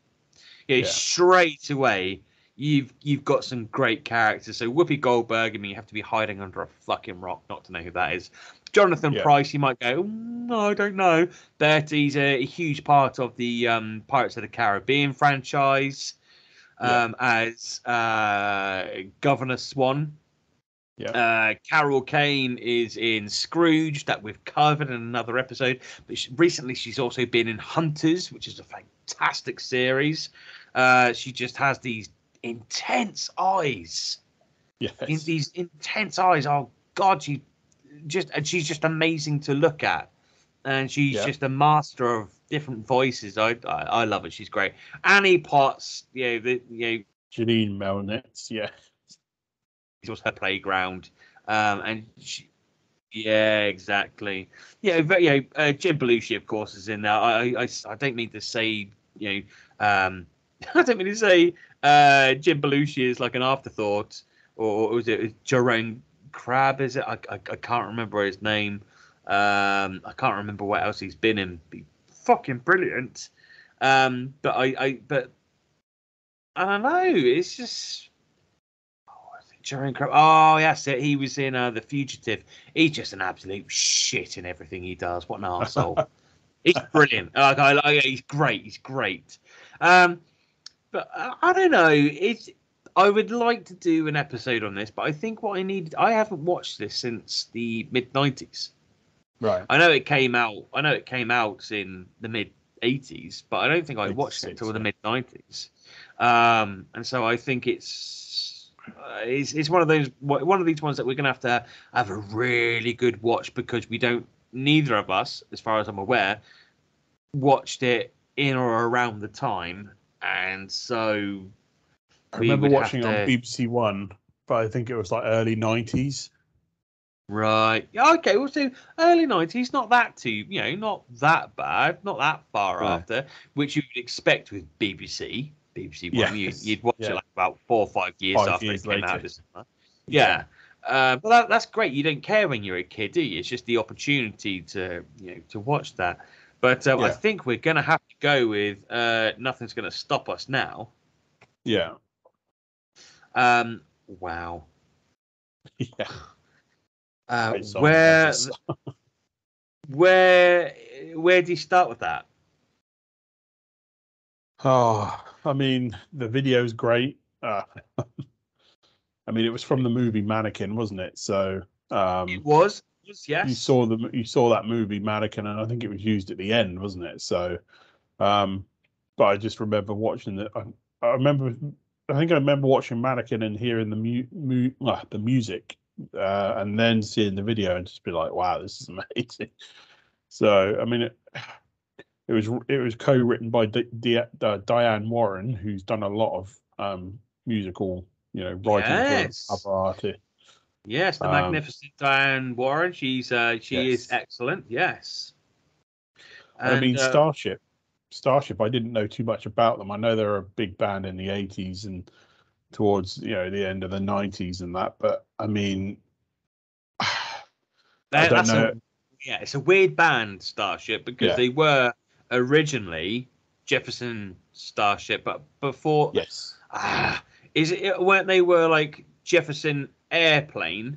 Yeah, yeah. Straight away. You've you've got some great characters. So Whoopi Goldberg, I mean, you have to be hiding under a fucking rock not to know who that is. Jonathan yeah. Pryce, you might go, no, I don't know. But he's a, a huge part of the um, Pirates of the Caribbean franchise. um, yeah. as uh, Governor Swan. Yeah. Uh, Carol Kane is in Scrooge, that we've covered in another episode. But she, recently, she's also been in Hunters, which is a fantastic series. Uh, she just has these intense eyes. Yes. In these intense eyes. Oh God, she just and she's just amazing to look at, and she's yeah. just a master of different voices. I, I I love her. She's great. Annie Potts. You know, the, you know Janine Melnitz. Yeah. It was her playground, um, and she, yeah, exactly. Yeah, but, you know, uh, Jim Belushi, of course, is in there. I, I, I don't mean to say, you know, um, I don't mean to say uh, Jim Belushi is like an afterthought, or, or was it Jerome Crab? Is it? I, I, I can't remember his name. Um, I can't remember what else he's been in. He's fucking brilliant. Um, but I, I, but I don't know. It's just. Oh, yes, he was in uh, The Fugitive. He's just an absolute shit in everything he does. What an arsehole. He's brilliant. Like, I, I, he's great. He's great. Um, but I, I don't know. It's, I would like to do an episode on this, but I think what I needed... I haven't watched this since the mid nineties. Right. I know it came out... I know it came out in the mid eighties, but I don't think I watched it until yeah. the mid nineties. Um, and so I think it's... Uh, it's, it's one of those one of these ones that we're gonna have to have a really good watch, because we don't neither of us, as far as I'm aware, watched it in or around the time, and so I remember watching it to... on B B C One, but I think it was like early nineties. Right. Yeah. Okay. Well, so early nineties, not that too, you know, not that bad, not that far right. after, which you would expect with B B C. B B C One, yes. you, you'd watch yeah. it like about four or five years five after years it came later. Out. This summer. Yeah, yeah. Uh, but that, that's great. You don't care when you're a kid, do you? It's just the opportunity to you know to watch that. But uh, yeah. I think we're gonna have to go with uh, Nothing's Gonna Stop Us Now. Yeah. Um. Wow. Yeah. Uh, where, where, where do you start with that? Oh, I mean, the video's great. Uh, I mean, it was from the movie Mannequin, wasn't it? So um, it was. Yes, you saw the you saw that movie Mannequin, and I think it was used at the end, wasn't it? So, um, but I just remember watching that. I, I remember. I think I remember watching Mannequin and hearing the mu, mu uh, the music, uh, and then seeing the video and just be like, "Wow, this is amazing." So, I mean. It, It was it was co-written by D- D- uh, Diane Warren, who's done a lot of um, musical, you know, writing yes. for other artists. Yes, the um, magnificent Diane Warren. She's uh, she yes. is excellent. Yes. And, I mean, uh, Starship. Starship. I didn't know too much about them. I know they were a big band in the eighties and towards you know the end of the nineties and that. But I mean, I don't that's know. A, yeah, it's a weird band, Starship, because yeah. they were. Originally Jefferson Starship, but before yes, ah, is it weren't they were like Jefferson Airplane,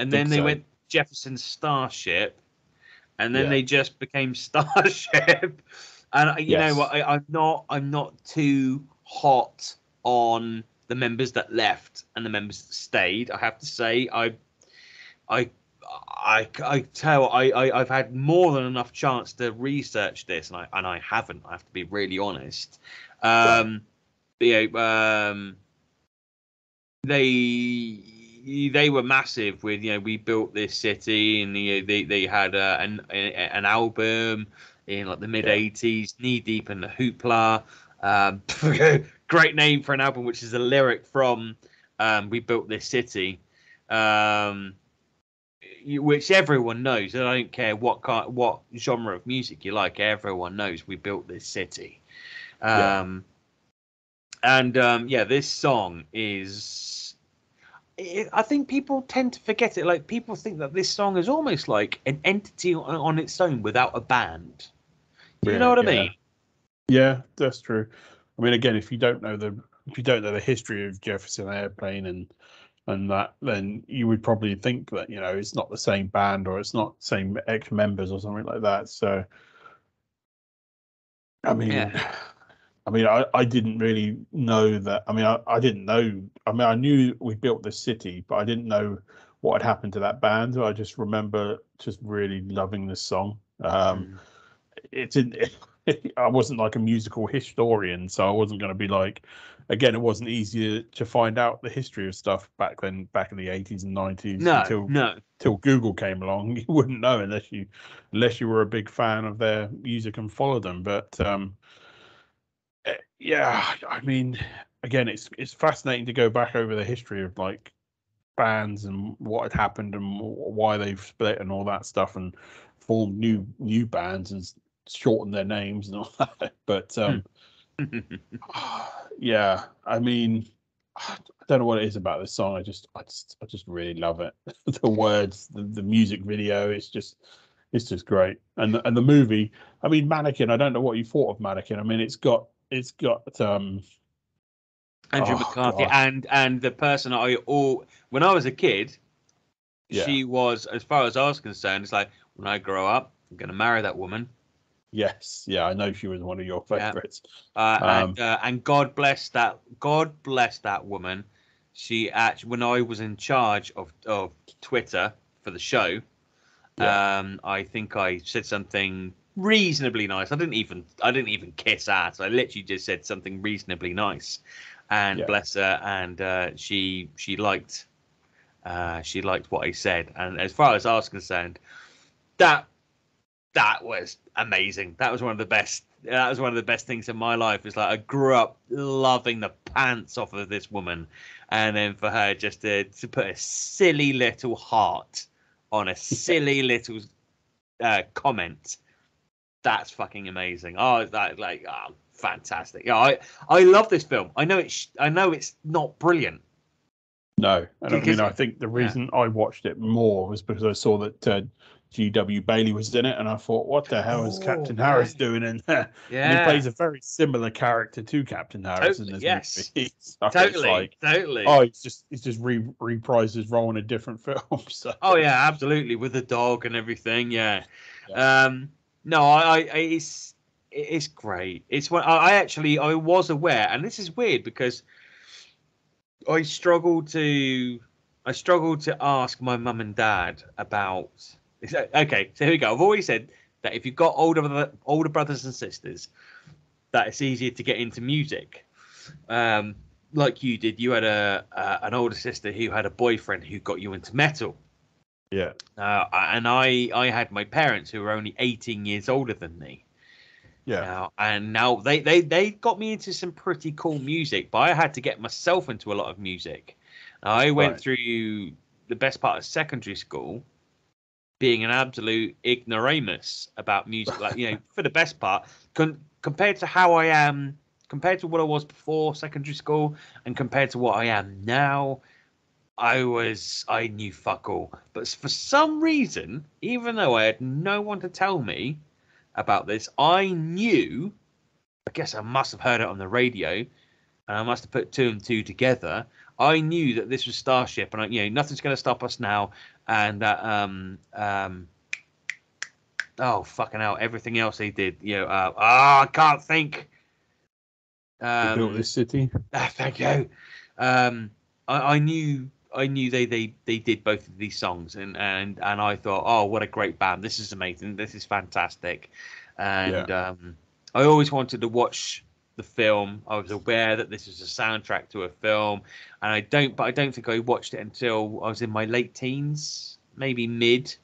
and then they so. went Jefferson Starship, and then yeah. they just became Starship. And you yes. know what? I, I'm not I'm not too hot on the members that left and the members that stayed. I have to say, I I. I, I tell I, I I've had more than enough chance to research this, and I and I haven't. I have to be really honest. Um, yeah. You know, um, they they were massive with you know we built this city, and you know, they they had uh, an an album in like the mid eighties, yeah. Knee Deep in the Hoopla. Um, great name for an album, which is a lyric from um, "We Built This City." Um, Which everyone knows, and I don't care what kind, what genre of music you like. Everyone knows "We Built This City," um, yeah. and um, yeah, this song is. It, I think people tend to forget it. Like people think that this song is almost like an entity on, on its own without a band. Do you yeah, know what I yeah. mean? Yeah, that's true. I mean, again, if you don't know the if you don't know the history of Jefferson Airplane and. And that, then you would probably think that you know it's not the same band or it's not same ex members or something like that. So, I mean, yeah. I mean, I, I didn't really know that. I mean, I, I didn't know. I mean, I knew we built this city, but I didn't know what had happened to that band. I just remember just really loving this song. Um, mm. It's in. It, I wasn't like a musical historian, so I wasn't going to be like, again, it wasn't easy to find out the history of stuff back then, back in the eighties and nineties. No, until, no. Till Google came along, you wouldn't know unless you, unless you were a big fan of their music and followed them. But um, yeah, I mean, again, it's it's fascinating to go back over the history of like bands and what had happened and why they've split and all that stuff and formed new new bands and shorten their names and all that, but um yeah, I mean, I don't know what it is about this song. I just, I just, I just really love it. The words, the, the music video, it's just, it's just great. And and the movie, I mean, Mannequin. I don't know what you thought of Mannequin. I mean, it's got, it's got um, Andrew oh, McCarthy gosh. and and the person I all when I was a kid, yeah. she was, as far as I was concerned, it's like when I grow up, I'm going to marry that woman. Yes, yeah, I know she was one of your favourites. Yeah. Uh, um, and, uh, and God bless that, God bless that woman. She actually, when I was in charge of, of Twitter for the show, yeah. um, I think I said something reasonably nice. I didn't even, I didn't even kiss ass. I literally just said something reasonably nice, and yeah. bless her. And uh, she, she liked, uh, she liked what I said. And as far as I was concerned, that. That was amazing. That was one of the best. That was one of the best things in my life. It's like I grew up loving the pants off of this woman, and then for her just to, to put a silly little heart on a silly little uh, comment. That's fucking amazing. Oh, that like oh, fantastic. Yeah, I I love this film. I know it's I know it's not brilliant. No, and I mean I think the reason yeah. I watched it more was because I saw that. Uh, G W Bailey was in it, and I thought, what the hell is oh, Captain man. Harris doing in there? Yeah. And he plays a very similar character to Captain Harris totally, in this yes. movie. So totally, like, totally. Oh, he's just he's just re- reprised his role in a different film. So. Oh yeah, absolutely, with the dog and everything. Yeah. yeah. Um, no, I, I it's it's great. It's what I actually I was aware, and this is weird because I struggled to I struggled to ask my mum and dad about. Okay, so here we go. I've always said that if you've got older older brothers and sisters, that it's easier to get into music. Um, like you did, you had a uh, an older sister who had a boyfriend who got you into metal. Yeah. Uh, and I I had my parents who were only eighteen years older than me. Yeah. Now, and now they, they, they got me into some pretty cool music, but I had to get myself into a lot of music. I went right. through the best part of secondary school being an absolute ignoramus about music, like, you know, for the best part, con- compared to how I am, compared to what I was before secondary school, and compared to what I am now, I was, I knew fuck all. But for some reason, even though I had no one to tell me about this, I knew, I guess I must have heard it on the radio, and I must have put two and two together. I knew that this was Starship, and I, you know, nothing's going to stop us now. And that, um, um, oh, fucking hell, everything else they did, you know, uh, oh, I can't think. Um, built this city. Ah, thank you. Um, I, I knew, I knew they, they, they did both of these songs, and, and, and I thought, oh, what a great band. This is amazing. This is fantastic. And, yeah. um, I always wanted to watch the film. I was aware that this was a soundtrack to a film, and I don't, but I don't think I watched it until I was in my late teens, maybe mid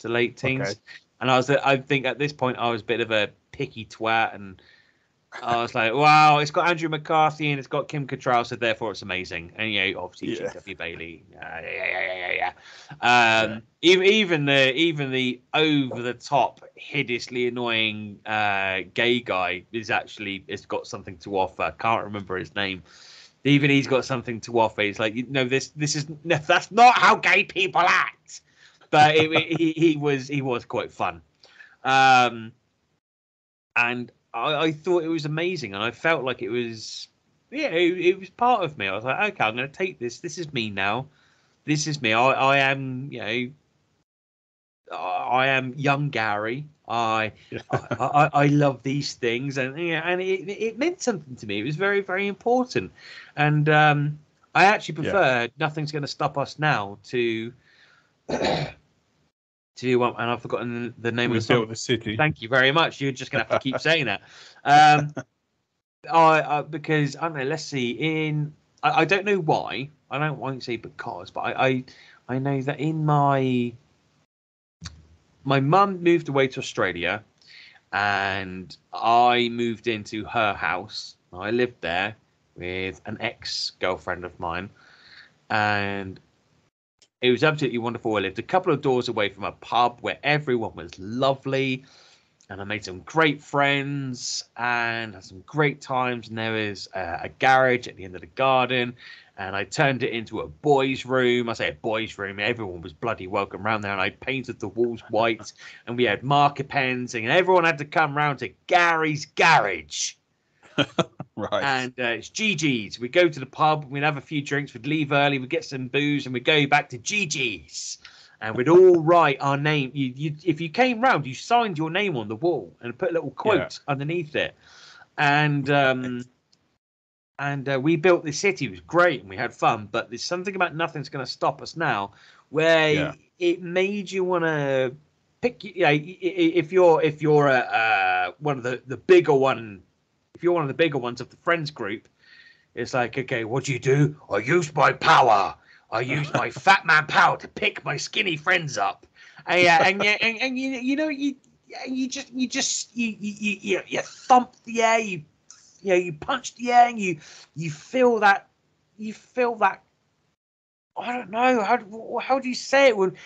to late teens. Okay. And I was, I think at this point I was a bit of a picky twat, and I was like, wow, it's got Andrew McCarthy and it's got Kim Cattrall, so therefore it's amazing. And you know, obviously yeah. G W Bailey, uh, yeah, yeah, yeah, yeah, yeah. Um, yeah. Even even the even the over the top, hideously annoying uh, gay guy is actually has got something to offer. Can't remember his name. Even he's got something to offer. He's like, you know, this this is no, that's not how gay people act. But it, he he was he was quite fun, um, and. I, I thought it was amazing, and I felt like it was, yeah, it, it was part of me. I was like, okay, I'm going to take this. This is me now. This is me. I, I am, you know, I am young Gary. I, I, I I love these things, and yeah, and it it meant something to me. It was very, very important, and um, I actually prefer yeah. Nothing's Going to Stop Us Now to to um, and I've forgotten the name we of the song. The city. Thank you very much. You're just gonna have to keep saying that. Um, I, I because I don't know. Let's see. In I, I don't know why. I don't want to say because, but I I, I know that in my My mum moved away to Australia and I moved into her house. I lived there with an ex-girlfriend of mine and it was absolutely wonderful. I lived a couple of doors away from a pub where everyone was lovely and I made some great friends and had some great times. And there was a, a garage at the end of the garden and I turned it into a boys' room. I say a boys' room. Everyone was bloody welcome round there, and I painted the walls white, and we had marker pens, and everyone had to come round to Gary's garage. Right. And uh, it's Gigi's. We'd go to the pub, we'd have a few drinks, we'd leave early, we'd get some booze, and we'd go back to Gigi's, and we'd all write our name. You, you, if you came round, you signed your name on the wall and put a little quote yeah. underneath it, and. Um, And uh, we built this city. It was great and we had fun. But there's something about Nothing's Going to Stop Us Now where yeah. it made you want to pick. You know, if you're if you're a, uh, one of the, the bigger one, if you're one of the bigger ones of the friends group, it's like, OK, what do you do? I use my power. I use my fat man power to pick my skinny friends up. And, uh, and, and, and, and you, you know, you you just you just you you you, you thump the air. You You know, you punch the air and you, you feel that, you feel that, I don't know, how how do you say it? When,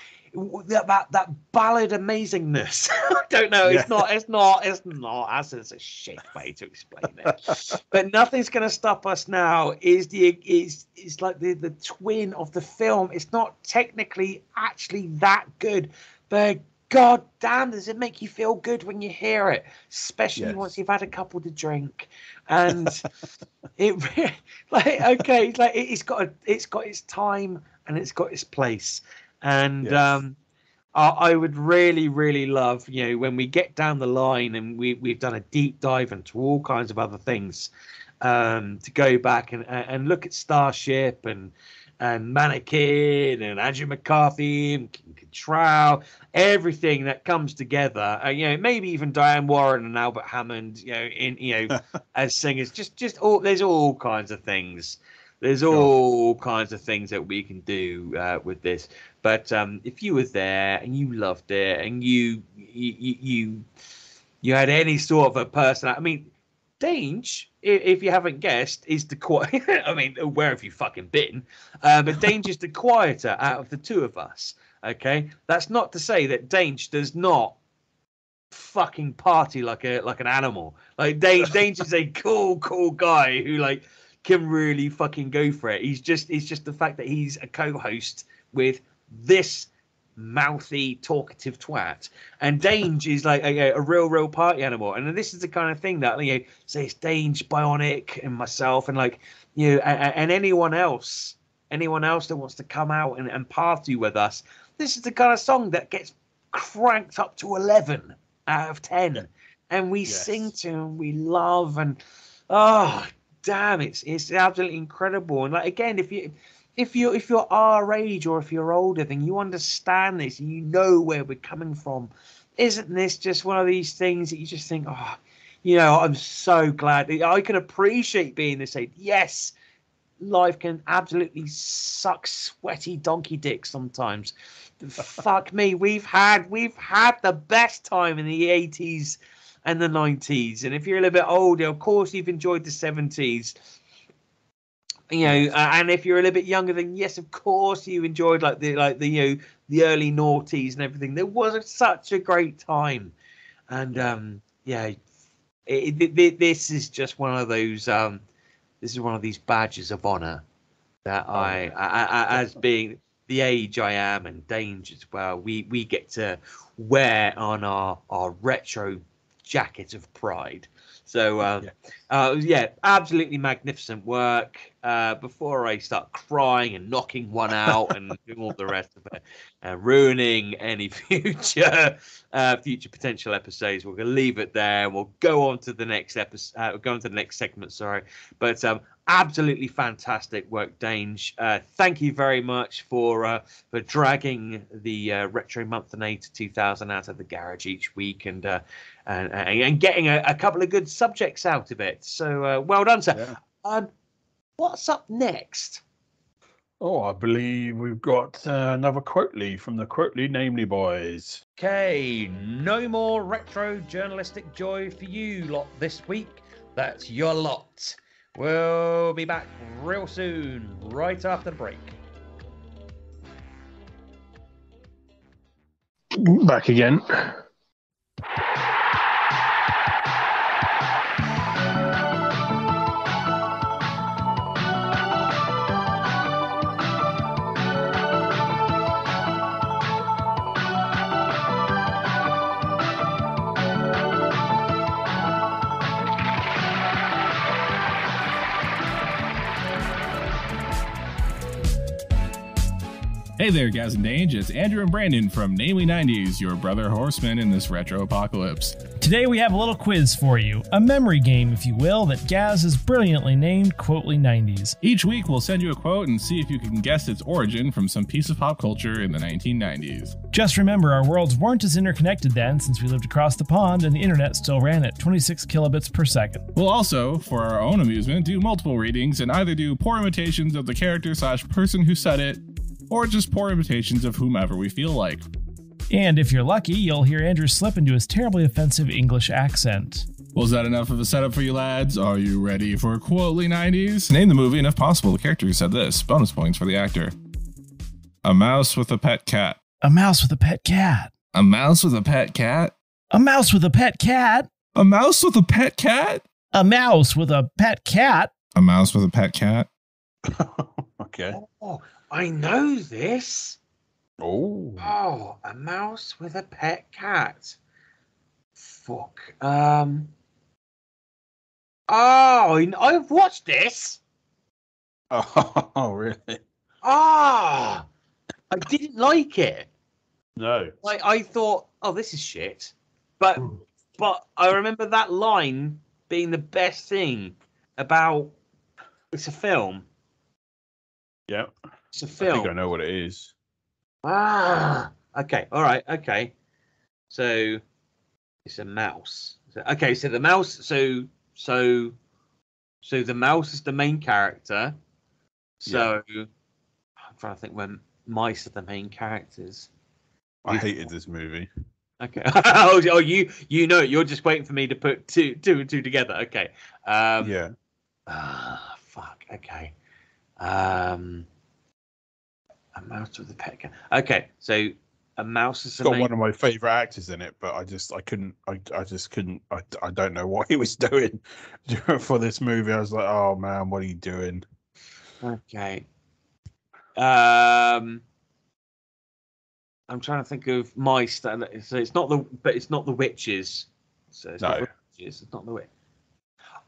that, that, that ballad amazingness. I don't know, it's yeah. not, it's not, it's not, as it's a shit way to explain it. But Nothing's Going to Stop Us Now is the, is, is like the, the twin of the film. It's not technically actually that good, but God damn, does it make you feel good when you hear it, especially yes. once you've had a couple to drink. And it like okay, like it, it's got a, it's got its time and it's got its place. And yes. um, I, I would really, really love, you know, when we get down the line and we we've done a deep dive into all kinds of other things, um, to go back and and look at Starship and. and Mannequin and Andrew McCarthy and King Cattrall, everything that comes together, uh, you know, maybe even Diane Warren and Albert Hammond, you know, in, you know, as singers, just, just all, there's all kinds of things. There's all kinds of things that we can do uh, with this. But um, if you were there and you loved it and you, you, you, you had any sort of a person, I mean, Dange, if you haven't guessed, is the quiet. I mean, where have you fucking been? Uh, but Dange is the quieter out of the two of us. Okay, that's not to say that Dange does not fucking party like a like an animal. Like Dange, Dange is a cool, cool guy who like can really fucking go for it. He's just, it's just the fact that he's a co-host with this mouthy, talkative twat, and Dange is like a, a real, real party animal. And this is the kind of thing that, you know, say it's Dange, Bionic, and myself, and like, you know, and, and anyone else, anyone else that wants to come out and, and party with us. This is the kind of song that gets cranked up to eleven out of ten, and we yes. sing to and we love, and oh damn, it's it's absolutely incredible. And like again, if you. If you're, if you're our age or if you're older, then you understand this and you know where we're coming from. Isn't this just one of these things that you just think, oh, you know, I'm so glad. I can appreciate being this age. Yes, life can absolutely suck sweaty donkey dick sometimes. Fuck me. We've had we've had the best time in the eighties and the nineties. And if you're a little bit older, of course, you've enjoyed the seventies. You know, uh, and if you're a little bit younger, then yes, of course, you enjoyed like the like the you know the early noughties and everything. There was such a great time, and um, yeah, it, it, it, this is just one of those. Um, this is one of these badges of honour that I, I, I, as being the age I am and Dange as well, we we get to wear on our our retro jacket of pride. So, uh, yeah. Uh, yeah, absolutely magnificent work. Uh, before I start crying and knocking one out and doing all the rest of it, uh, ruining any future uh, future potential episodes. We're going to leave it there. We'll go on to the next episode. Uh, we'll go on to the next segment. Sorry, but um, absolutely fantastic work, Dange. Uh, thank you very much for uh, for dragging the uh, Retro Monthonade to two thousand out of the garage each week, and uh, and, and getting a, a couple of good subjects out of it. So uh, well done, sir. Yeah. Um, what's up next? Oh, I believe we've got uh, another Quotely from the Quotely Namely Boys. Okay, no more retro journalistic joy for you lot this week. That's your lot. We'll be back real soon, right after the break. Back again. Hey there, guys and Dange, it's Andrew and Brandon from Namely nineties, your brother horseman in this retro apocalypse. Today we have a little quiz for you, a memory game, if you will, that Gaz has brilliantly named Quotely nineties. Each week we'll send you a quote and see if you can guess its origin from some piece of pop culture in the nineteen nineties. Just remember, our worlds weren't as interconnected then, since we lived across the pond and the internet still ran at twenty-six kilobits per second. We'll also, for our own amusement, do multiple readings and either do poor imitations of the character slash person who said it, or just poor imitations of whomever we feel like. And if you're lucky, you'll hear Andrew slip into his terribly offensive English accent. Well, is that enough of a setup for you lads? Are you ready for Quotely nineties? Name the movie and, if possible, the character who said this. Bonus points for the actor. A mouse with a pet cat. A mouse with a pet cat. A mouse with a pet cat. A mouse with a pet cat. A mouse with a pet cat. A mouse with a pet cat. A mouse with a pet cat. Okay. Oh. I know this. Oh. Oh, a mouse with a pet cat. Fuck. Um. Oh, I've watched this. Oh, really? Ah, oh, I didn't like it. No. Like, I thought, oh, this is shit. But, but I remember that line being the best thing about. It's a film. Yep. It's a film. I think I know what it is. Ah, okay. All right. Okay. So it's a mouse. So, okay. So the mouse. So, so, so the mouse is the main character. So yeah. I'm trying to think when mice are the main characters. I hated this movie. Okay. oh, you, you know, you're just waiting for me to put two, two and two together. Okay. Um, yeah. Ah, uh, fuck. Okay. Um, a mouse with a pet cat. Okay, so a mouse is. It's got main... one of my favorite actors in it, but I just, I couldn't, I, I just couldn't, I, I don't know what he was doing for this movie. I was like, oh man, what are you doing? Okay. Um, I'm trying to think of mice. That, so it's not the, but it's not the witches. So it's no. Not the witches. It's not the witch.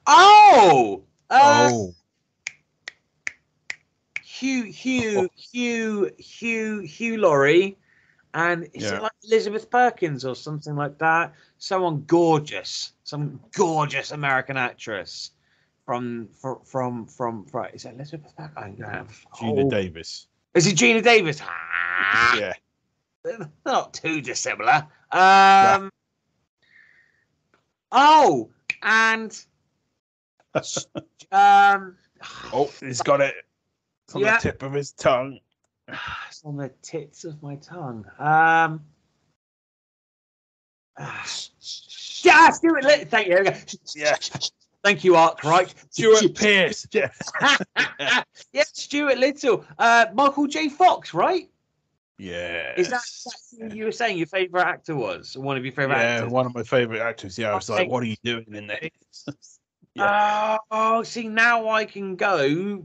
Oh. Uh... Oh. Hugh, Hugh, Hugh, Hugh, Hugh Laurie, and is yeah. it like Elizabeth Perkins or something like that? Someone gorgeous, some gorgeous American actress from from from from. Right, is it Elizabeth Perkins? Yeah. Gina oh. Davis. Is it Gina Davis? Yeah, they're not too dissimilar. Um. Yeah. Oh, and um. Oh, he's got it. It's on yeah. the tip of his tongue. It's on the tits of my tongue. Um, uh, yeah, Stuart Little. Thank you. There we go. Yeah. Thank you, Arkwright. Stuart Pearce. Yeah. yeah, Stuart Little. Uh, Michael J. Fox, right? Yeah. Is that who you were saying your favourite actor was? One of your favourite yeah, actors? Yeah, one of my favourite actors. Yeah, I was I like, think... what are you doing in there? yeah. uh, oh, see, now I can go.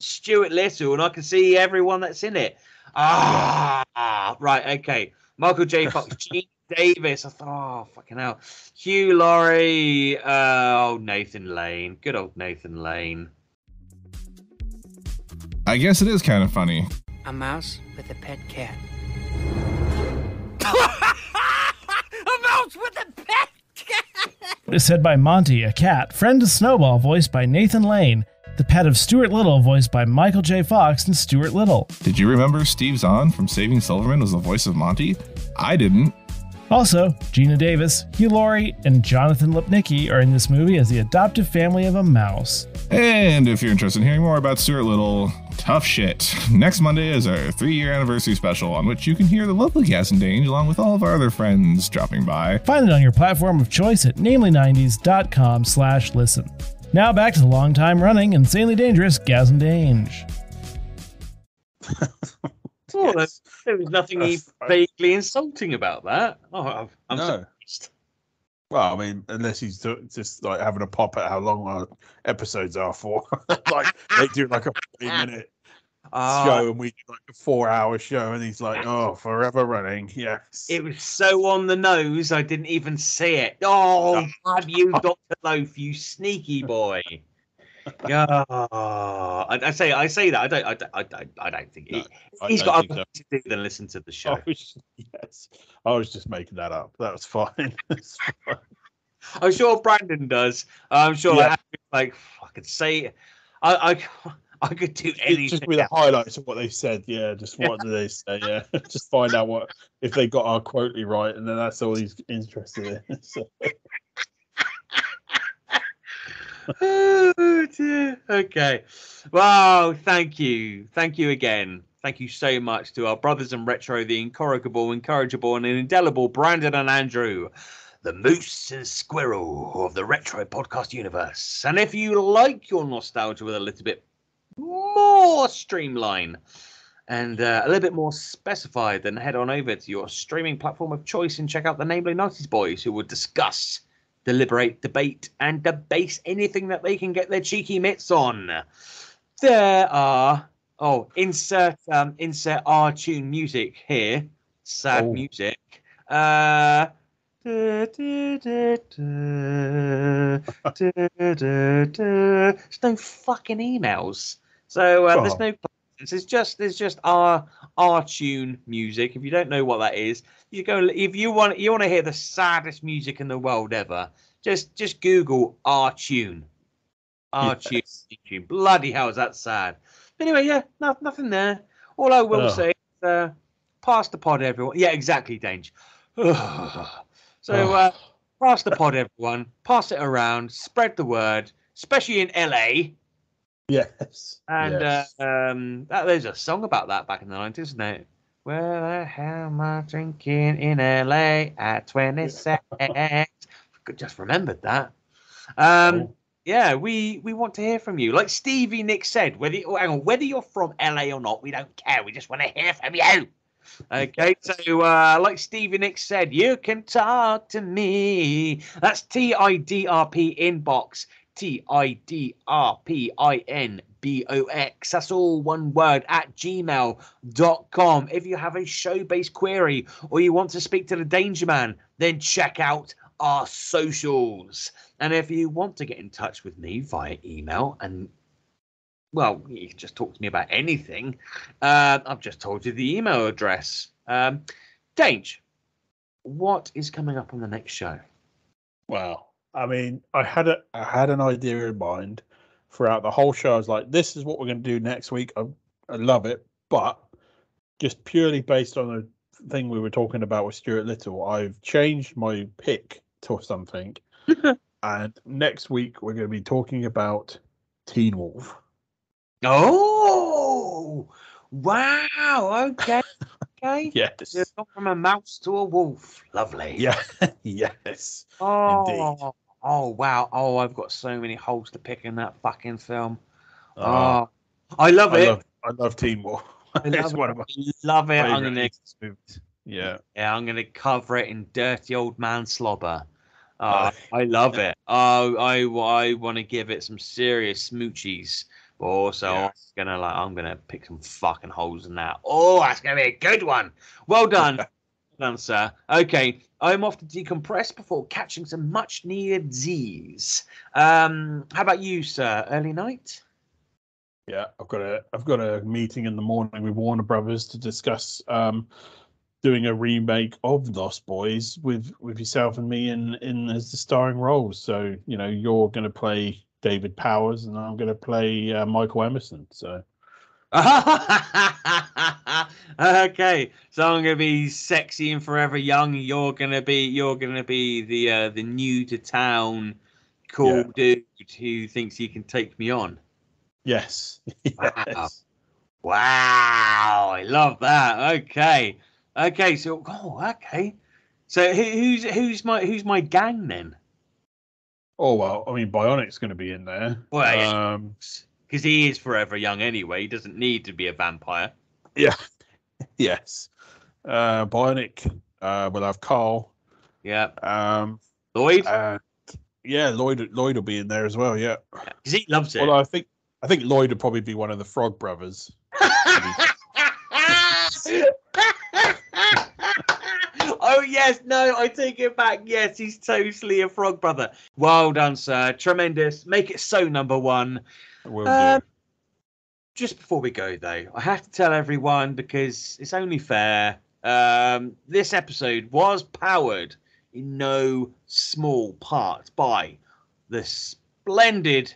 Stuart Little, and I can see everyone that's in it. Ah, right, okay. Michael J. Fox, Gene Davis. I thought, oh, fucking hell. Hugh Laurie. Uh, oh, Nathan Lane. Good old Nathan Lane. I guess it is kind of funny. A mouse with a pet cat. is said by Monty, a cat, Friend of Snowball, voiced by Nathan Lane, the pet of Stuart Little, voiced by Michael J. Fox and Stuart Little. Did you remember Steve Zahn from Saving Silverman was the voice of Monty? I didn't. Also, Gina Davis, Hugh Laurie, and Jonathan Lipnicki are in this movie as the adoptive family of a mouse. And if you're interested in hearing more about Stuart Little, tough shit. Next Monday is our three-year anniversary special on which you can hear the lovely Cass and Dange along with all of our other friends dropping by. Find it on your platform of choice at namely nineties dot com slash listen. Now back to the long time running, insanely dangerous Cass and Dange. Oh, yes. There was nothing That's, vaguely insulting about that. Oh, I'm no. surprised. Well, I mean, unless he's just like having a pop at how long our episodes are for. Like they do like a forty minute oh. show and we do like a four hour show and he's like, oh, forever running. Yes. It was so on the nose I didn't even see it. Oh, have you Doctor Loaf, you sneaky boy. Yeah, oh, I, I say I say that I don't I, I, I don't think he, no, he's don't got other things so. to do than listen to the show. I was, yes, I was just making that up. That was fine. fine. I'm sure Brandon does. I'm sure yeah. I, like I could say, I I, I could do just, anything. Just with the highlights of what they said. Yeah, just what yeah. do they say? Yeah, just find out what if they got our quotely right, and then that's all he's interested in. So. Oh dear. Okay. Well, thank you. Thank you again. Thank you so much to our brothers in retro, the incorrigible, incorrigible, and indelible Brandon and Andrew, the moose and squirrel of the retro podcast universe. And if you like your nostalgia with a little bit more streamline and uh, a little bit more specified, then head on over to your streaming platform of choice and check out the Namely nineties Boys, who will discuss, deliberate, debate, and debase anything that they can get their cheeky mitts on. There are oh, insert um, insert our tune music here. Sad oh. music. Uh, there's no fucking emails, so uh, oh. there's no. It's just there's just our our tune music. If you don't know what that is, you go. If you want you want to hear the saddest music in the world ever, just just Google our tune, our yes. tune. Bloody hell, is that sad? But anyway, yeah, no, nothing there. All I will oh. say is, uh, pass the pod, everyone. Yeah, exactly, Dange. so uh, pass the pod, everyone. Pass it around. Spread the word, especially in L A. Yes. And yes. Uh, um, that, there's a song about that back in the nineties, isn't it? Where the hell am I drinking in L A at twenty-six? Yeah. Just remembered that. Um, yeah, we, we want to hear from you. Like Stevie Nick said, whether you, hang on, whether you're from L A or not, we don't care. We just want to hear from you. Okay, so uh, like Stevie Nicks said, you can talk to me. That's T I D R P inbox. T I D R P I N B O X. That's all one word at gmail dot com. If you have a show-based query or you want to speak to the Danger Man, then check out our socials. And if you want to get in touch with me via email and, well, you can just talk to me about anything, uh, I've just told you the email address. Um, Dange, what is coming up on the next show? Wow. I mean, I had a I had an idea in mind throughout the whole show. I was like, "This is what we're going to do next week." I, I love it, but just purely based on the thing we were talking about with Stuart Little, I've changed my pick to something. And next week we're going to be talking about Teen Wolf. Oh, wow! Okay, okay. Yes, you've gone from a mouse to a wolf. Lovely. Yeah. Yes. Oh. Indeed. Oh, wow. Oh, I've got so many holes to pick in that fucking film. Oh, uh, I love I it. Love, I love Teen Wolf. I love it's it. One of my love it. I'm gonna, yeah. yeah, I'm going to cover it in dirty old man slobber. Oh, uh, I love yeah. it. Oh, I, I want to give it some serious smoochies. Oh, so yeah. I'm gonna like I'm gonna pick some fucking holes in that. Oh, that's gonna be a good one. Well done. Done, sir. Okay, I'm off to decompress before catching some much needed Z's. Um, how about you, sir? Early night? Yeah, I've got a I've got a meeting in the morning with Warner Brothers to discuss um, doing a remake of Lost Boys with with yourself and me in in as the starring roles. So you know, you're going to play David Powers, and I'm going to play uh, Michael Emerson. So. Okay, so I'm gonna be sexy and forever young. You're gonna be, you're gonna be the uh, the new to town, cool yeah. dude who thinks he can take me on. Yes. Wow. Yes. Wow, I love that. Okay, okay. So, oh, okay. So who, who's who's my who's my gang then? Oh well, I mean, Bionic's gonna be in there. Well, um, yeah. Because he is forever young anyway. He doesn't need to be a vampire. Yeah. Yes. Uh, Bionic. Uh, we'll have Carl. Yeah. Um, Lloyd. Uh, yeah, Lloyd. Lloyd will be in there as well. Yeah. Because he loves it. Well, I think I think Lloyd would probably be one of the Frog Brothers. Oh yes, no, I take it back. Yes, he's totally a Frog Brother. Well done, sir. Tremendous. Make it so, number one. Um, just before we go though, I have to tell everyone, because it's only fair, um, this episode was powered in no small part by the splendid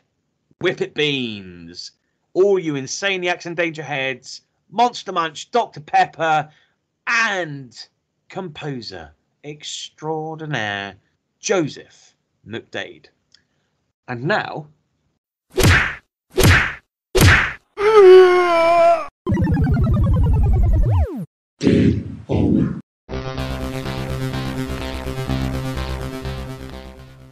Whippet Beans, all you Insaniacs and Dangerheads, Monster Munch, Doctor Pepper, and composer extraordinaire Joseph McDade. And now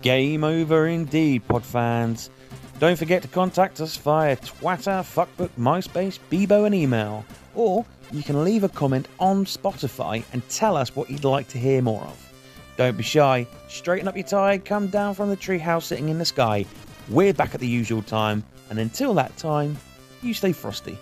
game over indeed, pod fans. Don't forget to contact us via Twitter, Fuckbook, MySpace, Bebo and email, or you can leave a comment on Spotify and tell us what you'd like to hear more of. Don't be shy, straighten up your tie, come down from the treehouse sitting in the sky. We're back at the usual time, and until that time, you stay frosty.